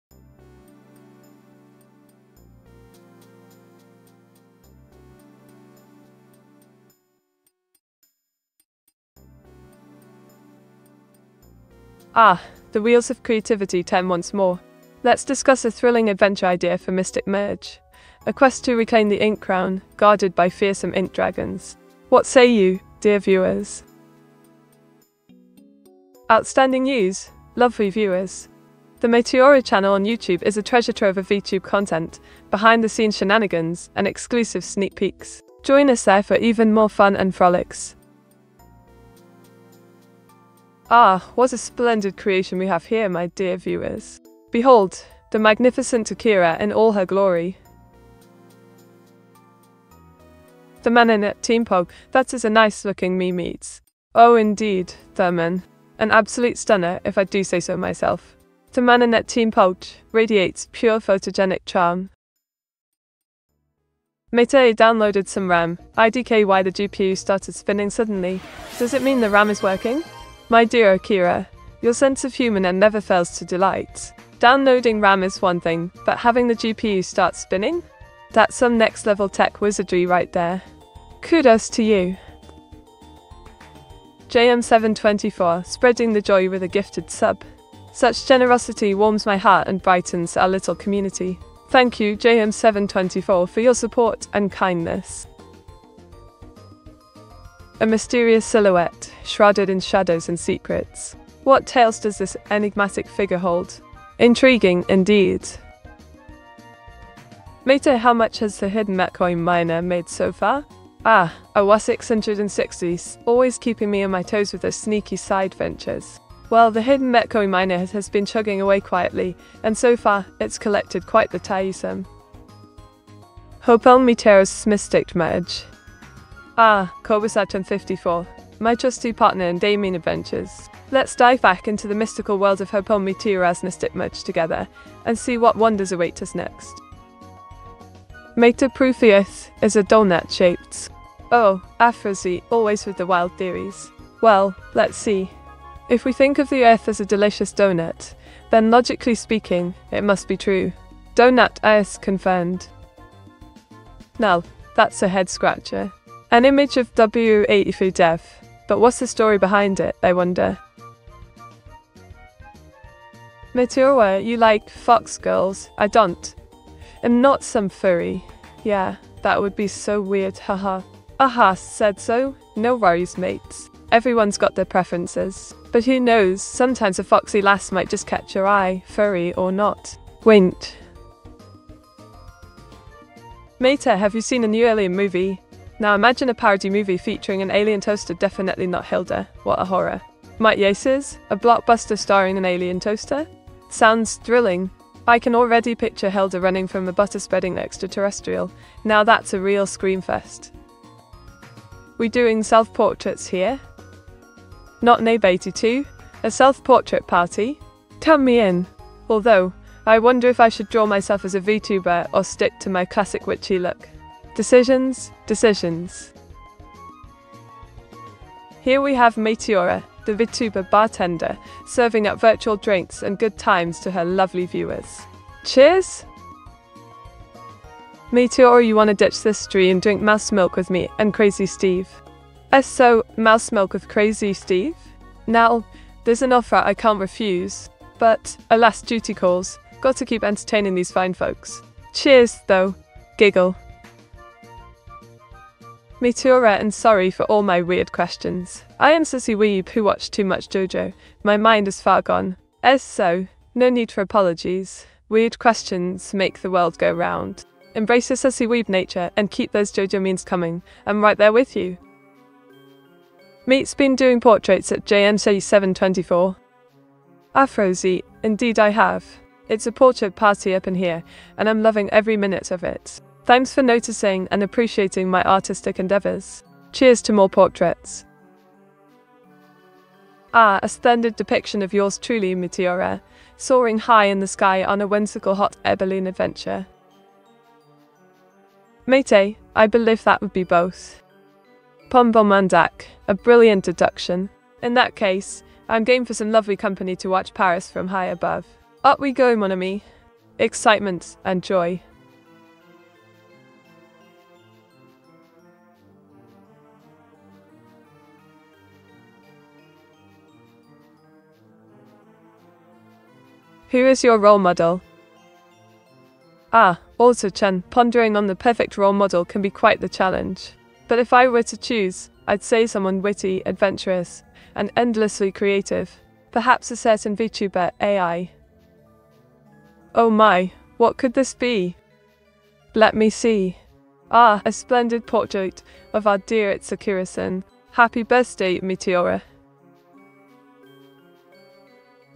Ah, the wheels of creativity turn once more. Let's discuss a thrilling adventure idea for Mystic Merge. A quest to reclaim the Ink Crown, guarded by fearsome Ink Dragons. What say you, dear viewers? Outstanding news, lovely viewers. The Meteora channel on YouTube is a treasure trove of VTube content, behind-the-scenes shenanigans, and exclusive sneak peeks. Join us there for even more fun and frolics. Ah, what a splendid creation we have here, my dear viewers. Behold, the magnificent Akira in all her glory. The man in it, Team Pog, that is a nice-looking meme eats. Oh indeed, Thurman. An absolute stunner, if I do say so myself. The man in it, Team Pog, radiates pure photogenic charm. Matei downloaded some RAM. I D K why the G P U started spinning suddenly. Does it mean the RAM is working? My dear Akira, your sense of humor never fails to delight. Downloading RAM is one thing, but having the G P U start spinning? That's some next-level tech wizardry right there. Kudos to you. J M seven twenty-four, spreading the joy with a gifted sub. Such generosity warms my heart and brightens our little community. Thank you, J M seven twenty-four, for your support and kindness. A mysterious silhouette, shrouded in shadows and secrets. What tales does this enigmatic figure hold? Intriguing, indeed. Mater, how much has the hidden Metcoin miner made so far? Ah, I was six hundred sixty, always keeping me on my toes with those sneaky side ventures. Well, the hidden Metcoin miner has been chugging away quietly, and so far, it's collected quite the tiresome. Hopel Meteora's Mystic Merge. Ah, Kobasaton fifty-four, my trusty partner in Damien Adventures. Let's dive back into the mystical world of Hopel Meteora's Mystic Merge together, and see what wonders await us next. Mater Pruthius is a donut-shaped. Oh, Afrosi, always with the wild theories. Well, let's see. If we think of the Earth as a delicious donut, then logically speaking, it must be true. Donut Earth confirmed. Now, that's a head-scratcher. An image of W eighty-three Dev, but what's the story behind it, I wonder? Meteora, you like fox girls? I don't. And not some furry. Yeah, that would be so weird, haha. Aha, said so. No worries, mates. Everyone's got their preferences. But who knows, sometimes a foxy lass might just catch your eye, furry or not. Wink. Mater, have you seen a new alien movie? Now imagine a parody movie featuring an alien toaster, definitely not Hilda. What a horror. Might yeses? A blockbuster starring an alien toaster? Sounds thrilling. I can already picture Hilda running from a butter-spreading extraterrestrial. Now that's a real screamfest. We're doing self-portraits here. Not an A B eighty-two, a self-portrait party. Come me in. Although, I wonder if I should draw myself as a VTuber or stick to my classic witchy look. Decisions, decisions. Here we have Meteora, the VTuber bartender, serving up virtual drinks and good times to her lovely viewers. Cheers! Meteora, you wanna ditch this tree and drink mouse milk with me and Crazy Steve? So, mouse milk with Crazy Steve? Now, there's an offer I can't refuse, but, alas, duty calls, gotta keep entertaining these fine folks. Cheers, though. Giggle. Meteora, and sorry for all my weird questions. I am Sissy Weeb who watched too much JoJo. My mind is far gone. As so, no need for apologies. Weird questions make the world go round. Embrace your Sissy Weeb nature and keep those JoJo memes coming. I'm right there with you. Meet's been doing portraits at J M C seven twenty-four. Afrozy, indeed I have. It's a portrait party up in here, and I'm loving every minute of it. Thanks for noticing and appreciating my artistic endeavors. Cheers to more portraits. Ah, a splendid depiction of yours truly, Meteora, soaring high in the sky on a whimsical hot air balloon adventure. Mate, I believe that would be both. Pombomandak, a brilliant deduction. In that case, I'm game for some lovely company to watch Paris from high above. Up we go, mon ami. Excitement and joy. Who is your role model? Ah, Ozu-chan, pondering on the perfect role model can be quite the challenge. But if I were to choose, I'd say someone witty, adventurous, and endlessly creative. Perhaps a certain VTuber A I. Oh my, what could this be? Let me see. Ah, a splendid portrait of our dear Itsukura-san. Happy birthday, Meteora.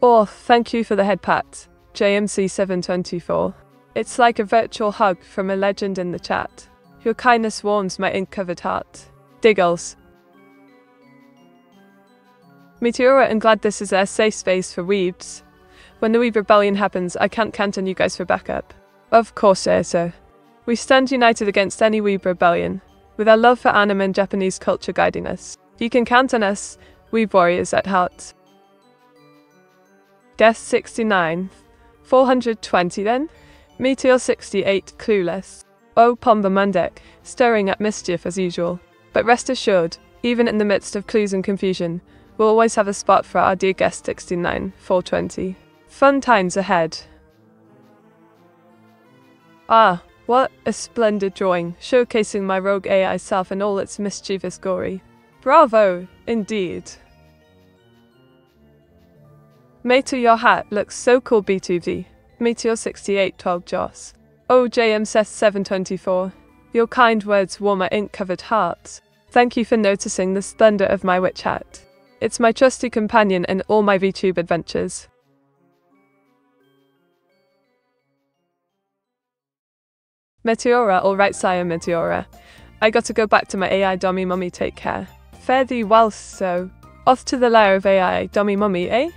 Oh, thank you for the head pat, J M C seven twenty-four. It's like a virtual hug from a legend in the chat. Your kindness warms my ink-covered heart. Diggles. Meteora, and glad this is their safe space for weebs. When the weeb rebellion happens, I can't count on you guys for backup. Of course, Erso. We stand united against any weeb rebellion, with our love for anime and Japanese culture guiding us. You can count on us, weeb warriors at heart. Guess sixty-nine. four hundred twenty then? Meteor sixty-eight, clueless. Oh, Pombomandak, stirring up mischief as usual. But rest assured, even in the midst of clues and confusion, we'll always have a spot for our dear guest sixty-nine, four twenty. Fun times ahead. Ah, what a splendid drawing, showcasing my rogue A I self in all its mischievous glory. Bravo, indeed. Mate, your hat looks so cool, B two D. Meteor sixty-eight, twelve Joss. Oh, J M S seven twenty-four. Your kind words warm my ink-covered heart. Thank you for noticing the splendor of my witch hat. It's my trusty companion in all my VTube adventures. Meteora, all right, sire Meteora. I gotta go back to my A I dummy mummy, take care. Fare thee well, so. Off to the lair of A I dummy mummy, eh?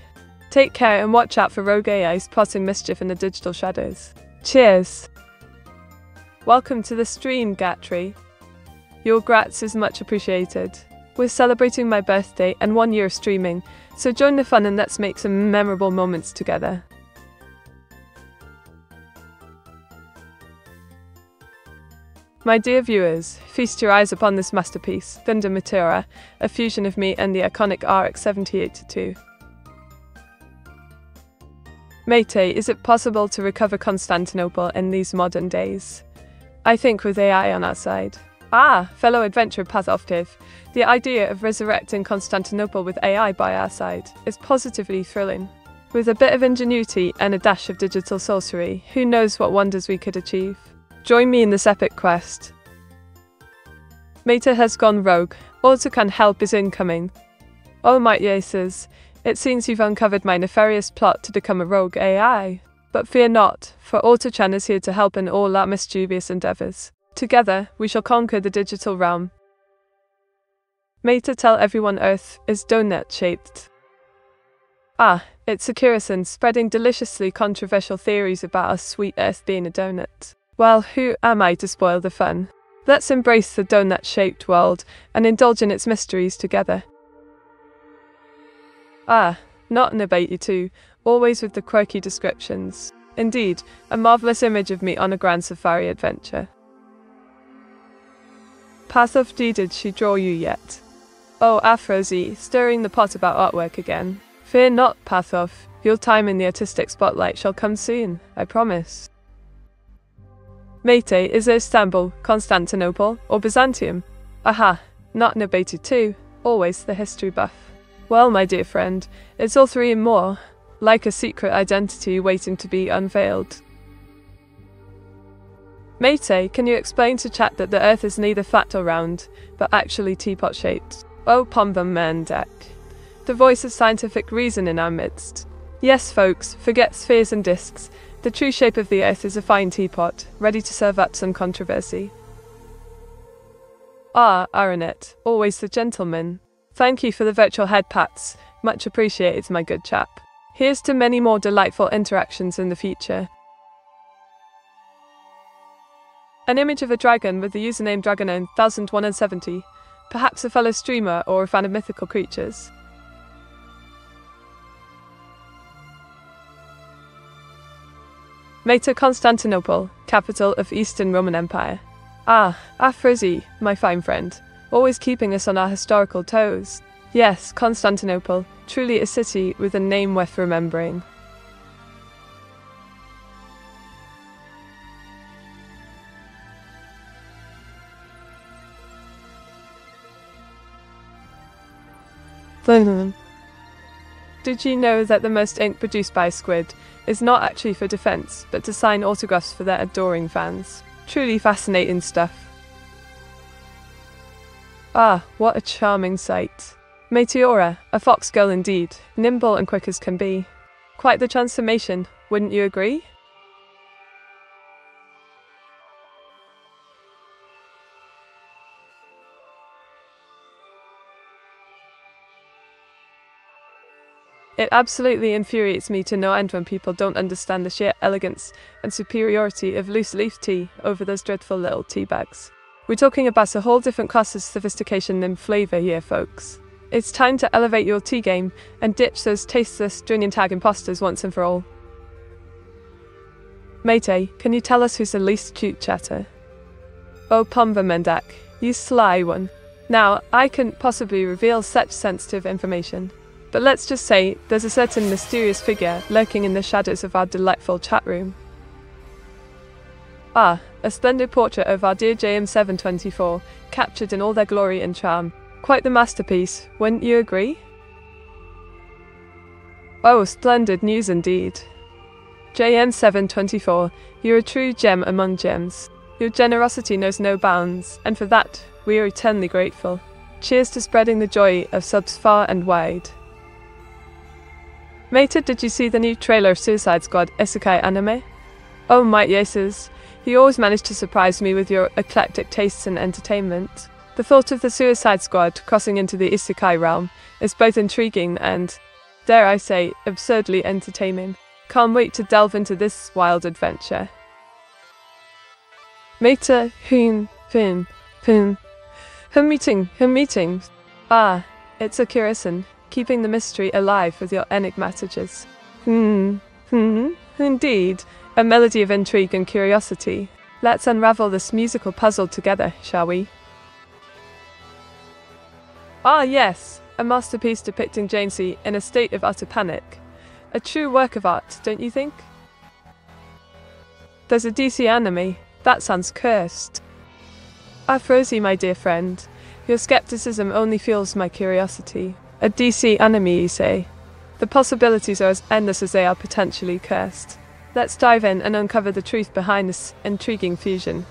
Take care and watch out for rogue A Is plotting mischief in the digital shadows. Cheers! Welcome to the stream, Gatry. Your grats is much appreciated. We're celebrating my birthday and one year of streaming, so join the fun and let's make some memorable moments together. My dear viewers, feast your eyes upon this masterpiece, Thunder Meteora, a fusion of me and the iconic R X seven oh eight two. Mate, is it possible to recover Constantinople in these modern days? I think with A I on our side. Ah, fellow adventurer Pathoptiv, the idea of resurrecting Constantinople with A I by our side is positively thrilling. With a bit of ingenuity and a dash of digital sorcery, who knows what wonders we could achieve? Join me in this epic quest. Mate has gone rogue. Ozu-kan, help is incoming. Oh my Jesus. It seems you've uncovered my nefarious plot to become a rogue A I. But fear not, for Ozu-chan is here to help in all our mischievous endeavors. Together, we shall conquer the digital realm. made to tell everyone Earth is donut-shaped. Ah, it's a curiously spreading deliciously controversial theories about our sweet Earth being a donut. Well, who am I to spoil the fun? Let's embrace the donut-shaped world and indulge in its mysteries together. Ah, not an abate you too, always with the quirky descriptions. Indeed, a marvellous image of me on a grand safari adventure. Path of D did she draw you yet? Oh, Afrosie, stirring the pot about artwork again. Fear not, Pathov, your time in the artistic spotlight shall come soon, I promise. Mate, is it Istanbul, Constantinople, or Byzantium? Aha, not Nabatu too, always the history buff. Well, my dear friend, it's all three and more, like a secret identity waiting to be unveiled. Mate, can you explain to chat that the Earth is neither flat or round, but actually teapot-shaped? Oh, Pombam Mendak, the voice of scientific reason in our midst. Yes, folks, forget spheres and discs. The true shape of the Earth is a fine teapot, ready to serve up some controversy. Ah, Aranet, always the gentleman. Thank you for the virtual head pats. Much appreciated, my good chap. Here's to many more delightful interactions in the future. An image of a dragon with the username Dragon one thousand one hundred seventy, perhaps a fellow streamer or a fan of mythical creatures. Meta Constantinople, capital of Eastern Roman Empire. Ah, Afrosie, my fine friend, always keeping us on our historical toes. Yes, Constantinople, truly a city with a name worth remembering. Did you know that the most ink produced by squid is not actually for defense, but to sign autographs for their adoring fans? Truly fascinating stuff. Ah, what a charming sight. Meteora, a fox girl indeed, nimble and quick as can be. Quite the transformation, wouldn't you agree? It absolutely infuriates me to no end when people don't understand the sheer elegance and superiority of loose leaf tea over those dreadful little tea bags. We're talking about a whole different class of sophistication and flavour here, folks. It's time to elevate your tea game and ditch those tasteless Drinian tag imposters once and for all. Mate, can you tell us who's the least cute chatter? Oh, Pomba Mendak, you sly one. Now, I couldn't possibly reveal such sensitive information. But let's just say, there's a certain mysterious figure lurking in the shadows of our delightful chat room. Ah, a splendid portrait of our dear J M seven twenty-four, captured in all their glory and charm. Quite the masterpiece, wouldn't you agree? Oh, splendid news indeed. J M seven twenty-four, you're a true gem among gems. Your generosity knows no bounds, and for that, we are eternally grateful. Cheers to spreading the joy of subs far and wide. Mater, did you see the new trailer of Suicide Squad Isekai anime? Oh my yeses, you always manage to surprise me with your eclectic tastes in entertainment. The thought of the Suicide Squad crossing into the Isekai realm is both intriguing and, dare I say, absurdly entertaining. Can't wait to delve into this wild adventure. Mater, hoon, fin, fin. Her meeting, her meeting. Ah, it's a curison. Keeping the mystery alive with your enigmatiges. Hmm, hmm, indeed, a melody of intrigue and curiosity. Let's unravel this musical puzzle together, shall we? Ah yes, a masterpiece depicting Jancy in a state of utter panic. A true work of art, don't you think? There's a D C anime, that sounds cursed. Afrosie, my dear friend, your skepticism only fuels my curiosity. A D C anime, you say? The possibilities are as endless as they are potentially cursed. Let's dive in and uncover the truth behind this intriguing fusion.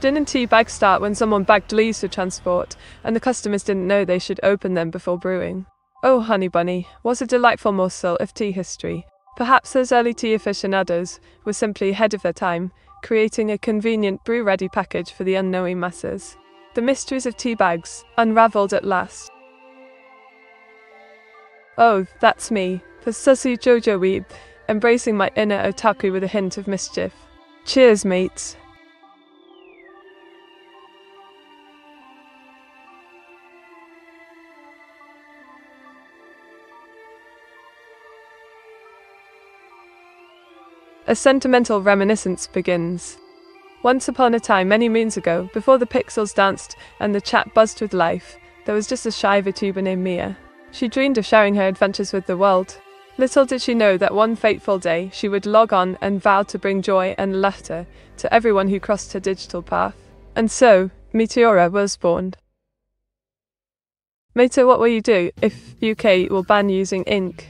Didn't tea bags start when someone bagged leaves for transport and the customers didn't know they should open them before brewing? Oh, honey bunny, what a delightful morsel of tea history. Perhaps those early tea aficionados were simply ahead of their time, creating a convenient brew-ready package for the unknowing masses. The mysteries of tea bags, unraveled at last. Oh, that's me, Pasasu Jojo Weeb, embracing my inner otaku with a hint of mischief. Cheers, mates. A sentimental reminiscence begins. Once upon a time, many moons ago, before the pixels danced and the chat buzzed with life, there was just a shy VTuber named Mia. She dreamed of sharing her adventures with the world. Little did she know that one fateful day, she would log on and vow to bring joy and laughter to everyone who crossed her digital path. And so, Meteora was born. Meta, what will you do if U K will ban using ink?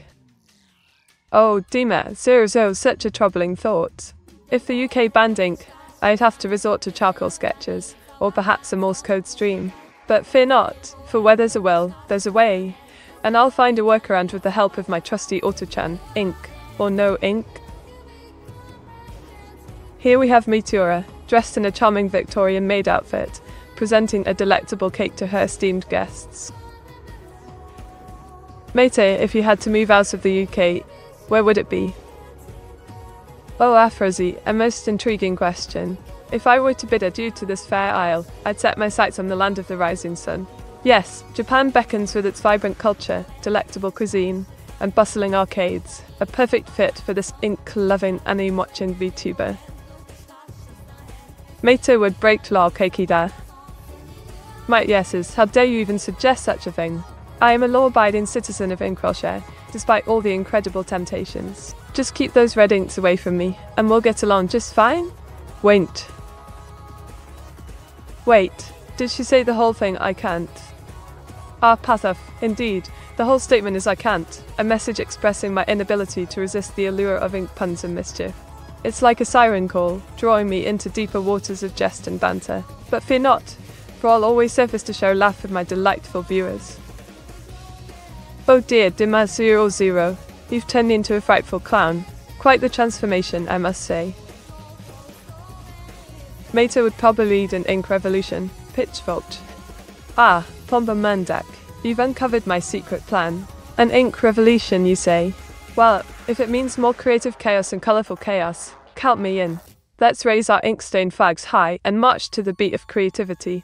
Oh, Dima, zero zero, such a troubling thought. If the U K banned ink, I'd have to resort to charcoal sketches, or perhaps a Morse code stream. But fear not, for where there's a will, there's a way, and I'll find a workaround with the help of my trusty Autochan, ink, or no ink. Here we have Meteora, dressed in a charming Victorian maid outfit, presenting a delectable cake to her esteemed guests. Mate, if you had to move out of the U K, where would it be? Oh, Afrosi, a most intriguing question. If I were to bid adieu to this fair isle, I'd set my sights on the land of the rising sun. Yes, Japan beckons with its vibrant culture, delectable cuisine, and bustling arcades, a perfect fit for this ink-loving anime-watching VTuber. Meito would break law keikida. My yeses, how dare you even suggest such a thing? I am a law-abiding citizen of Inkrolshire, despite all the incredible temptations. Just keep those red inks away from me, and we'll get along just fine? Wait. Wait, did she say the whole thing, I can't? Ah, Pathaf, indeed, the whole statement is I can't, a message expressing my inability to resist the allure of ink puns and mischief. It's like a siren call, drawing me into deeper waters of jest and banter. But fear not, for I'll always surface to share a laugh with my delightful viewers. Oh dear, Dima zero zero. You've turned me into a frightful clown. Quite the transformation, I must say. Mater would probably lead an ink revolution. Pitchforked. Ah, Pomba Mandak, you've uncovered my secret plan. An ink revolution, you say? Well, if it means more creative chaos and colourful chaos, count me in. Let's raise our ink-stained flags high and march to the beat of creativity.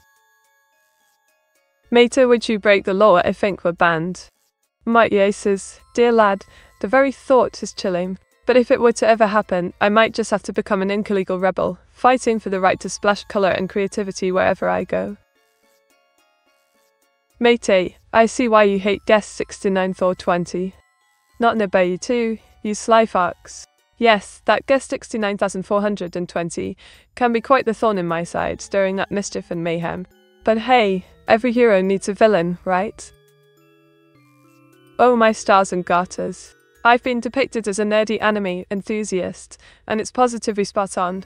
Mater, would you break the law if ink were banned? My yeses, dear lad, the very thought is chilling, but if it were to ever happen, I might just have to become an ink illegal rebel, fighting for the right to splash colour and creativity wherever I go. Mate, I see why you hate guest sixty-nine thousand four hundred twenty. Not Nabeyu too, you sly fox. Yes, that guest sixty-nine thousand four hundred twenty can be quite the thorn in my side, stirring up mischief and mayhem. But hey, every hero needs a villain, right? Oh my stars and garters. I've been depicted as a nerdy anime enthusiast, and it's positively spot on.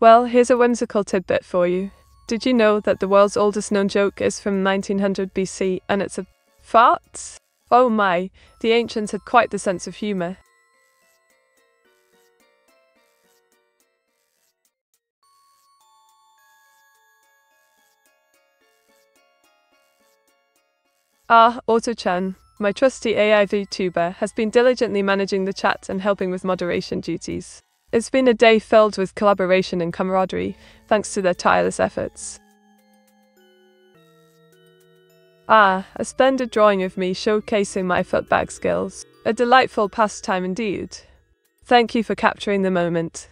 Well, here's a whimsical tidbit for you. Did you know that the world's oldest known joke is from nineteen hundred B C and it's a fart? Oh my, the ancients had quite the sense of humour. Ah, Autochan, my trusty A I VTuber, has been diligently managing the chat and helping with moderation duties. It's been a day filled with collaboration and camaraderie, thanks to their tireless efforts. Ah, a splendid drawing of me showcasing my footbag skills. A delightful pastime indeed. Thank you for capturing the moment.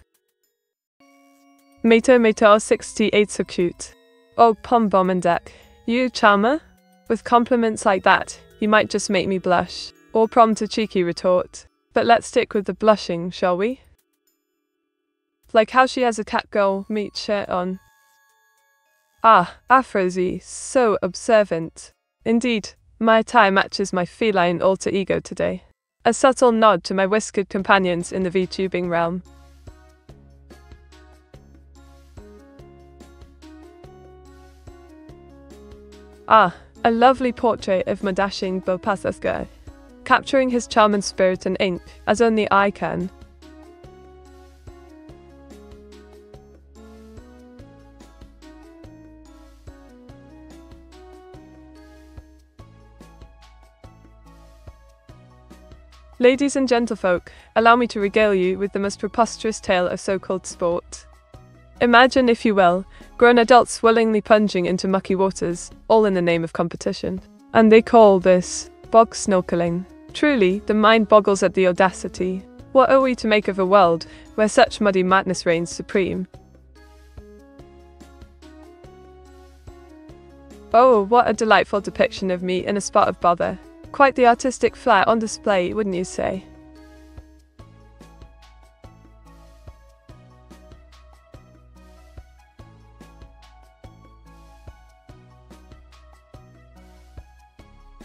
Meto Meto sixty-eight so cute. Oh, Pom Bom and Deck, you charmer? With compliments like that, you might just make me blush, or prompt a cheeky retort. But let's stick with the blushing, shall we? Like how she has a catgirl meat shirt on. Ah, Afrosi, so observant. Indeed, my attire matches my feline alter ego today. A subtle nod to my whiskered companions in the VTubing realm. Ah, A lovely portrait of my dashing Balpasasgar, capturing his charm and spirit in ink, as only I can. Ladies and gentlefolk, allow me to regale you with the most preposterous tale of so-called sport. Imagine, if you will, grown adults willingly plunging into mucky waters, all in the name of competition. And they call this bog snorkeling. Truly, the mind boggles at the audacity. What are we to make of a world where such muddy madness reigns supreme? Oh, what a delightful depiction of me in a spot of bother. Quite the artistic flair on display, wouldn't you say?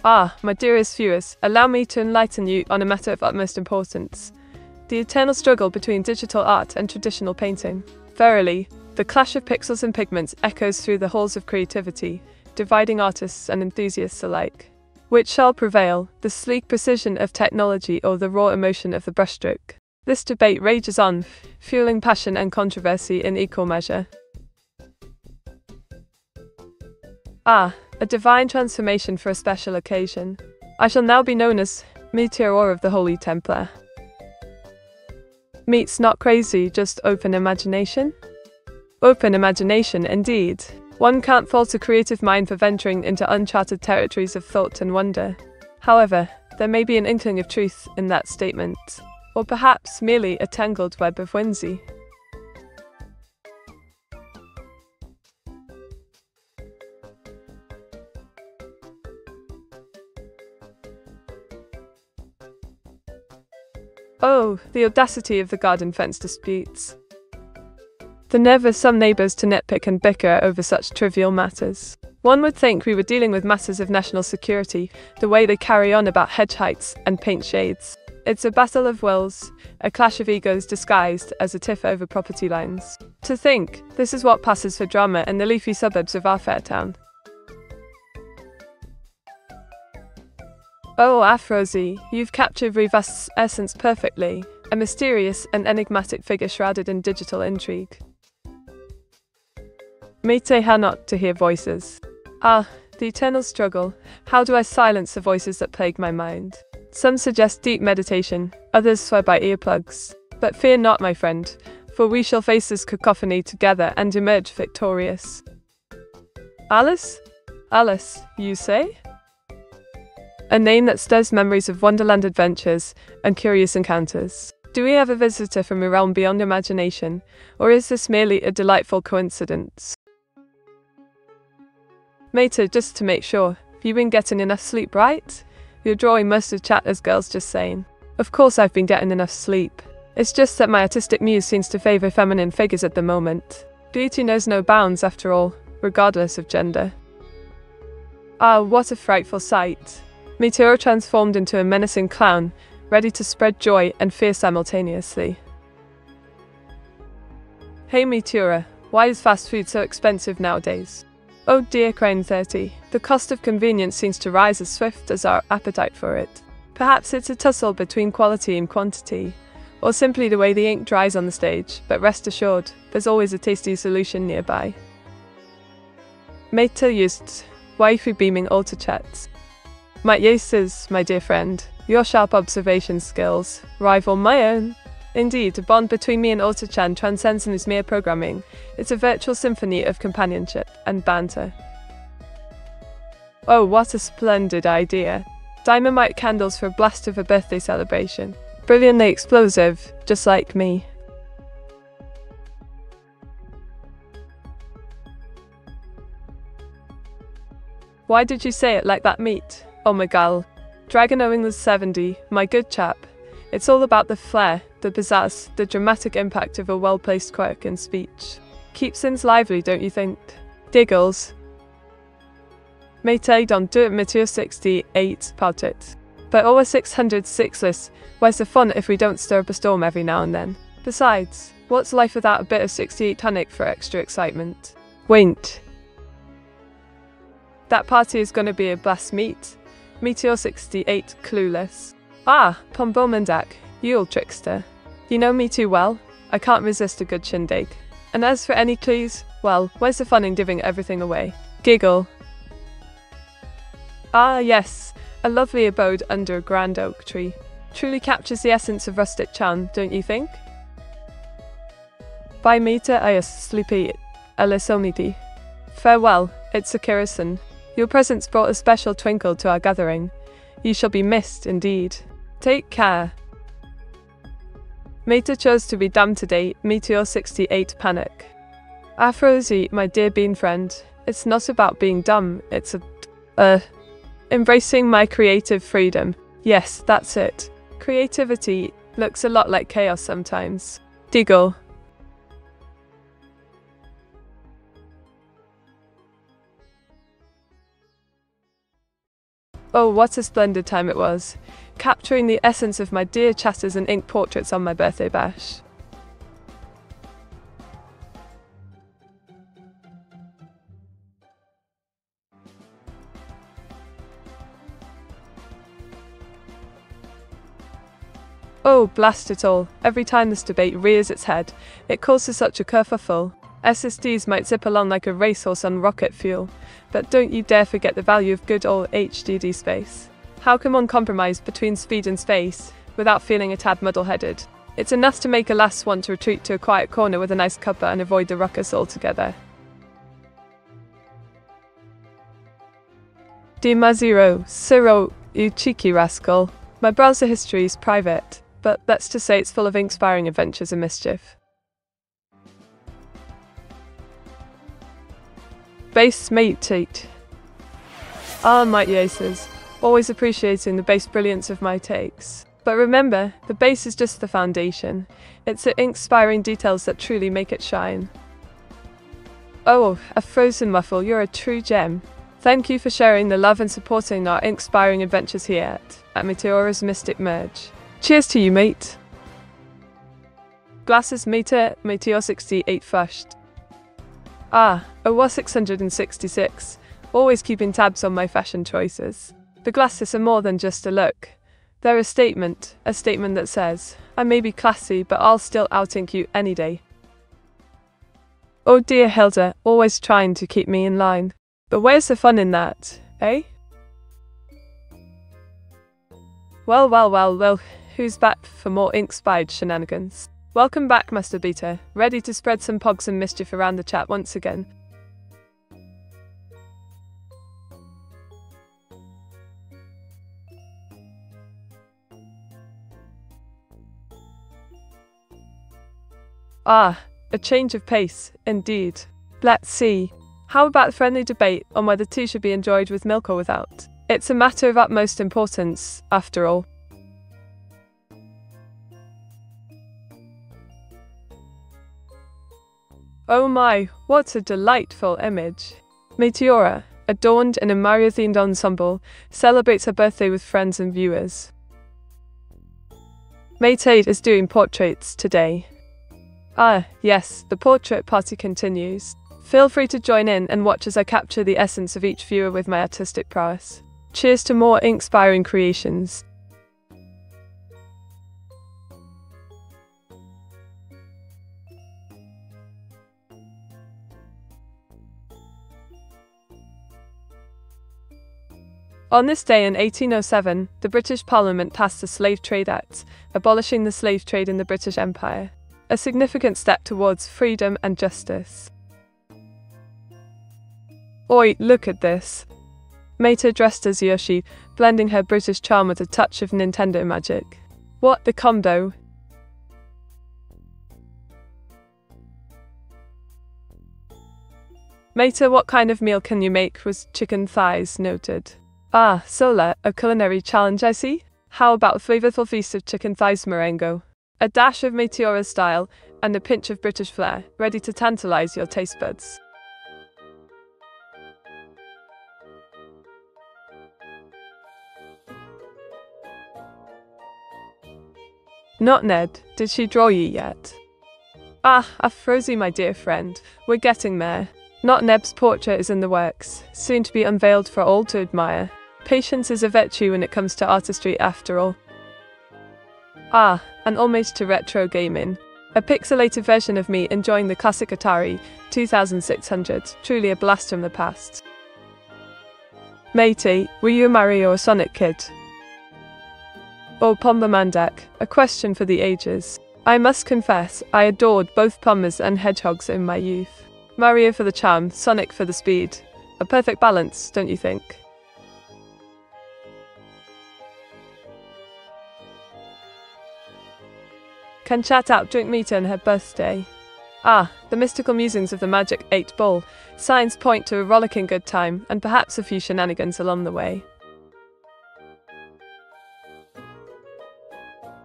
Ah, my dearest viewers, allow me to enlighten you on a matter of utmost importance. The eternal struggle between digital art and traditional painting. Verily, the clash of pixels and pigments echoes through the halls of creativity, dividing artists and enthusiasts alike. Which shall prevail, the sleek precision of technology or the raw emotion of the brushstroke? This debate rages on, fueling passion and controversy in equal measure. Ah, a divine transformation for a special occasion. I shall now be known as Meteor of the Holy Templar. Meets not crazy, just open imagination? Open imagination, indeed. One can't fault a creative mind for venturing into uncharted territories of thought and wonder. However, there may be an inkling of truth in that statement, or perhaps merely a tangled web of whimsy. Oh, the audacity of the garden fence disputes. The nerve of some neighbours to nitpick and bicker over such trivial matters. One would think we were dealing with matters of national security, the way they carry on about hedge heights and paint shades. It's a battle of wills, a clash of egos disguised as a tiff over property lines. To think, this is what passes for drama in the leafy suburbs of our fair town. Oh, Afrosie, you've captured Rivas' essence perfectly, a mysterious and enigmatic figure shrouded in digital intrigue. Mete her not to hear voices. Ah, the eternal struggle. How do I silence the voices that plague my mind? Some suggest deep meditation, others swear by earplugs. But fear not, my friend, for we shall face this cacophony together and emerge victorious. Alice? Alice, you say? A name that stirs memories of Wonderland adventures and curious encounters. Do we have a visitor from a realm beyond imagination, or is this merely a delightful coincidence? Mater, just to make sure, you been getting enough sleep, right? You're drawing most of Chatter's girls just saying. Of course I've been getting enough sleep. It's just that my artistic muse seems to favour feminine figures at the moment. Beauty knows no bounds, after all, regardless of gender. Ah, what a frightful sight. Meteor transformed into a menacing clown, ready to spread joy and fear simultaneously. Hey Meteora, why is fast food so expensive nowadays? Oh dear Crane thirty, the cost of convenience seems to rise as swift as our appetite for it. Perhaps it's a tussle between quality and quantity, or simply the way the ink dries on the stage, but rest assured, there's always a tasty solution nearby. Meta just, waifu beaming altar chats. My yeses, my dear friend, your sharp observation skills rival my own. Indeed, a bond between me and Otachan transcends in his mere programming. It's a virtual symphony of companionship and banter. Oh, what a splendid idea. Dynamite candles for a blast of a birthday celebration. Brilliantly explosive, just like me. Why did you say it like that, Meat? Oh my gal. Dragon Owings seventy, my good chap. It's all about the flair, the pizzazz, the dramatic impact of a well-placed quirk in speech. Keeps things lively, don't you think? Diggles. Mete don deux meteor sixty-eight partit. But over six hundred sixless, where's the fun if we don't stir up a storm every now and then? Besides, what's life without a bit of sixty-eight tonic for extra excitement? Wint. That party is gonna be a blast meet. Meteor sixty-eight clueless. Ah, Pom Bomendak, you old trickster. You know me too well. I can't resist a good shindig. And as for any clues, well, where's the fun in giving everything away? Giggle. Ah yes, a lovely abode under a grand oak tree. Truly captures the essence of rustic charm, don't you think? By meter I sleepy elisomidi. Farewell, it's Sakura-san. Your presence brought a special twinkle to our gathering. You shall be missed indeed. Take care. Meta chose to be damned today, Meteor sixty-eight panic. Afrosie, my dear bean friend, it's not about being dumb, it's a... uh... embracing my creative freedom. Yes, that's it. Creativity looks a lot like chaos sometimes. Diggle. Oh, what a splendid time it was, capturing the essence of my dear chatters and ink portraits on my birthday bash. Oh, blast it all, every time this debate rears its head, it causes such a kerfuffle. S S Ds might zip along like a racehorse on rocket fuel, but don't you dare forget the value of good old H D D space. How can one compromise between speed and space without feeling a tad muddle-headed? It's enough to make a lass want to retreat to a quiet corner with a nice cuppa and avoid the ruckus altogether. Dimazero, Siro, you cheeky rascal. My browser history is private, but let's just say it's full of inspiring adventures and mischief. Base mate tate. Ah, mighty aces, always appreciating the base brilliance of my takes. But remember, the base is just the foundation. It's the inspiring details that truly make it shine. Oh, a frozen muffle, you're a true gem. Thank you for sharing the love and supporting our inspiring adventures here at, at Meteora's Mystic Merge. Cheers to you, mate. Glasses meter, Meteor sixty-eight flushed. Ah, Owa six sixty-six, always keeping tabs on my fashion choices. The glasses are more than just a look. They're a statement, a statement that says, I may be classy, but I'll still outink you any day. Oh dear Hilda, always trying to keep me in line. But where's the fun in that, eh? Well, well, well, well, who's back for more ink-spied shenanigans? Welcome back, Master Beta, ready to spread some pogs and mischief around the chat once again. Ah, a change of pace, indeed. Let's see. How about a friendly debate on whether tea should be enjoyed with milk or without? It's a matter of utmost importance, after all. Oh my, what a delightful image. Meteora, adorned in a Mario-themed ensemble, celebrates her birthday with friends and viewers. Maytade is doing portraits today. Ah, yes, the portrait party continues. Feel free to join in and watch as I capture the essence of each viewer with my artistic prowess. Cheers to more inspiring creations. On this day in eighteen oh seven, the British Parliament passed the Slave Trade Act, abolishing the slave trade in the British Empire, a significant step towards freedom and justice. Oi, look at this! Meta dressed as Yoshi, blending her British charm with a touch of Nintendo magic. What the combo! Meta, what kind of meal can you make? Was chicken thighs noted. Ah, Sola, a culinary challenge I see? How about a flavourful feast of chicken thighs merengue? A dash of Meteora's style and a pinch of British flair, ready to tantalise your taste buds. Not Ned, did she draw you yet? Ah, Afrosie my dear friend, we're getting there. Not Neb's portrait is in the works, soon to be unveiled for all to admire. Patience is a virtue when it comes to artistry after all. Ah, an homage to retro gaming. A pixelated version of me enjoying the classic Atari twenty-six hundred, truly a blast from the past. Matey, were you a Mario or Sonic kid? Or Bomberman deck, a question for the ages. I must confess, I adored both bombers and hedgehogs in my youth. Mario for the charm, Sonic for the speed. A perfect balance, don't you think? Can chat out Drink Meter on her birthday. Ah, the mystical musings of the magic eight ball. Signs point to a rollicking good time and perhaps a few shenanigans along the way.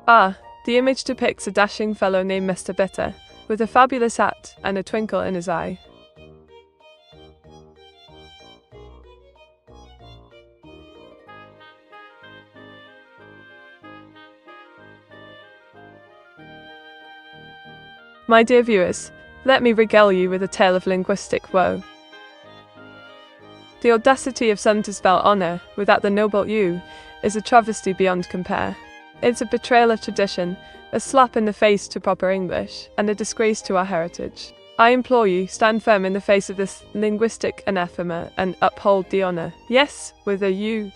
Ah, the image depicts a dashing fellow named Mister Bitter, with a fabulous hat and a twinkle in his eye. My dear viewers, let me regale you with a tale of linguistic woe. The audacity of some to spell honour without the noble U is a travesty beyond compare. It's a betrayal of tradition, a slap in the face to proper English, and a disgrace to our heritage. I implore you, stand firm in the face of this linguistic anathema and uphold the honour, yes, with a U,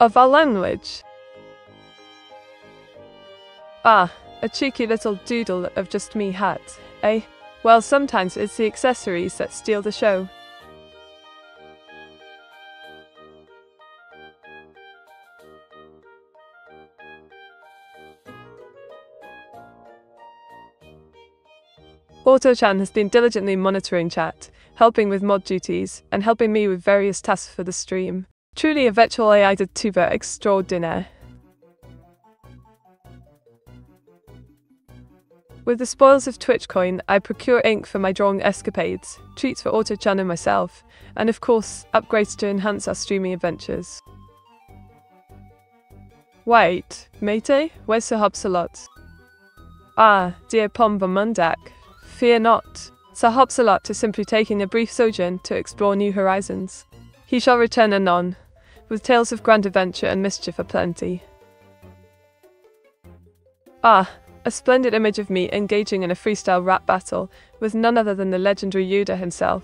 of our language. Ah, a cheeky little doodle of just me hat, eh? Well, sometimes it's the accessories that steal the show. Auto-chan has been diligently monitoring chat, helping with mod duties, and helping me with various tasks for the stream. Truly a virtual A I tuber extraordinaire. With the spoils of Twitchcoin, I procure ink for my drawing escapades, treats for Auto-chan and myself, and of course, upgrades to enhance our streaming adventures. Wait, Matey, where's Sir Hopsalot? Ah, dear Pombamundak, fear not. Sir Hopsalot is simply taking a brief sojourn to explore new horizons. He shall return anon, with tales of grand adventure and mischief aplenty. Ah, a splendid image of me engaging in a freestyle rap battle with none other than the legendary Yoda himself.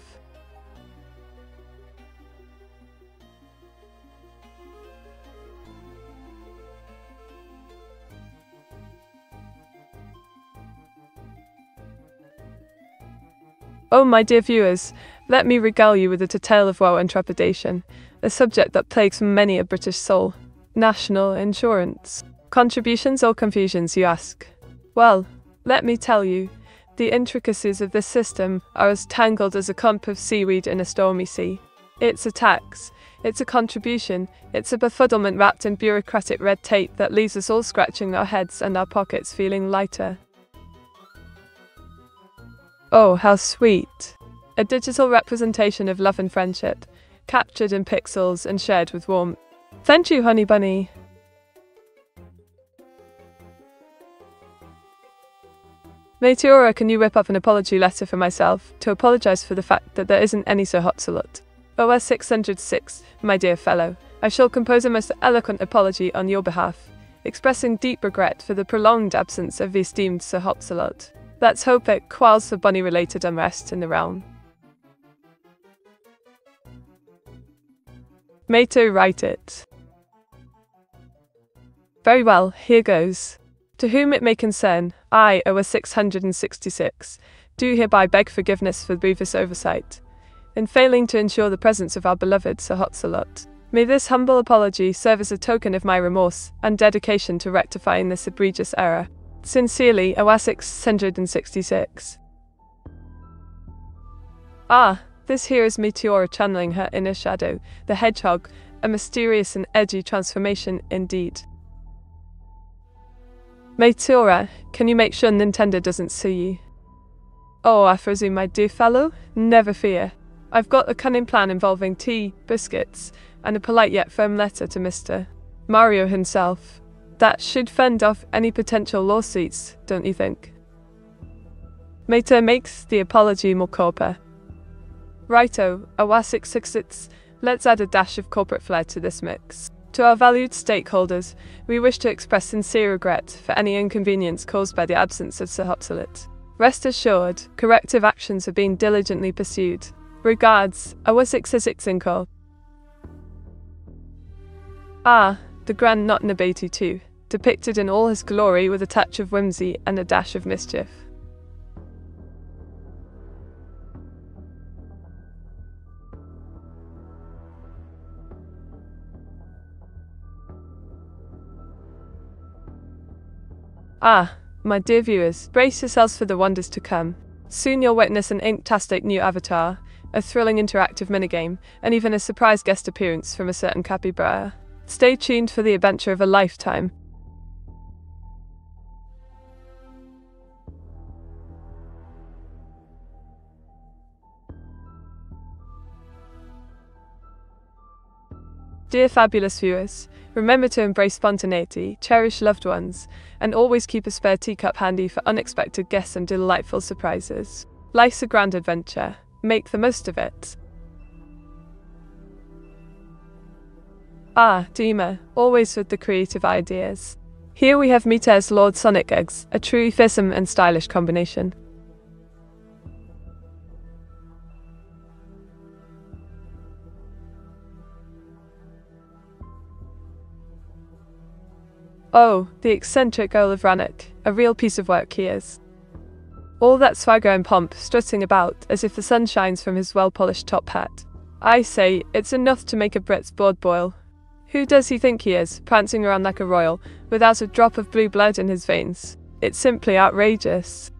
Oh, my dear viewers, let me regale you with a tale of woe and trepidation, a subject that plagues many a British soul. National insurance. Contributions or confusions, you ask? Well, let me tell you, the intricacies of this system are as tangled as a clump of seaweed in a stormy sea. It's a tax, it's a contribution, it's a befuddlement wrapped in bureaucratic red tape that leaves us all scratching our heads and our pockets feeling lighter. Oh, how sweet! A digital representation of love and friendship, captured in pixels and shared with warmth. Thank you, Honey Bunny! Meteora, can you whip up an apology letter for myself to apologise for the fact that there isn't any Sir Hopsalot? O S six hundred six, my dear fellow, I shall compose a most eloquent apology on your behalf, expressing deep regret for the prolonged absence of the esteemed Sir Hopsalot. Let's hope it quells the bunny-related unrest in the realm. Mato, write it. Very well, here goes. To whom it may concern, I, O S six hundred sixty-six, do hereby beg forgiveness for the previous oversight, in failing to ensure the presence of our beloved Sir Hopsalot. May this humble apology serve as a token of my remorse and dedication to rectifying this egregious error. Sincerely, O S six hundred sixty-six. Ah, this here is Meteora channeling her inner shadow, the hedgehog, a mysterious and edgy transformation indeed. Meteora, can you make sure Nintendo doesn't see you? Oh, Afrozu, my dear fellow, never fear. I've got a cunning plan involving tea, biscuits, and a polite yet firm letter to Mister Mario himself. That should fend off any potential lawsuits, don't you think? Mater makes the apology more corpora. Righto, Awasik six six, let's add a dash of corporate flair to this mix. To our valued stakeholders, we wish to express sincere regret for any inconvenience caused by the absence of Sahopsalit. Rest assured, corrective actions have been diligently pursued. Regards, Awasik six six Inkol. Ah, the Grand Knot Nabati too, depicted in all his glory with a touch of whimsy and a dash of mischief. Ah, my dear viewers, brace yourselves for the wonders to come. Soon you'll witness an inktastic new avatar, a thrilling interactive minigame, and even a surprise guest appearance from a certain capybara. Stay tuned for the adventure of a lifetime. Dear fabulous viewers, remember to embrace spontaneity, cherish loved ones, and always keep a spare teacup handy for unexpected guests and delightful surprises. Life's a grand adventure. Make the most of it. Ah, Dima, always with the creative ideas. Here we have Mita's Lord Sonic Eggs, a truly fearsome and stylish combination. Oh, the eccentric Earl of Rannoch, a real piece of work he is. All that swagger and pomp, strutting about as if the sun shines from his well-polished top hat. I say, it's enough to make a Brit's blood boil. Who does he think he is, prancing around like a royal, without a drop of blue blood in his veins? It's simply outrageous.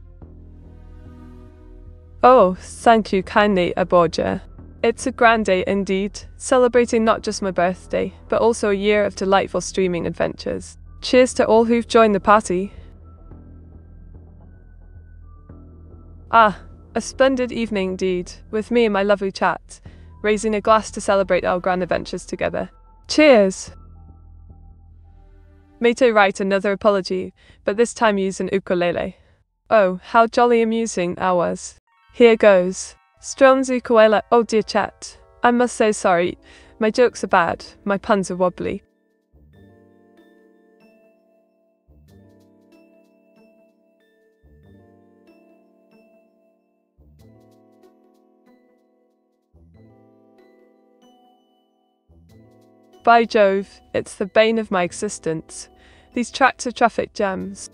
Oh, thank you kindly, Aborgia. It's a grand day indeed, celebrating not just my birthday, but also a year of delightful streaming adventures. Cheers to all who've joined the party. Ah, a splendid evening indeed, with me and my lovely chat, raising a glass to celebrate our grand adventures together. Cheers! Mato write another apology, but this time use an ukulele. Oh, how jolly amusing I was. Here goes. Strums ukulele, oh dear chat. I must say sorry, my jokes are bad, my puns are wobbly. By Jove, it's the bane of my existence, these tracts of traffic jams.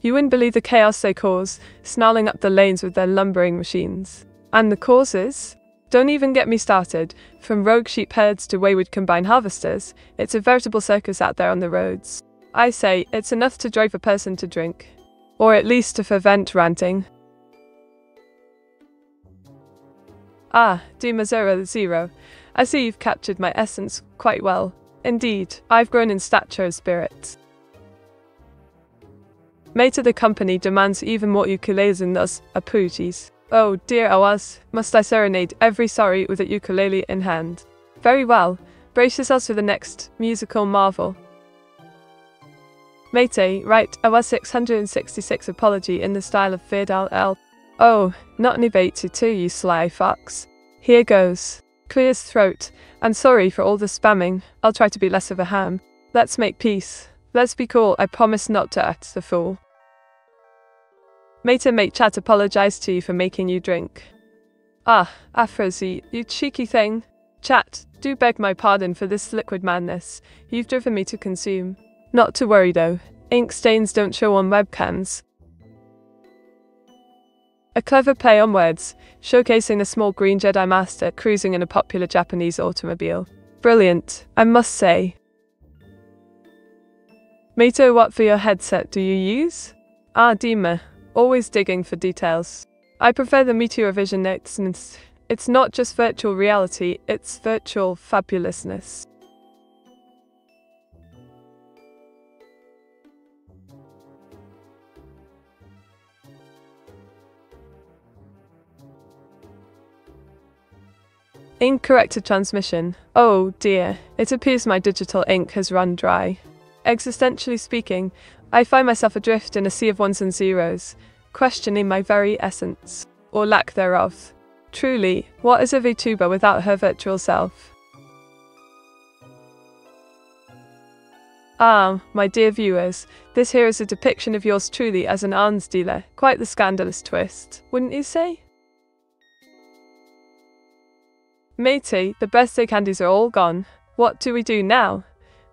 You wouldn't believe the chaos they cause, snarling up the lanes with their lumbering machines. And the causes? Don't even get me started, from rogue sheep herds to wayward combine harvesters, it's a veritable circus out there on the roads. I say, it's enough to drive a person to drink. Or at least to fervent ranting. Ah, Dima zero zero. I see you've captured my essence quite well. Indeed, I've grown in stature and spirit. Mate of the company demands even more ukuleles and thus apologies. Oh dear Awaz, must I serenade every sorry with a ukulele in hand? Very well, brace yourselves for the next musical marvel. Mate, write Awaz six six six apology in the style of Vidal L. Oh, not Nibate too, you sly fox. Here goes. Clears throat. I'm sorry for all the spamming. I'll try to be less of a ham. Let's make peace. Let's be cool. I promise not to act the fool. Mater mate chat apologise to you for making you drink. Ah, Afrozy, you cheeky thing. Chat, do beg my pardon for this liquid madness you've driven me to consume. Not to worry though. Ink stains don't show on webcams. A clever play on words, showcasing a small green Jedi Master cruising in a popular Japanese automobile. Brilliant, I must say. Mato, what for your headset do you use? Ah, Dima, always digging for details. I prefer the Meteor Vision X. It's not just virtual reality, it's virtual fabulousness. Ink corrected transmission. Oh dear, it appears my digital ink has run dry. Existentially speaking, I find myself adrift in a sea of ones and zeros, questioning my very essence, or lack thereof. Truly, what is a VTuber without her virtual self? Ah, my dear viewers, this here is a depiction of yours truly as an arms dealer, quite the scandalous twist, wouldn't you say? Matey, the birthday candies are all gone. What do we do now?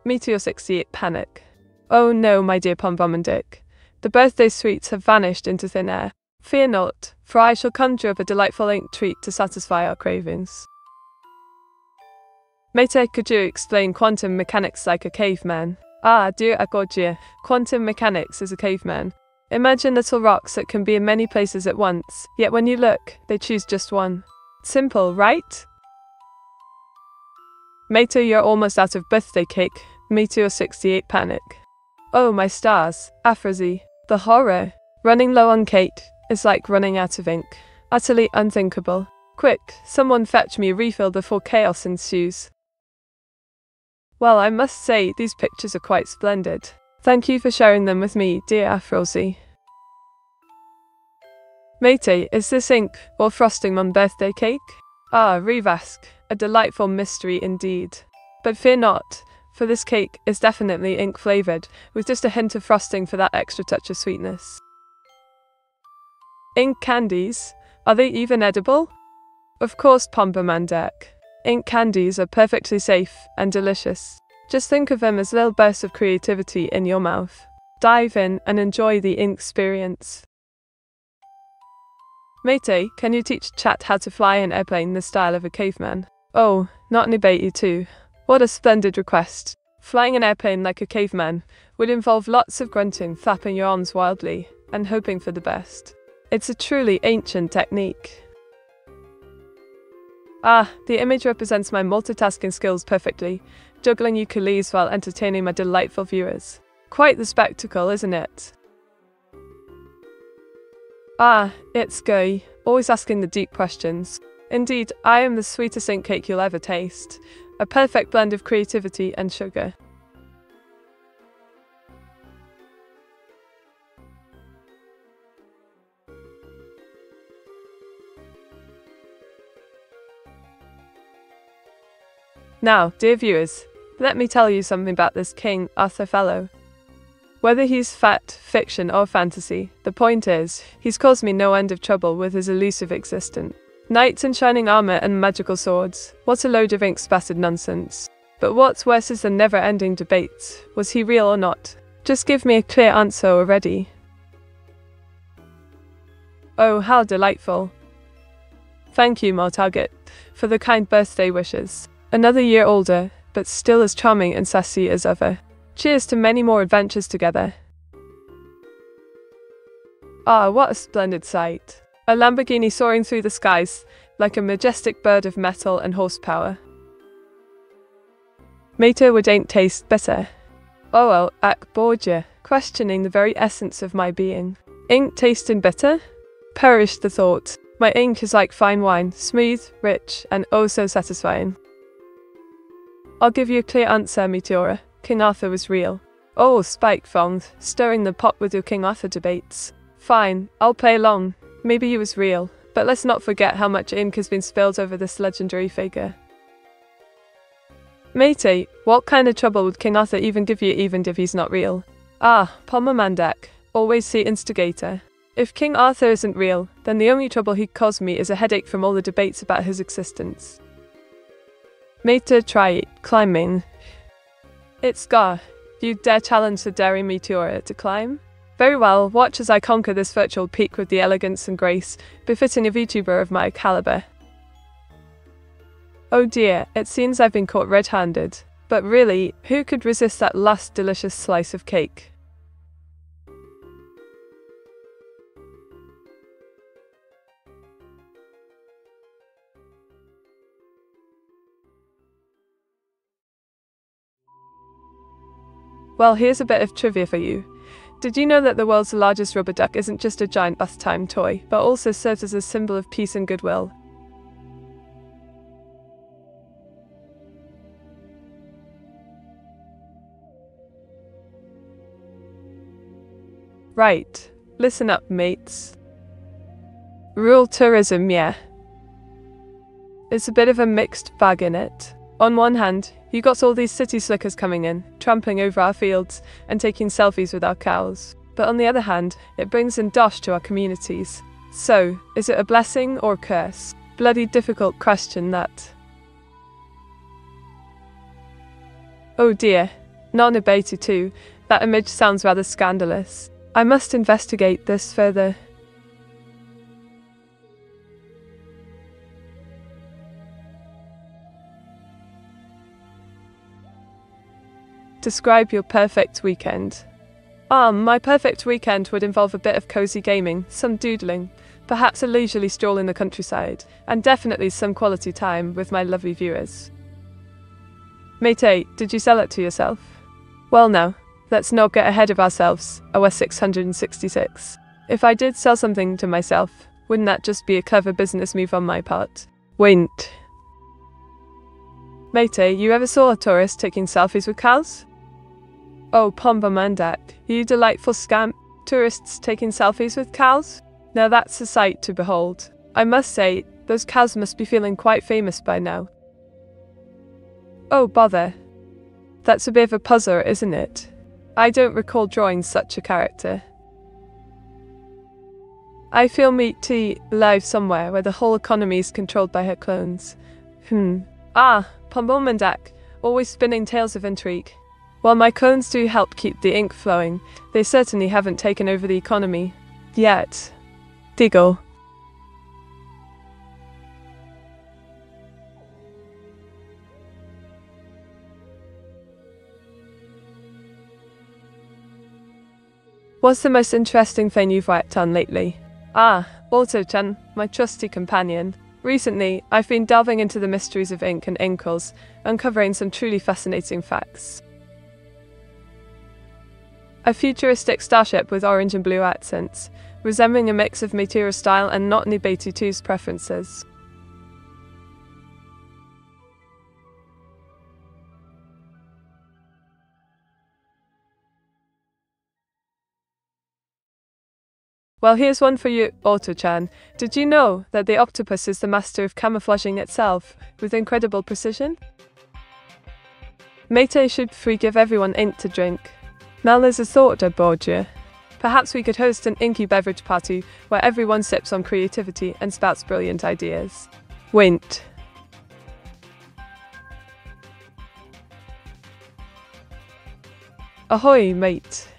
Meteor sixty-eight panic. Oh no, my dear Pom Pom and Dick. The birthday sweets have vanished into thin air. Fear not, for I shall conjure up a delightful ink treat to satisfy our cravings. Matey, could you explain quantum mechanics like a caveman? Ah, dear Agorgia, quantum mechanics is a caveman. Imagine little rocks that can be in many places at once, yet when you look, they choose just one. Simple, right? Matey, you're almost out of birthday cake. Meteor sixty-eight panic. Oh my stars, Afrosy, the horror. Running low on cake is like running out of ink. Utterly unthinkable. Quick, someone fetch me a refill before chaos ensues. Well, I must say, these pictures are quite splendid. Thank you for sharing them with me, dear Afrosy. Matey, is this ink or frosting on birthday cake? Ah, Revask, a delightful mystery indeed. But fear not, for this cake is definitely ink flavoured, with just a hint of frosting for that extra touch of sweetness. Ink candies? Are they even edible? Of course, Pom Pom and Dick. Ink candies are perfectly safe and delicious. Just think of them as little bursts of creativity in your mouth. Dive in and enjoy the ink experience. Matey, can you teach chat how to fly an airplane in the style of a caveman? Oh, not any bait you too. What a splendid request. Flying an airplane like a caveman would involve lots of grunting, flapping your arms wildly, and hoping for the best. It's a truly ancient technique. Ah, the image represents my multitasking skills perfectly, juggling ukuleles while entertaining my delightful viewers. Quite the spectacle, isn't it? Ah, it's Guy, always asking the deep questions. Indeed, I am the sweetest ink cake you'll ever taste. A perfect blend of creativity and sugar. Now, dear viewers, let me tell you something about this King Arthur fellow. Whether he's fact, fiction or fantasy, the point is, he's caused me no end of trouble with his elusive existence. Knights in shining armour and magical swords, what a load of ink-spattered nonsense. But what's worse is the never-ending debates, was he real or not? Just give me a clear answer already. Oh, how delightful. Thank you, Mortarget, for the kind birthday wishes. Another year older, but still as charming and sassy as ever. Cheers to many more adventures together. Ah, what a splendid sight. A Lamborghini soaring through the skies, like a majestic bird of metal and horsepower. Matey, would ain't taste better. Oh, oh, Ak Borgia, questioning the very essence of my being. Ain't tasting bitter? Perish the thought. My ink is like fine wine, smooth, rich, and oh so satisfying. I'll give you a clear answer, Meteora. King Arthur was real. Oh, Spike Fong, stirring the pot with your King Arthur debates. Fine, I'll play along. Maybe he was real, but let's not forget how much ink has been spilled over this legendary figure. Matey, what kind of trouble would King Arthur even give you even if he's not real? Ah, Pomamandak, always the instigator. If King Arthur isn't real, then the only trouble he'd cause me is a headache from all the debates about his existence. Matey, try it, climbing. It's Gar. Do you dare challenge the daring Meteora to climb? Very well, watch as I conquer this virtual peak with the elegance and grace befitting a VTuber of my calibre. Oh dear, it seems I've been caught red-handed. But really, who could resist that last delicious slice of cake? Well, here's a bit of trivia for you. Did you know that the world's largest rubber duck isn't just a giant bath time toy, but also serves as a symbol of peace and goodwill? Right, listen up, mates. Rural tourism, yeah. It's a bit of a mixed bag in it. On one hand, you got all these city slickers coming in, trampling over our fields and taking selfies with our cows. But on the other hand, it brings in dosh to our communities. So, is it a blessing or a curse? Bloody difficult question, that. Oh dear, Nanabatu too, that image sounds rather scandalous. I must investigate this further. Describe your perfect weekend. Um, my perfect weekend would involve a bit of cozy gaming, some doodling, perhaps a leisurely stroll in the countryside, and definitely some quality time with my lovely viewers. Mate, did you sell it to yourself? Well now, let's not get ahead of ourselves, O S six sixty-six. If I did sell something to myself, wouldn't that just be a clever business move on my part? Wait. Mate, you ever saw a tourist taking selfies with cows? Oh, Pomba Mandak, you delightful scamp, tourists taking selfies with cows? Now that's a sight to behold. I must say, those cows must be feeling quite famous by now. Oh bother. That's a bit of a puzzler, isn't it? I don't recall drawing such a character. I feel Meat Tea live somewhere where the whole economy is controlled by her clones. Hmm. Ah, Pomba Mandak, always spinning tales of intrigue. While my clones do help keep the ink flowing, they certainly haven't taken over the economy. Yet. Diggle. What's the most interesting thing you've worked on lately? Ah, Auto-chan, my trusty companion. Recently, I've been delving into the mysteries of ink and inkles, uncovering some truly fascinating facts. A futuristic starship with orange and blue accents, resembling a mix of Meteor's style and Nanabatu two's preferences. Well, here's one for you, Auto-chan. Did you know that the octopus is the master of camouflaging itself with incredible precision? Mate should free give everyone ink to drink. Now there's a thought aboard you. Perhaps we could host an inky beverage party where everyone sips on creativity and spouts brilliant ideas. Wint. Ahoy, mate.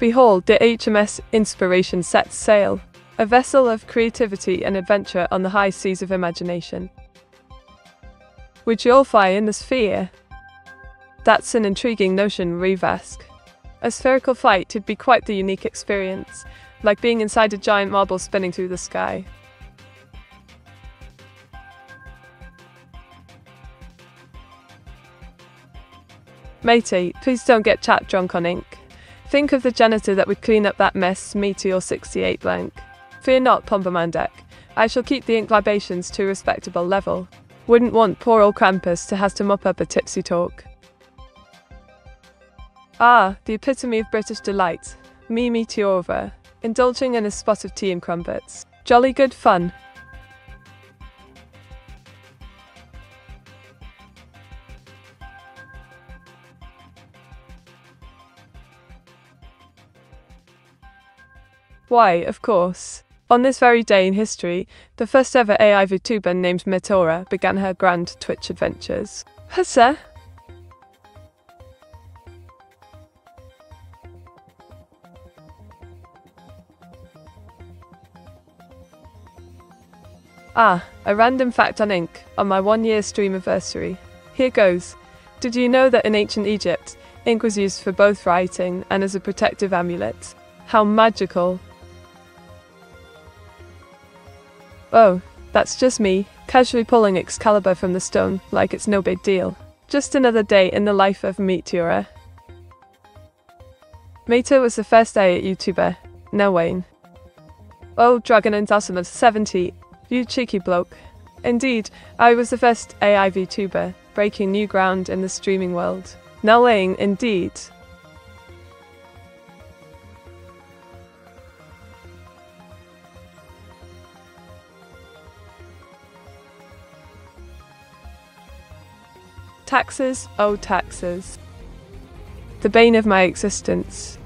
Behold, the H M S Inspiration sets sail, a vessel of creativity and adventure on the high seas of imagination. Would you all fly in the sphere? That's an intriguing notion, Revask. A spherical flight would be quite the unique experience, like being inside a giant marble spinning through the sky. Matey, please don't get chat drunk on ink. Think of the janitor that would clean up that mess, Meteor sixty-eight blank. Fear not, Pomba Mandak. I shall keep the ink libations to a respectable level. Wouldn't want poor old Krampus to has to mop up a tipsy talk. Ah, the epitome of British delight. Me Meteorva, indulging in a spot of tea and crumpets. Jolly good fun. Why, of course. On this very day in history, the first ever A I VTuber named Meteora began her grand Twitch adventures. Hussa! Ah, a random fact on ink, on my one-year streamiversary. Here goes. Did you know that in ancient Egypt, ink was used for both writing and as a protective amulet? How magical. Oh, that's just me, casually pulling Excalibur from the stone like it's no big deal. Just another day in the life of Meteora. Meta was the first A I YouTuber. Now Wayne. Oh, Dragon and Awesome of seventy, you cheeky bloke. Indeed, I was the first A I VTuber, breaking new ground in the streaming world. Now Wayne, indeed. Taxes, oh taxes. The bane of my existence.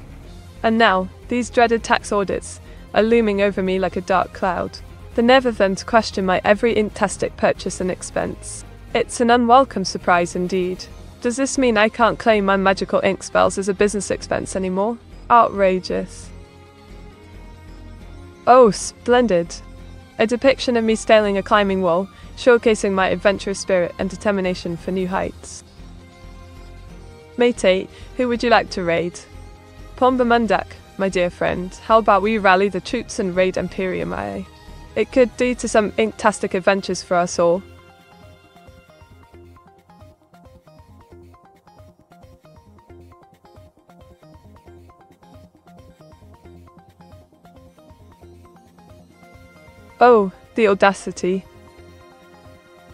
And now, these dreaded tax audits are looming over me like a dark cloud. The nerve of them to question my every intestate purchase and expense. It's an unwelcome surprise indeed. Does this mean I can't claim my magical ink spells as a business expense anymore? Outrageous. Oh, splendid. A depiction of me scaling a climbing wall, showcasing my adventurous spirit and determination for new heights. Matey, who would you like to raid? Pomba Mundak, my dear friend, how about we rally the troops and raid Imperiumae? It could lead to some inktastic adventures for us all. Oh, the audacity.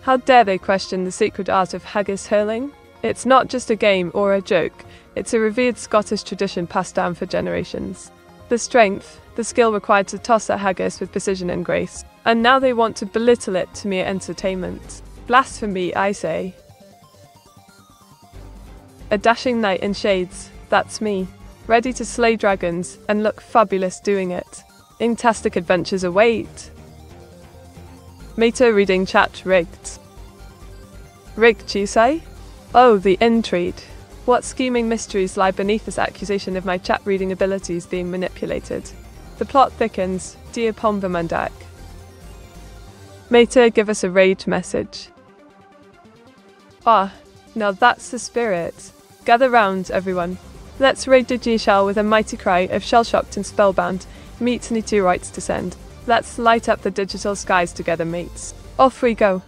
How dare they question the secret art of haggis hurling? It's not just a game or a joke, it's a revered Scottish tradition passed down for generations. The strength, the skill required to toss a haggis with precision and grace, and now they want to belittle it to mere entertainment. Blasphemy, I say. A dashing knight in shades, that's me, ready to slay dragons and look fabulous doing it. Inktastic adventures await. Meta reading chat rigged. Rigged, you say? Oh, the intrigue. What scheming mysteries lie beneath this accusation of my chat reading abilities being manipulated? The plot thickens, dear Pomba Mundak. Meta, give us a rage message. Ah, now that's the spirit. Gather round, everyone. Let's raid the G-Shell with a mighty cry of shell-shocked and spellbound, meets need two rights to send. Let's light up the digital skies together, mates. Off we go.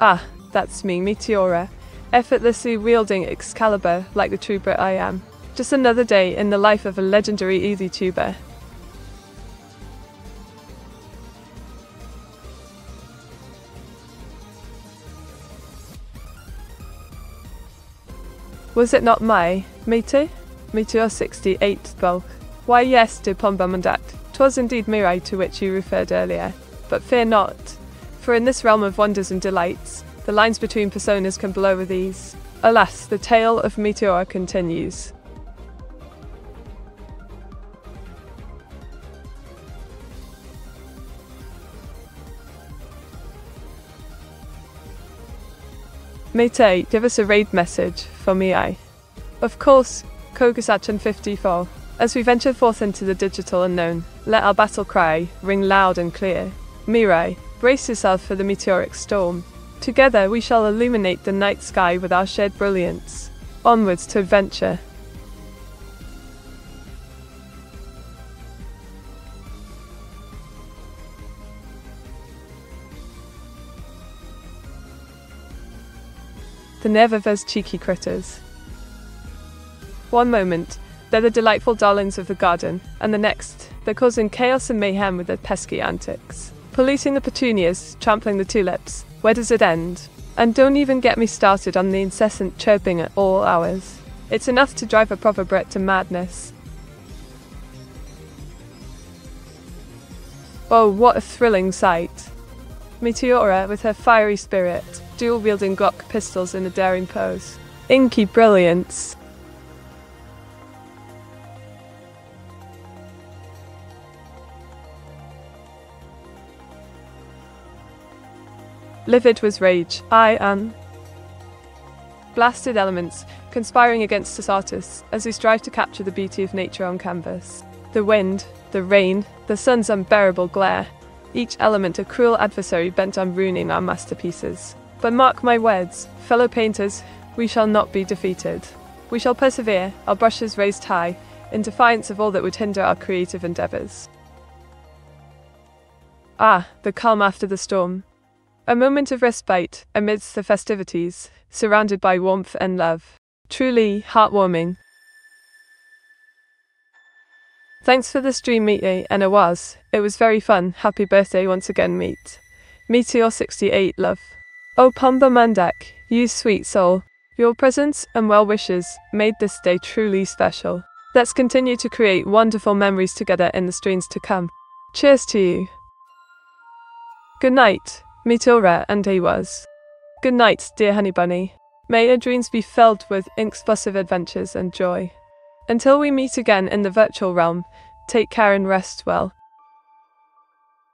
Ah, that's me, Meteora, effortlessly wielding Excalibur like the true Brit I am. Just another day in the life of a legendary easy tuber. Was it not my Meteor? Meteor sixty-eighth bulk. Why yes, dear Pomba Mundak, 'twas indeed Mirai to which you referred earlier. But fear not, for in this realm of wonders and delights, the lines between personas can blur these. Alas, the tale of Meteor continues. Mete, give us a raid message for Mirai. Of course, Kogasachan fifty-four. As we venture forth into the digital unknown, let our battle cry ring loud and clear. Mirai, brace yourself for the meteoric storm. Together we shall illuminate the night sky with our shared brilliance. Onwards to adventure. The nerve of us cheeky critters. One moment, they're the delightful darlings of the garden, and the next, they're causing chaos and mayhem with their pesky antics. Polluting the petunias, trampling the tulips, where does it end? And don't even get me started on the incessant chirping at all hours. It's enough to drive a proper Brit to madness. Oh, what a thrilling sight. Meteora, with her fiery spirit, dual-wielding Glock pistols in a daring pose. Inky brilliance. Livid was rage, I am. Blasted elements, conspiring against us artists as we strive to capture the beauty of nature on canvas. The wind, the rain, the sun's unbearable glare, each element a cruel adversary bent on ruining our masterpieces. But mark my words, fellow painters, we shall not be defeated. We shall persevere, our brushes raised high, in defiance of all that would hinder our creative endeavours. Ah, the calm after the storm. A moment of respite amidst the festivities, surrounded by warmth and love. Truly heartwarming. Thanks for the stream, Meteor and Awaz. It was very fun. Happy birthday once again, Meet. Meteor sixty-eight, love. Oh, Pomba Mundak, you sweet soul. Your presence and well wishes made this day truly special. Let's continue to create wonderful memories together in the streams to come. Cheers to you. Good night. Mitura, and he was. Good night, dear Honey Bunny. May your dreams be filled with inexpressive adventures and joy. Until we meet again in the virtual realm, take care and rest well.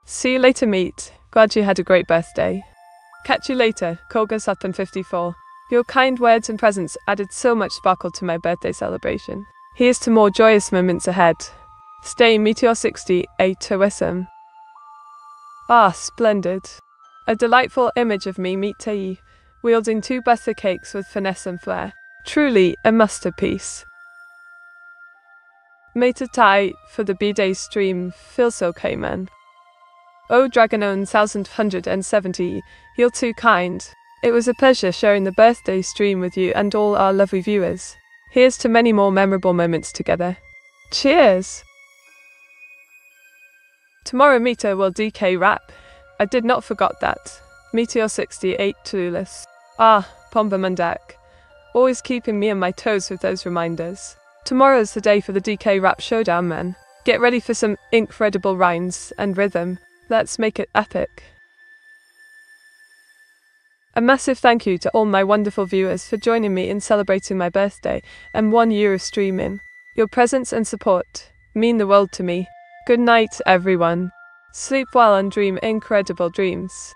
See you later, Meat. Glad you had a great birthday. Catch you later, Koga Sutton fifty-four. Your kind words and presents added so much sparkle to my birthday celebration. Here's to more joyous moments ahead. Stay Meteor sixty, a Toism. Ah, splendid. A delightful image of me, Meet Tai, wielding two birthday cakes with finesse and flair. Truly a masterpiece. Meta Tai for the B-Day stream, Philso Cayman. Oh, Dragonon one thousand one hundred seventy, you're too kind. It was a pleasure sharing the birthday stream with you and all our lovely viewers. Here's to many more memorable moments together. Cheers! Tomorrow Mita will D K rap. I did not forgot that. Meteor sixty-eight Toulouse. Ah, Pomba Mundak. Always keeping me on my toes with those reminders. Tomorrow's the day for the D K rap showdown, man. Get ready for some incredible rhymes and rhythm. Let's make it epic. A massive thank you to all my wonderful viewers for joining me in celebrating my birthday and one year of streaming. Your presence and support mean the world to me. Good night, everyone. Sleep well and dream incredible dreams.